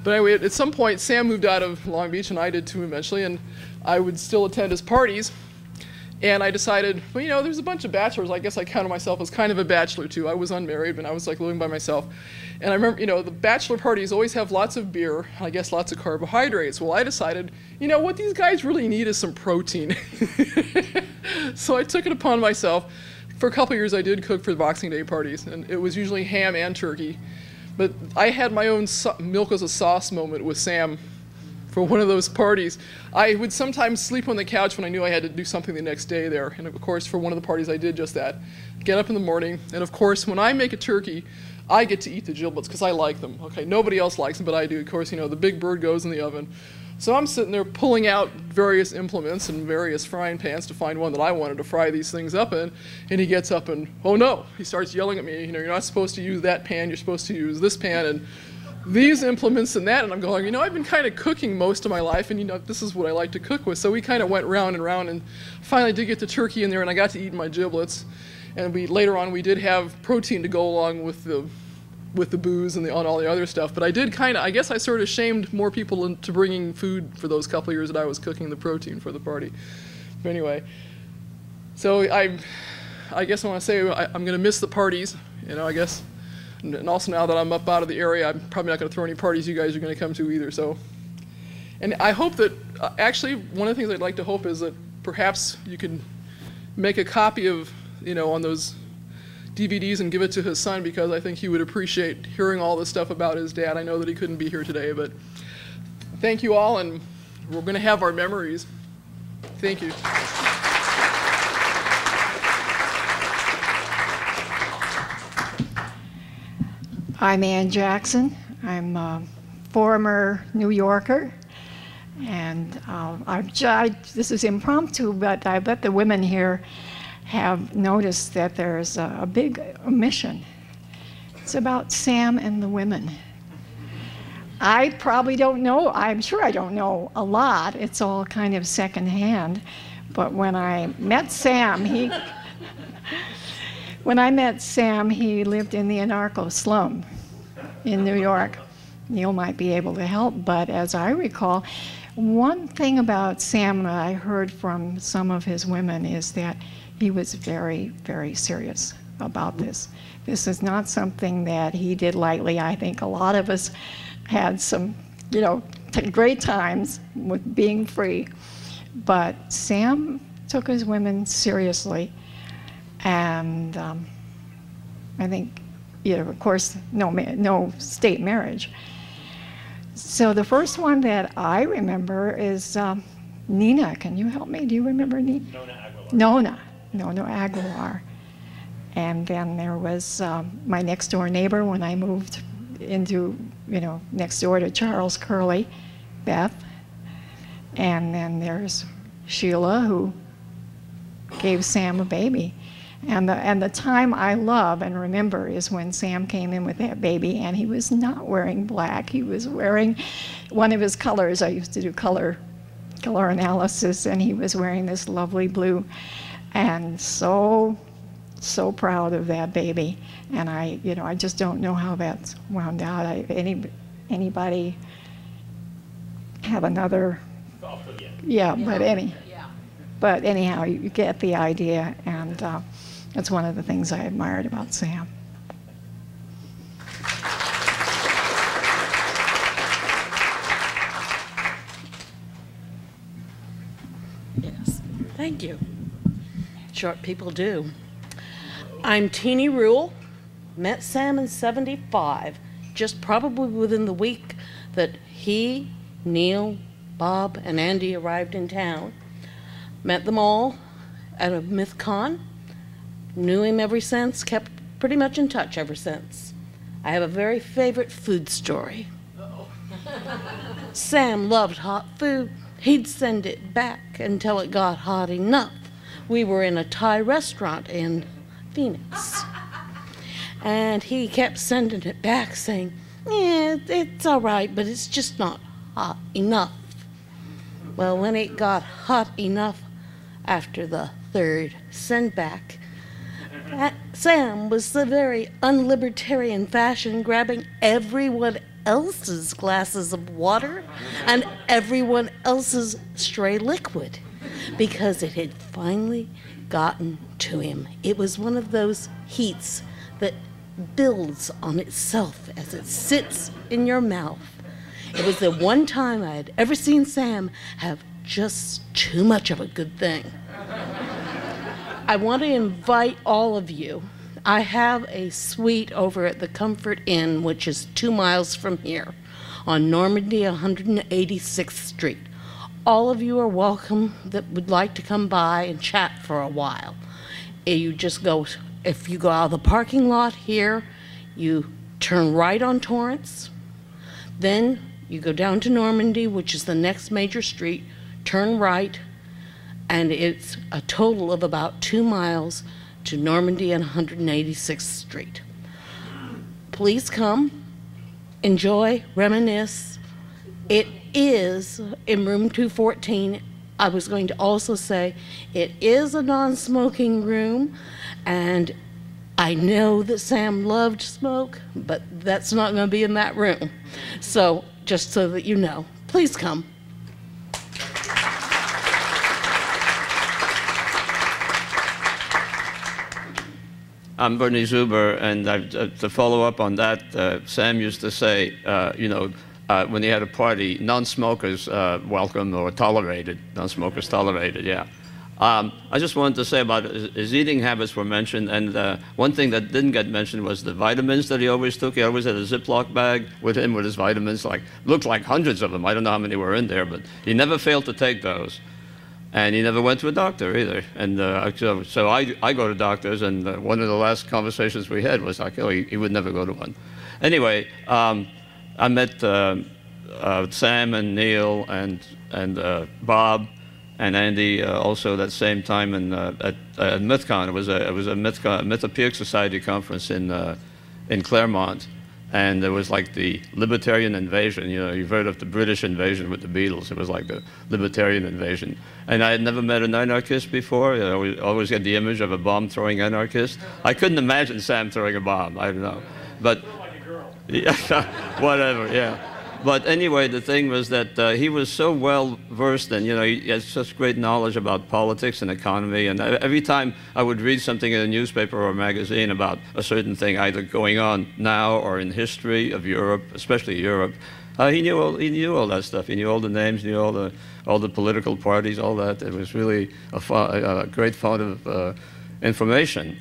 But anyway, at some point, Sam moved out of Long Beach, and I did too eventually, and I would still attend his parties. And I decided, well, you know, there's a bunch of bachelors. I guess I counted myself as kind of a bachelor, too. I was unmarried, and I was, like, living by myself. And I remember, you know, the bachelor parties always have lots of beer, and I guess lots of carbohydrates. Well, I decided, you know, what these guys really need is some protein. So I took it upon myself. For a couple years, I did cook for the Boxing Day parties, and it was usually ham and turkey. But I had my own so milk as a sauce moment with Sam. For one of those parties, I would sometimes sleep on the couch when I knew I had to do something the next day there. And of course, for one of the parties, I did just that. Get up in the morning, and of course, when I make a turkey, I get to eat the giblets because I like them. Okay, nobody else likes them, but I do. Of course, you know, the big bird goes in the oven. So I'm sitting there pulling out various implements and various frying pans to find one that I wanted to fry these things up in. And he gets up and, oh no, he starts yelling at me, you know, you're not supposed to use that pan, you're supposed to use this pan. And these implements and that, and I'm going, you know, I've been kind of cooking most of my life, and you know, this is what I like to cook with. So we kind of went round and round, and finally did get the turkey in there, and I got to eat my giblets. And we later on, we did have protein to go along with the with the booze and the on all the other stuff. But I did kind of, I guess I sort of shamed more people into bringing food for those couple of years that I was cooking the protein for the party. But anyway, so I, I guess I want to say I, I'm going to miss the parties, you know, I guess. And also now that I'm up out of the area, I'm probably not going to throw any parties you guys are going to come to either. So, and I hope that, uh, actually, one of the things I'd like to hope is that perhaps you can make a copy of, you know, on those D V Ds and give it to his son, because I think he would appreciate hearing all this stuff about his dad. I know that he couldn't be here today, but thank you all, and we're going to have our memories. Thank you. I'm Ann Jackson. I'm a former New Yorker, and uh, I, I, this is impromptu, but I bet the women here have noticed that there's a, a big omission. It's about Sam and the women. I probably don't know, I'm sure I don't know a lot. It's all kind of secondhand, but when I met Sam, he... When I met Sam, he lived in the anarcho slum in New York. Neil might be able to help, but as I recall, one thing about Sam that I heard from some of his women is that he was very, very serious about this. This is not something that he did lightly. I think a lot of us had some, you know, great times with being free, but Sam took his women seriously. And um, I think, you know, of course, no, no state marriage. So the first one that I remember is um, Nina. Can you help me? Do you remember Nina? Nona Aguilar. Nona, Nona Aguilar. And then there was um, my next door neighbor when I moved into, you know, next door to Charles Curley, Beth. And then there's Sheila, who gave Sam a baby. And the, and the time I love and remember is when Sam came in with that baby, and he was not wearing black. He was wearing one of his colors. I used to do color, color analysis, and he was wearing this lovely blue. And so, so proud of that baby. And I, you know, I just don't know how that's wound out. I, any, anybody have another? Oh, yeah. Yeah, yeah, but any. Yeah. But anyhow, you get the idea, and. Uh, That's one of the things I admired about Sam. Yes, thank you. Short people do. I'm Teenie Rule. Met Sam in seventy-five, just probably within the week that he, Neil, Bob, and Andy arrived in town, met them all at a MythCon, knew him ever since, kept pretty much in touch ever since. I have a very favorite food story. Uh-oh. Sam loved hot food. He'd send it back until it got hot enough. We were in a Thai restaurant in Phoenix, and he kept sending it back saying, yeah, it's all right, but it's just not hot enough. Well, when it got hot enough after the third send back, Sam was the very unlibertarian fashion, grabbing everyone else's glasses of water and everyone else's stray liquid because it had finally gotten to him. It was one of those heats that builds on itself as it sits in your mouth. It was the one time I had ever seen Sam have just too much of a good thing. I want to invite all of you. I have a suite over at the Comfort Inn, which is two miles from here, on Normandy one hundred eighty-sixth Street. All of you are welcome that would like to come by and chat for a while. You just go, if you go out of the parking lot here, you turn right on Torrance, then you go down to Normandy, which is the next major street, turn right, and it's a total of about two miles to Normandy and one hundred eighty-sixth Street. Please come, enjoy, reminisce. It is in room two fourteen. I was going to also say it is a non-smoking room, and I know that Sam loved smoke, but that's not going to be in that room. So just so that you know, please come. I'm Bernie Zuber, and I, uh, to follow up on that, uh, Sam used to say, uh, you know, uh, when he had a party, non-smokers uh, welcome or tolerated, non-smokers tolerated, yeah. Um, I just wanted to say about his, his eating habits were mentioned, and uh, one thing that didn't get mentioned was the vitamins that he always took. He always had a Ziploc bag with him with his vitamins, like, looked like hundreds of them. I don't know how many were in there, but he never failed to take those. And he never went to a doctor either. And uh, so, so I, I go to doctors, and uh, one of the last conversations we had was like, oh, he, he would never go to one. Anyway, um, I met uh, uh, Sam and Neil and, and uh, Bob and Andy uh, also that same time in, uh, at, at MythCon. It was a, it was a MythCon, Mythopoeic Society conference in, uh, in Claremont. And there was like the libertarian invasion. You know, you've heard of the British invasion with the Beatles. It was like the libertarian invasion. And I had never met an anarchist before. I always, always had the image of a bomb-throwing anarchist. I couldn't imagine Sam throwing a bomb. I don't know. But like a girl. Yeah, whatever, yeah. But anyway, the thing was that uh, he was so well versed, and you know, he has such great knowledge about politics and economy. And every time I would read something in a newspaper or a magazine about a certain thing either going on now or in history of Europe, especially Europe, uh, he knew all, he knew all that stuff. He knew all the names, knew all the all the political parties, all that. It was really a, fo a great font of uh, information.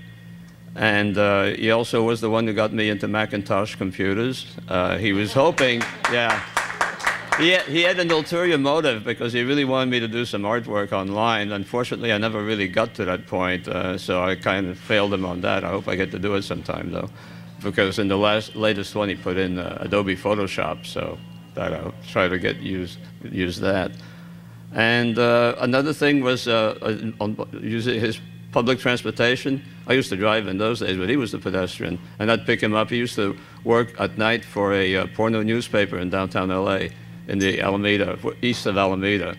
And uh, he also was the one who got me into Macintosh computers. Uh, he was hoping, yeah. He had, he had an ulterior motive because he really wanted me to do some artwork online. Unfortunately, I never really got to that point, uh, so I kind of failed him on that. I hope I get to do it sometime, though, because in the last, latest one, he put in uh, Adobe Photoshop, so that I'll try to get use, use that. And uh, another thing was uh, on, using his public transportation. I used to drive in those days, but he was the pedestrian. And I'd pick him up. He used to work at night for a uh, porno newspaper in downtown L A, in the Alameda, east of Alameda.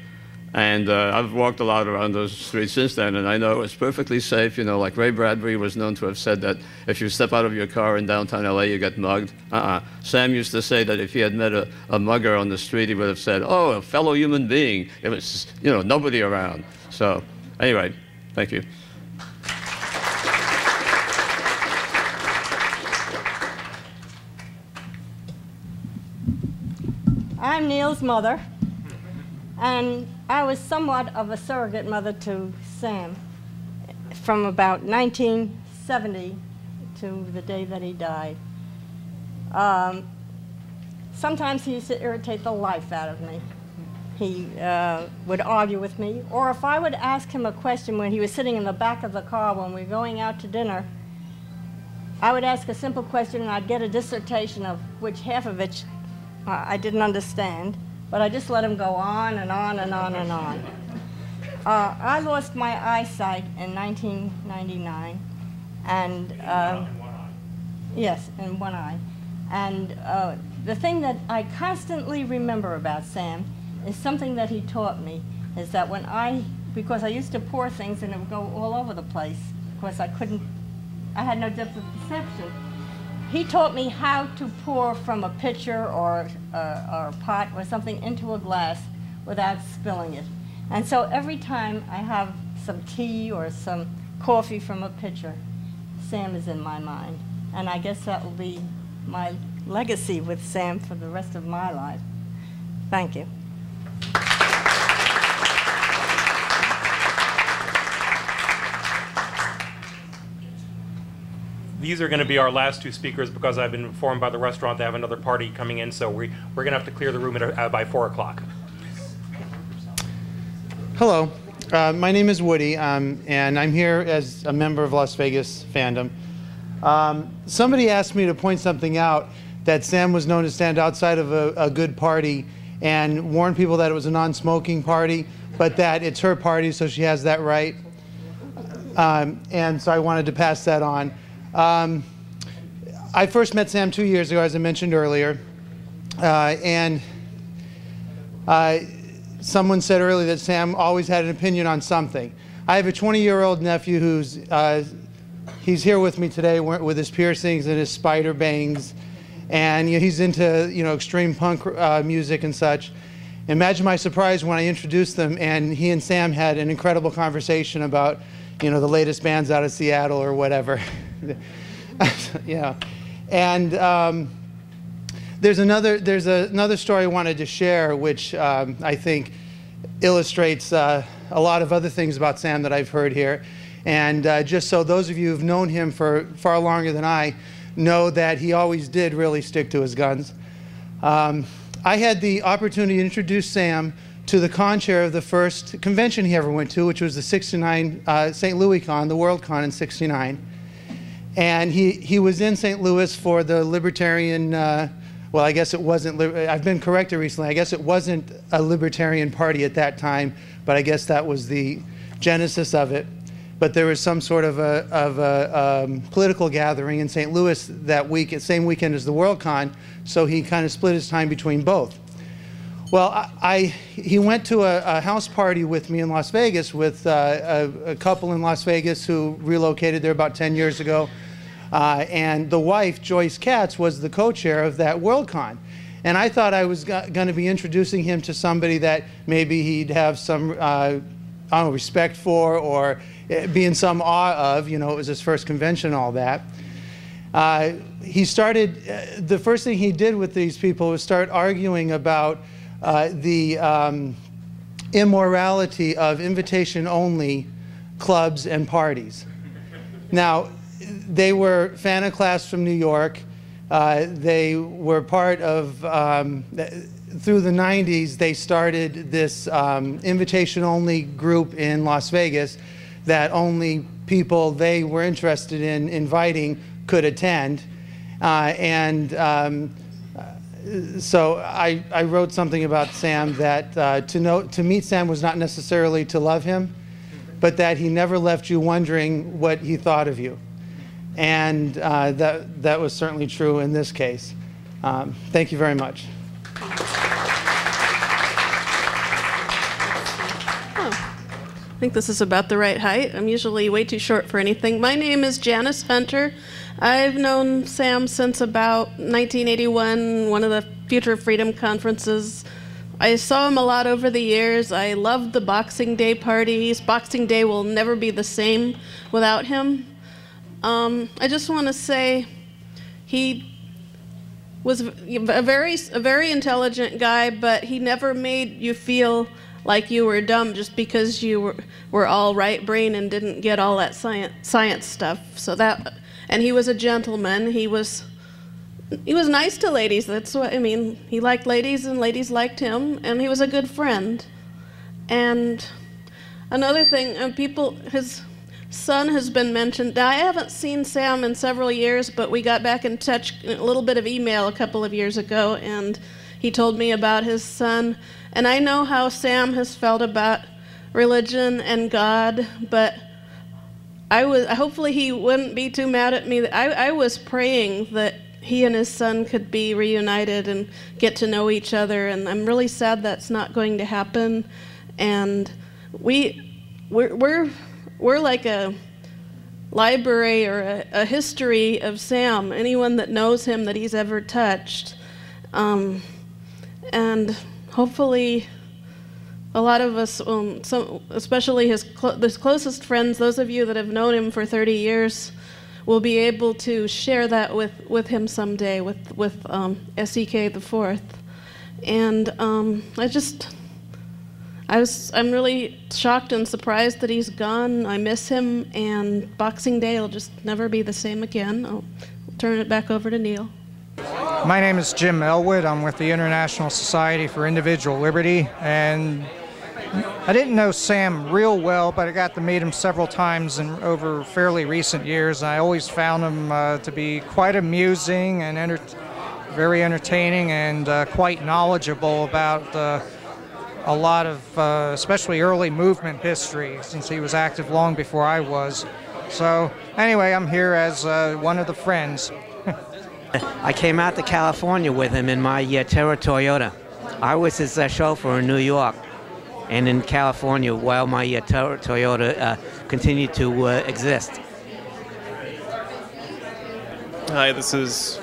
And uh, I've walked a lot around those streets since then, and I know it's perfectly safe. You know, like Ray Bradbury was known to have said that if you step out of your car in downtown L A, you get mugged. Uh-uh. Sam used to say that if he had met a, a mugger on the street, he would have said, oh, a fellow human being. It was, you know, nobody around. So anyway, thank you. I'm Neil's mother, and I was somewhat of a surrogate mother to Sam from about nineteen seventy to the day that he died. Um, Sometimes he used to irritate the life out of me. He uh, would argue with me, or if I would ask him a question when he was sitting in the back of the car when we were going out to dinner, I would ask a simple question and I'd get a dissertation of which half of it uh, I didn't understand, but I just let him go on and on and on and on. Uh, I lost my eyesight in nineteen ninety-nine, and uh, in one eye. yes, in one eye. And uh, the thing that I constantly remember about Sam is something that he taught me, is that when I, because I used to pour things and it would go all over the place, because I couldn't, I had no depth of perception. He taught me how to pour from a pitcher or, uh, or a pot or something into a glass without spilling it. And so every time I have some tea or some coffee from a pitcher, Sam is in my mind. And I guess that will be my legacy with Sam for the rest of my life. Thank you. These are going to be our last two speakers because I've been informed by the restaurant they have another party coming in, so we, we're going to have to clear the room at, uh, by four o'clock. Hello. Uh, my name is Woody, um, and I'm here as a member of Las Vegas fandom. Um, somebody asked me to point something out, that Sam was known to stand outside of a, a good party and warn people that it was a non-smoking party, but that it's her party, so she has that right. Um, and so I wanted to pass that on. Um, I first met Sam two years ago, as I mentioned earlier, uh, and uh, someone said earlier that Sam always had an opinion on something. I have a twenty-year-old nephew who's uh, he's here with me today with his piercings and his spider bangs, and you know, he's into you know extreme punk uh, music and such. Imagine my surprise when I introduced them, and he and Sam had an incredible conversation about you know the latest bands out of Seattle or whatever. yeah, and um, there's another there's a, another story I wanted to share, which um, I think illustrates uh, a lot of other things about Sam that I've heard here. And uh, just so those of you who've known him for far longer than I know, that he always did really stick to his guns. Um, I had the opportunity to introduce Sam to the con chair of the first convention he ever went to, which was the sixty-nine uh, Saint Louis Con, the World Con in sixty-nine. And he, he was in Saint Louis for the libertarian, uh, well, I guess it wasn't, I've been corrected recently, I guess it wasn't a libertarian party at that time, but I guess that was the genesis of it. But there was some sort of a, of a um, political gathering in Saint Louis that week, same weekend as the World Con, so he kind of split his time between both. Well, I, I, he went to a, a house party with me in Las Vegas with uh, a, a couple in Las Vegas who relocated there about ten years ago. Uh, and the wife, Joyce Katz, was the co-chair of that Worldcon. And I thought I was going to be introducing him to somebody that maybe he'd have some, uh, I don't know, respect for or be in some awe of. You know, it was his first convention and all that. Uh, he started, uh, the first thing he did with these people was start arguing about Uh, the um, immorality of invitation-only clubs and parties. Now, they were fan-of-class from New York. Uh, they were part of, um, through the nineties, they started this um, invitation-only group in Las Vegas that only people they were interested in inviting could attend. Uh, and um, So I, I wrote something about Sam that uh, to, know, to meet Sam was not necessarily to love him, but that he never left you wondering what he thought of you. And uh, that, that was certainly true in this case. Um, thank you very much. Oh, I think this is about the right height. I'm usually way too short for anything. My name is Janice Fenter. I've known Sam since about nineteen eighty-one, one of the Future of Freedom conferences. I saw him a lot over the years. I loved the Boxing Day parties. Boxing Day will never be the same without him. Um, I just want to say he was a very, a very intelligent guy, but he never made you feel like you were dumb just because you were, were all right brain and didn't get all that science, science stuff. So that. And he was a gentleman. He was He was nice to ladies, that's what, I mean, he liked ladies and ladies liked him, and he was a good friend. And another thing, uh, people, his son has been mentioned. Now, I haven't seen Sam in several years, but we got back in touch, a little bit of email a couple of years ago, and he told me about his son. And I know how Sam has felt about religion and God, but I was, hopefully he wouldn't be too mad at me. I, I was praying that he and his son could be reunited and get to know each other, and I'm really sad that's not going to happen. And we, we're, we're, we're like a library or a, a history of Sam, anyone that knows him that he's ever touched. Um, and hopefully a lot of us, um, some, especially his, clo his closest friends, those of you that have known him for thirty years, we'll be able to share that with, with him someday, with, with um, S E K the Fourth. And um, I just, I was, I'm really shocked and surprised that he's gone. I miss him, and Boxing Day will just never be the same again. I'll turn it back over to Neil. My name is Jim Elwood. I'm with the International Society for Individual Liberty, and I didn't know Sam real well, but I got to meet him several times in, over fairly recent years. And I always found him uh, to be quite amusing and enter very entertaining and uh, quite knowledgeable about uh, a lot of, uh, especially early movement history, since he was active long before I was. So anyway, I'm here as uh, one of the friends. I came out to California with him in my uh, Terra Toyota. I was his uh, chauffeur in New York and in California while my uh, Toyota uh, continued to uh, exist. Hi, this is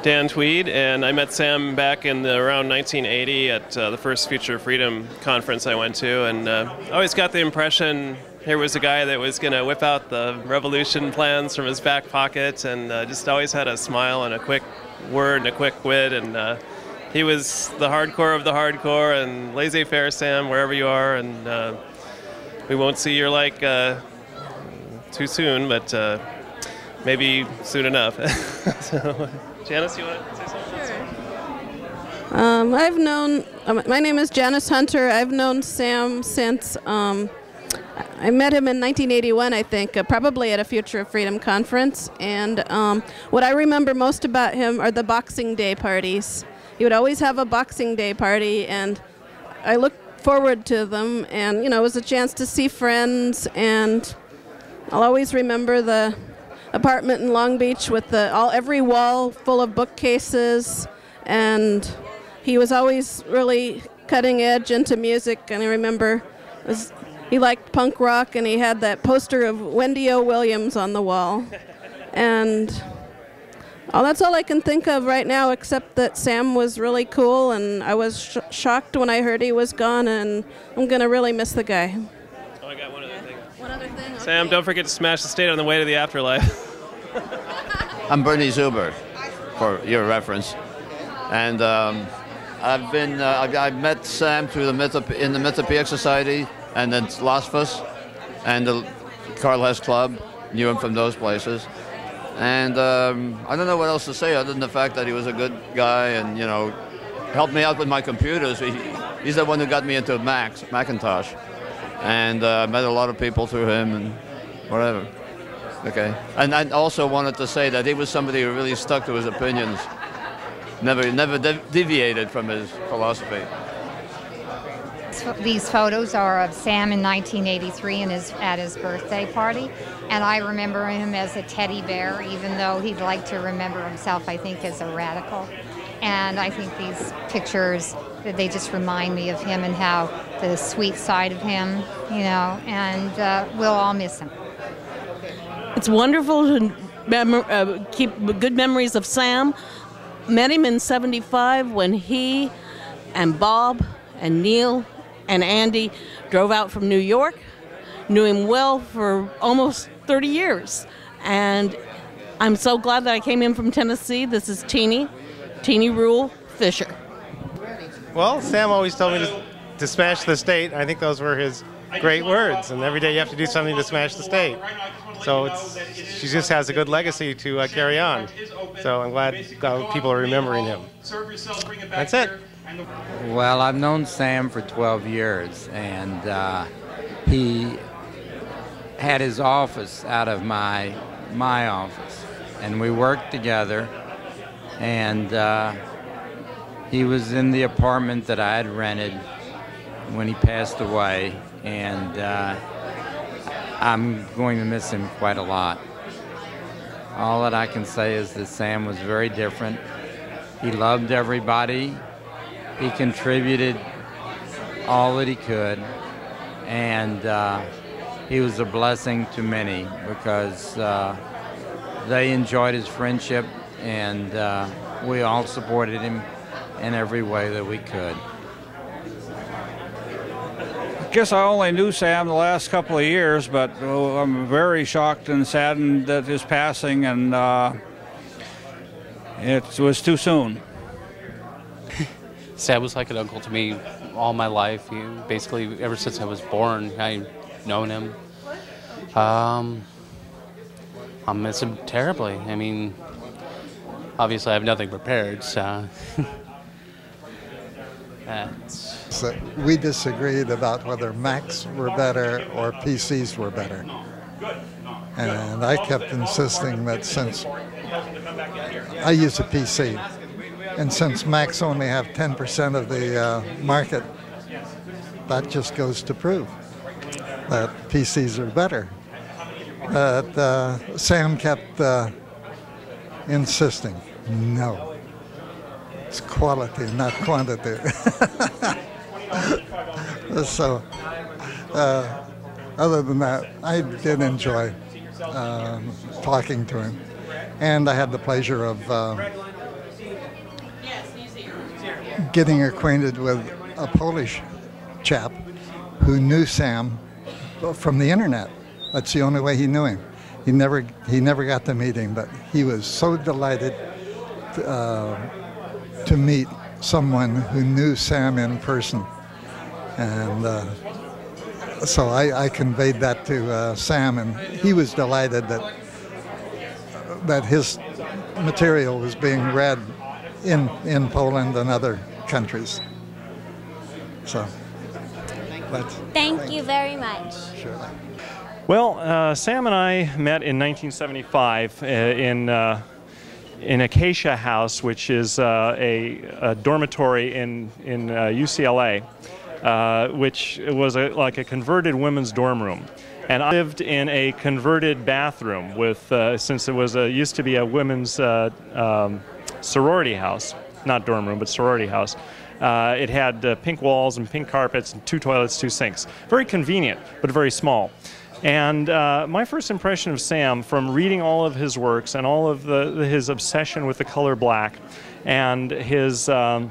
Dan Tweed, and I met Sam back in the, around nineteen eighty at uh, the first Future Freedom conference I went to, and uh, I always got the impression here was a guy that was going to whip out the revolution plans from his back pocket, and uh, just always had a smile and a quick word and a quick wit, and uh, he was the hardcore of the hardcore, and laissez-faire Sam, wherever you are, and uh, we won't see your like uh, too soon, but uh, maybe soon enough. So, Janice, you want to say something? Sure. Um, I've known, um, my name is Janice Hunter. I've known Sam since, um, I met him in nineteen eighty-one, I think, uh, probably at a Future of Freedom conference, and um, what I remember most about him are the Boxing Day parties. He would always have a Boxing Day party, and I looked forward to them, and, you know, it was a chance to see friends, and I'll always remember the apartment in Long Beach with the all every wall full of bookcases, and he was always really cutting edge into music, and I remember it was, he liked punk rock, and he had that poster of Wendy O. Williams on the wall, and oh, that's all I can think of right now, except that Sam was really cool, and I was sh shocked when I heard he was gone, and I'm going to really miss the guy. Oh, I got one other yeah. thing. One other thing? Okay. Sam, don't forget to smash the state on the way to the afterlife. I'm Bernie Zuber, for your reference. And um, I've been, uh, I've met Sam through the Mytho in the Mythopoeic Society, and then Losfus, and the Carl Hess Club, knew him from those places. And um, I don't know what else to say other than the fact that he was a good guy and, you know, helped me out with my computers. He, he's the one who got me into Macs, Macintosh. And I uh, met a lot of people through him and whatever. Okay. And I also wanted to say that he was somebody who really stuck to his opinions. Never, never de deviated from his philosophy. These photos are of Sam in nineteen eighty-three and his, at his birthday party, and I remember him as a teddy bear, even though he'd like to remember himself, I think, as a radical. And I think these pictures, they just remind me of him and how the sweet side of him, you know, and uh, we'll all miss him. It's wonderful to mem uh, keep good memories of Sam. Met him in seventy-five when he and Bob and Neil and Andy drove out from New York. Knew him well for almost thirty years. And I'm so glad that I came in from Tennessee. This is Teeny, Teeny Rule Fisher. Well, Sam always told me to, to smash the state. I think those were his great words. And every day you have to do something to smash the state. So it's, she just has a good legacy to uh, carry on. So I'm glad uh, people are remembering him. That's it. Well, I've known Sam for twelve years, and uh, he had his office out of my my office, and we worked together. And uh, he was in the apartment that I had rented when he passed away, and uh, I'm going to miss him quite a lot. All that I can say is that Sam was very different. He loved everybody. He contributed all that he could, and uh, he was a blessing to many because uh, they enjoyed his friendship, and uh, we all supported him in every way that we could. I guess I only knew Sam the last couple of years, but I'm very shocked and saddened at his passing, and uh, it was too soon. Sam was like an uncle to me all my life. He, basically, ever since I was born, I've known him. Um, I'll miss him terribly. I mean, obviously, I have nothing prepared, so. So we disagreed about whether Macs were better or P Cs were better. And I kept insisting that since I use a P C, and since Macs only have ten percent of the uh, market, that just goes to prove that P Cs are better. But uh, Sam kept uh, insisting, no. It's quality, not quantity. So, uh, other than that, I did enjoy uh, talking to him. And I had the pleasure of uh, getting acquainted with a Polish chap who knew Sam from the internet. That's the only way he knew him. He never, he never got to meet him, but he was so delighted to, uh, to meet someone who knew Sam in person. And uh, so I, I conveyed that to uh, Sam, and he was delighted that, that his material was being read in, in Poland and other countries. So, but, thank, thank you very much. Sure. Well, uh, Sam and I met in nineteen seventy-five uh, in uh, in Acacia House, which is uh, a, a dormitory in, in uh, U C L A, uh, which was a, like a converted women's dorm room. And I lived in a converted bathroom with, uh, since it was a, used to be a women's uh, um, sorority house, not dorm room, but sorority house. Uh, it had uh, pink walls and pink carpets and two toilets, two sinks. Very convenient, but very small. And uh, my first impression of Sam from reading all of his works and all of the, his obsession with the color black and his um,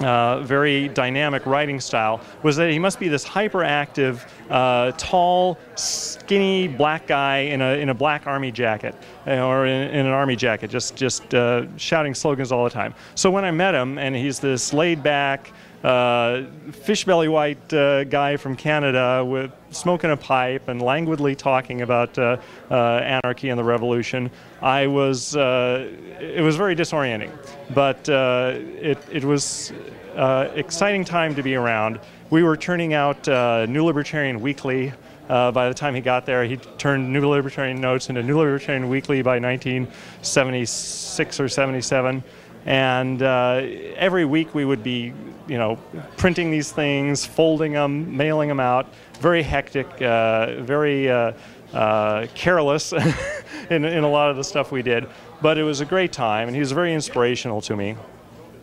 uh, very dynamic writing style was that he must be this hyperactive, uh, tall, skinny black guy in a, in a black army jacket or in, in an army jacket, just, just uh, shouting slogans all the time. So when I met him, and he's this laid-back, Uh, fish-belly white uh, guy from Canada with smoking a pipe and languidly talking about uh, uh, anarchy and the revolution, I was, uh, it was very disorienting, but uh, it, it was uh, exciting time to be around. We were turning out uh, New Libertarian Weekly. Uh, by the time he got there, he turned New Libertarian Notes into New Libertarian Weekly by nineteen seventy-six or seventy-seven. And uh, every week we would be, you know, printing these things, folding them, mailing them out. Very hectic, uh, very uh, uh, careless in, in a lot of the stuff we did. But it was a great time, and he was very inspirational to me.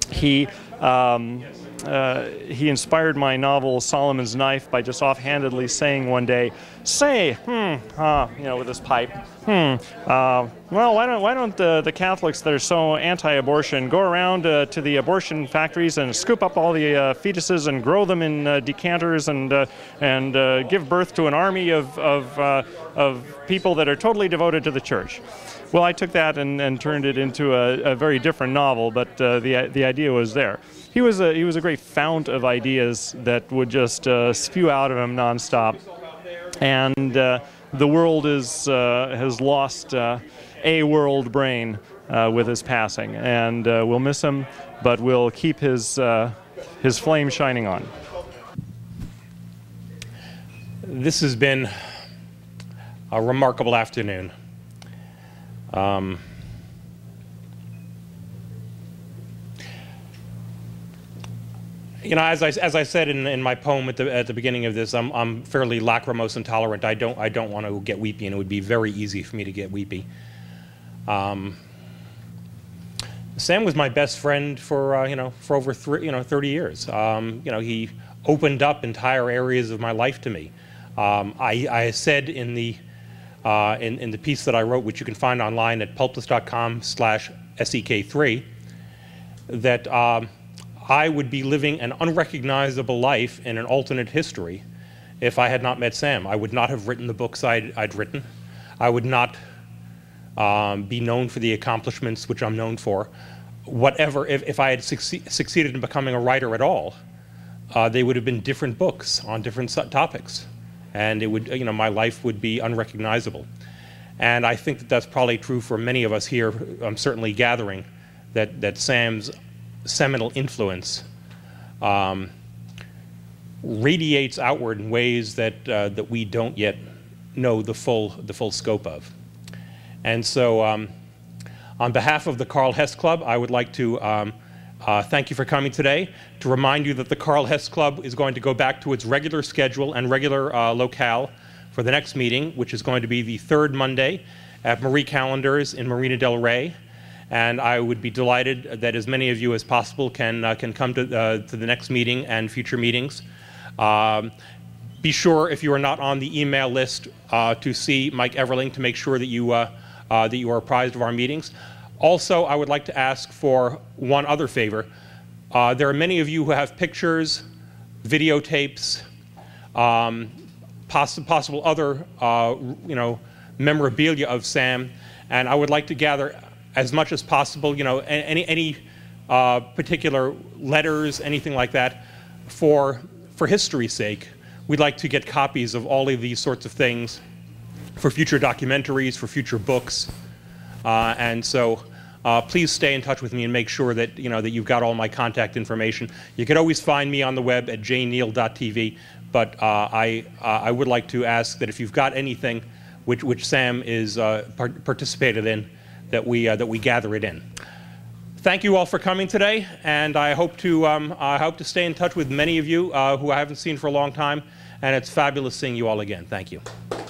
He, um, uh, he inspired my novel Solomon's Knife by just offhandedly saying one day, say, hmm, uh, you know, with his pipe, hmm, uh, well, why don't, why don't the, the Catholics that are so anti-abortion go around uh, to the abortion factories and scoop up all the uh, fetuses and grow them in uh, decanters and, uh, and uh, give birth to an army of, of, uh, of people that are totally devoted to the church. Well, I took that and, and turned it into a, a very different novel, but uh, the, the idea was there. He was, a, he was a great fount of ideas that would just uh, spew out of him nonstop. And uh, the world is uh, has lost uh, a world brain uh, with his passing, and uh, we'll miss him, but we'll keep his uh, his flame shining on. This has been a remarkable afternoon. Um, You know, as I as I said in, in my poem at the at the beginning of this, I'm I'm fairly lachrymose intolerant. I don't I don't want to get weepy, and it would be very easy for me to get weepy. Um, Sam was my best friend for uh, you know for over three you know thirty years. Um, you know, he opened up entire areas of my life to me. Um, I I said in the uh, in in the piece that I wrote, which you can find online at pulptus dot com slash S E K three, that. Um, I would be living an unrecognizable life in an alternate history if I had not met Sam. I would not have written the books I'd, I'd written. I would not um, be known for the accomplishments which I'm known for. Whatever, if, if I had succe- succeeded in becoming a writer at all, uh, they would have been different books on different topics. And it would, you know, my life would be unrecognizable. And I think that that's probably true for many of us here. I'm certainly gathering that, that Sam's seminal influence um, radiates outward in ways that uh, that we don't yet know the full the full scope of. And so, um, on behalf of the Carl Hess Club, I would like to um, uh, thank you for coming today. To remind you that the Carl Hess Club is going to go back to its regular schedule and regular uh, locale for the next meeting, which is going to be the third Monday at Marie Callender's in Marina del Rey. And I would be delighted that as many of you as possible can uh, can come to, uh, to the next meeting and future meetings. Um, be sure, if you are not on the email list, uh, to see Mike Everling to make sure that you uh, uh, that you are apprised of our meetings. Also, I would like to ask for one other favor. Uh, there are many of you who have pictures, videotapes, um, poss possible other uh, you know memorabilia of Sam, and I would like to gather as much as possible, you know, any any uh, particular letters, anything like that, for for history's sake. We'd like to get copies of all of these sorts of things for future documentaries, for future books, uh, and so uh, please stay in touch with me and make sure that you know that you've got all my contact information. You can always find me on the web at j neal dot t v, but uh, I uh, I would like to ask that if you've got anything which which Sam is uh, part participated in, that we uh, that we gather it in. Thank you all for coming today, and I hope to um, I hope to stay in touch with many of you uh, who I haven't seen for a long time, and it's fabulous seeing you all again. Thank you.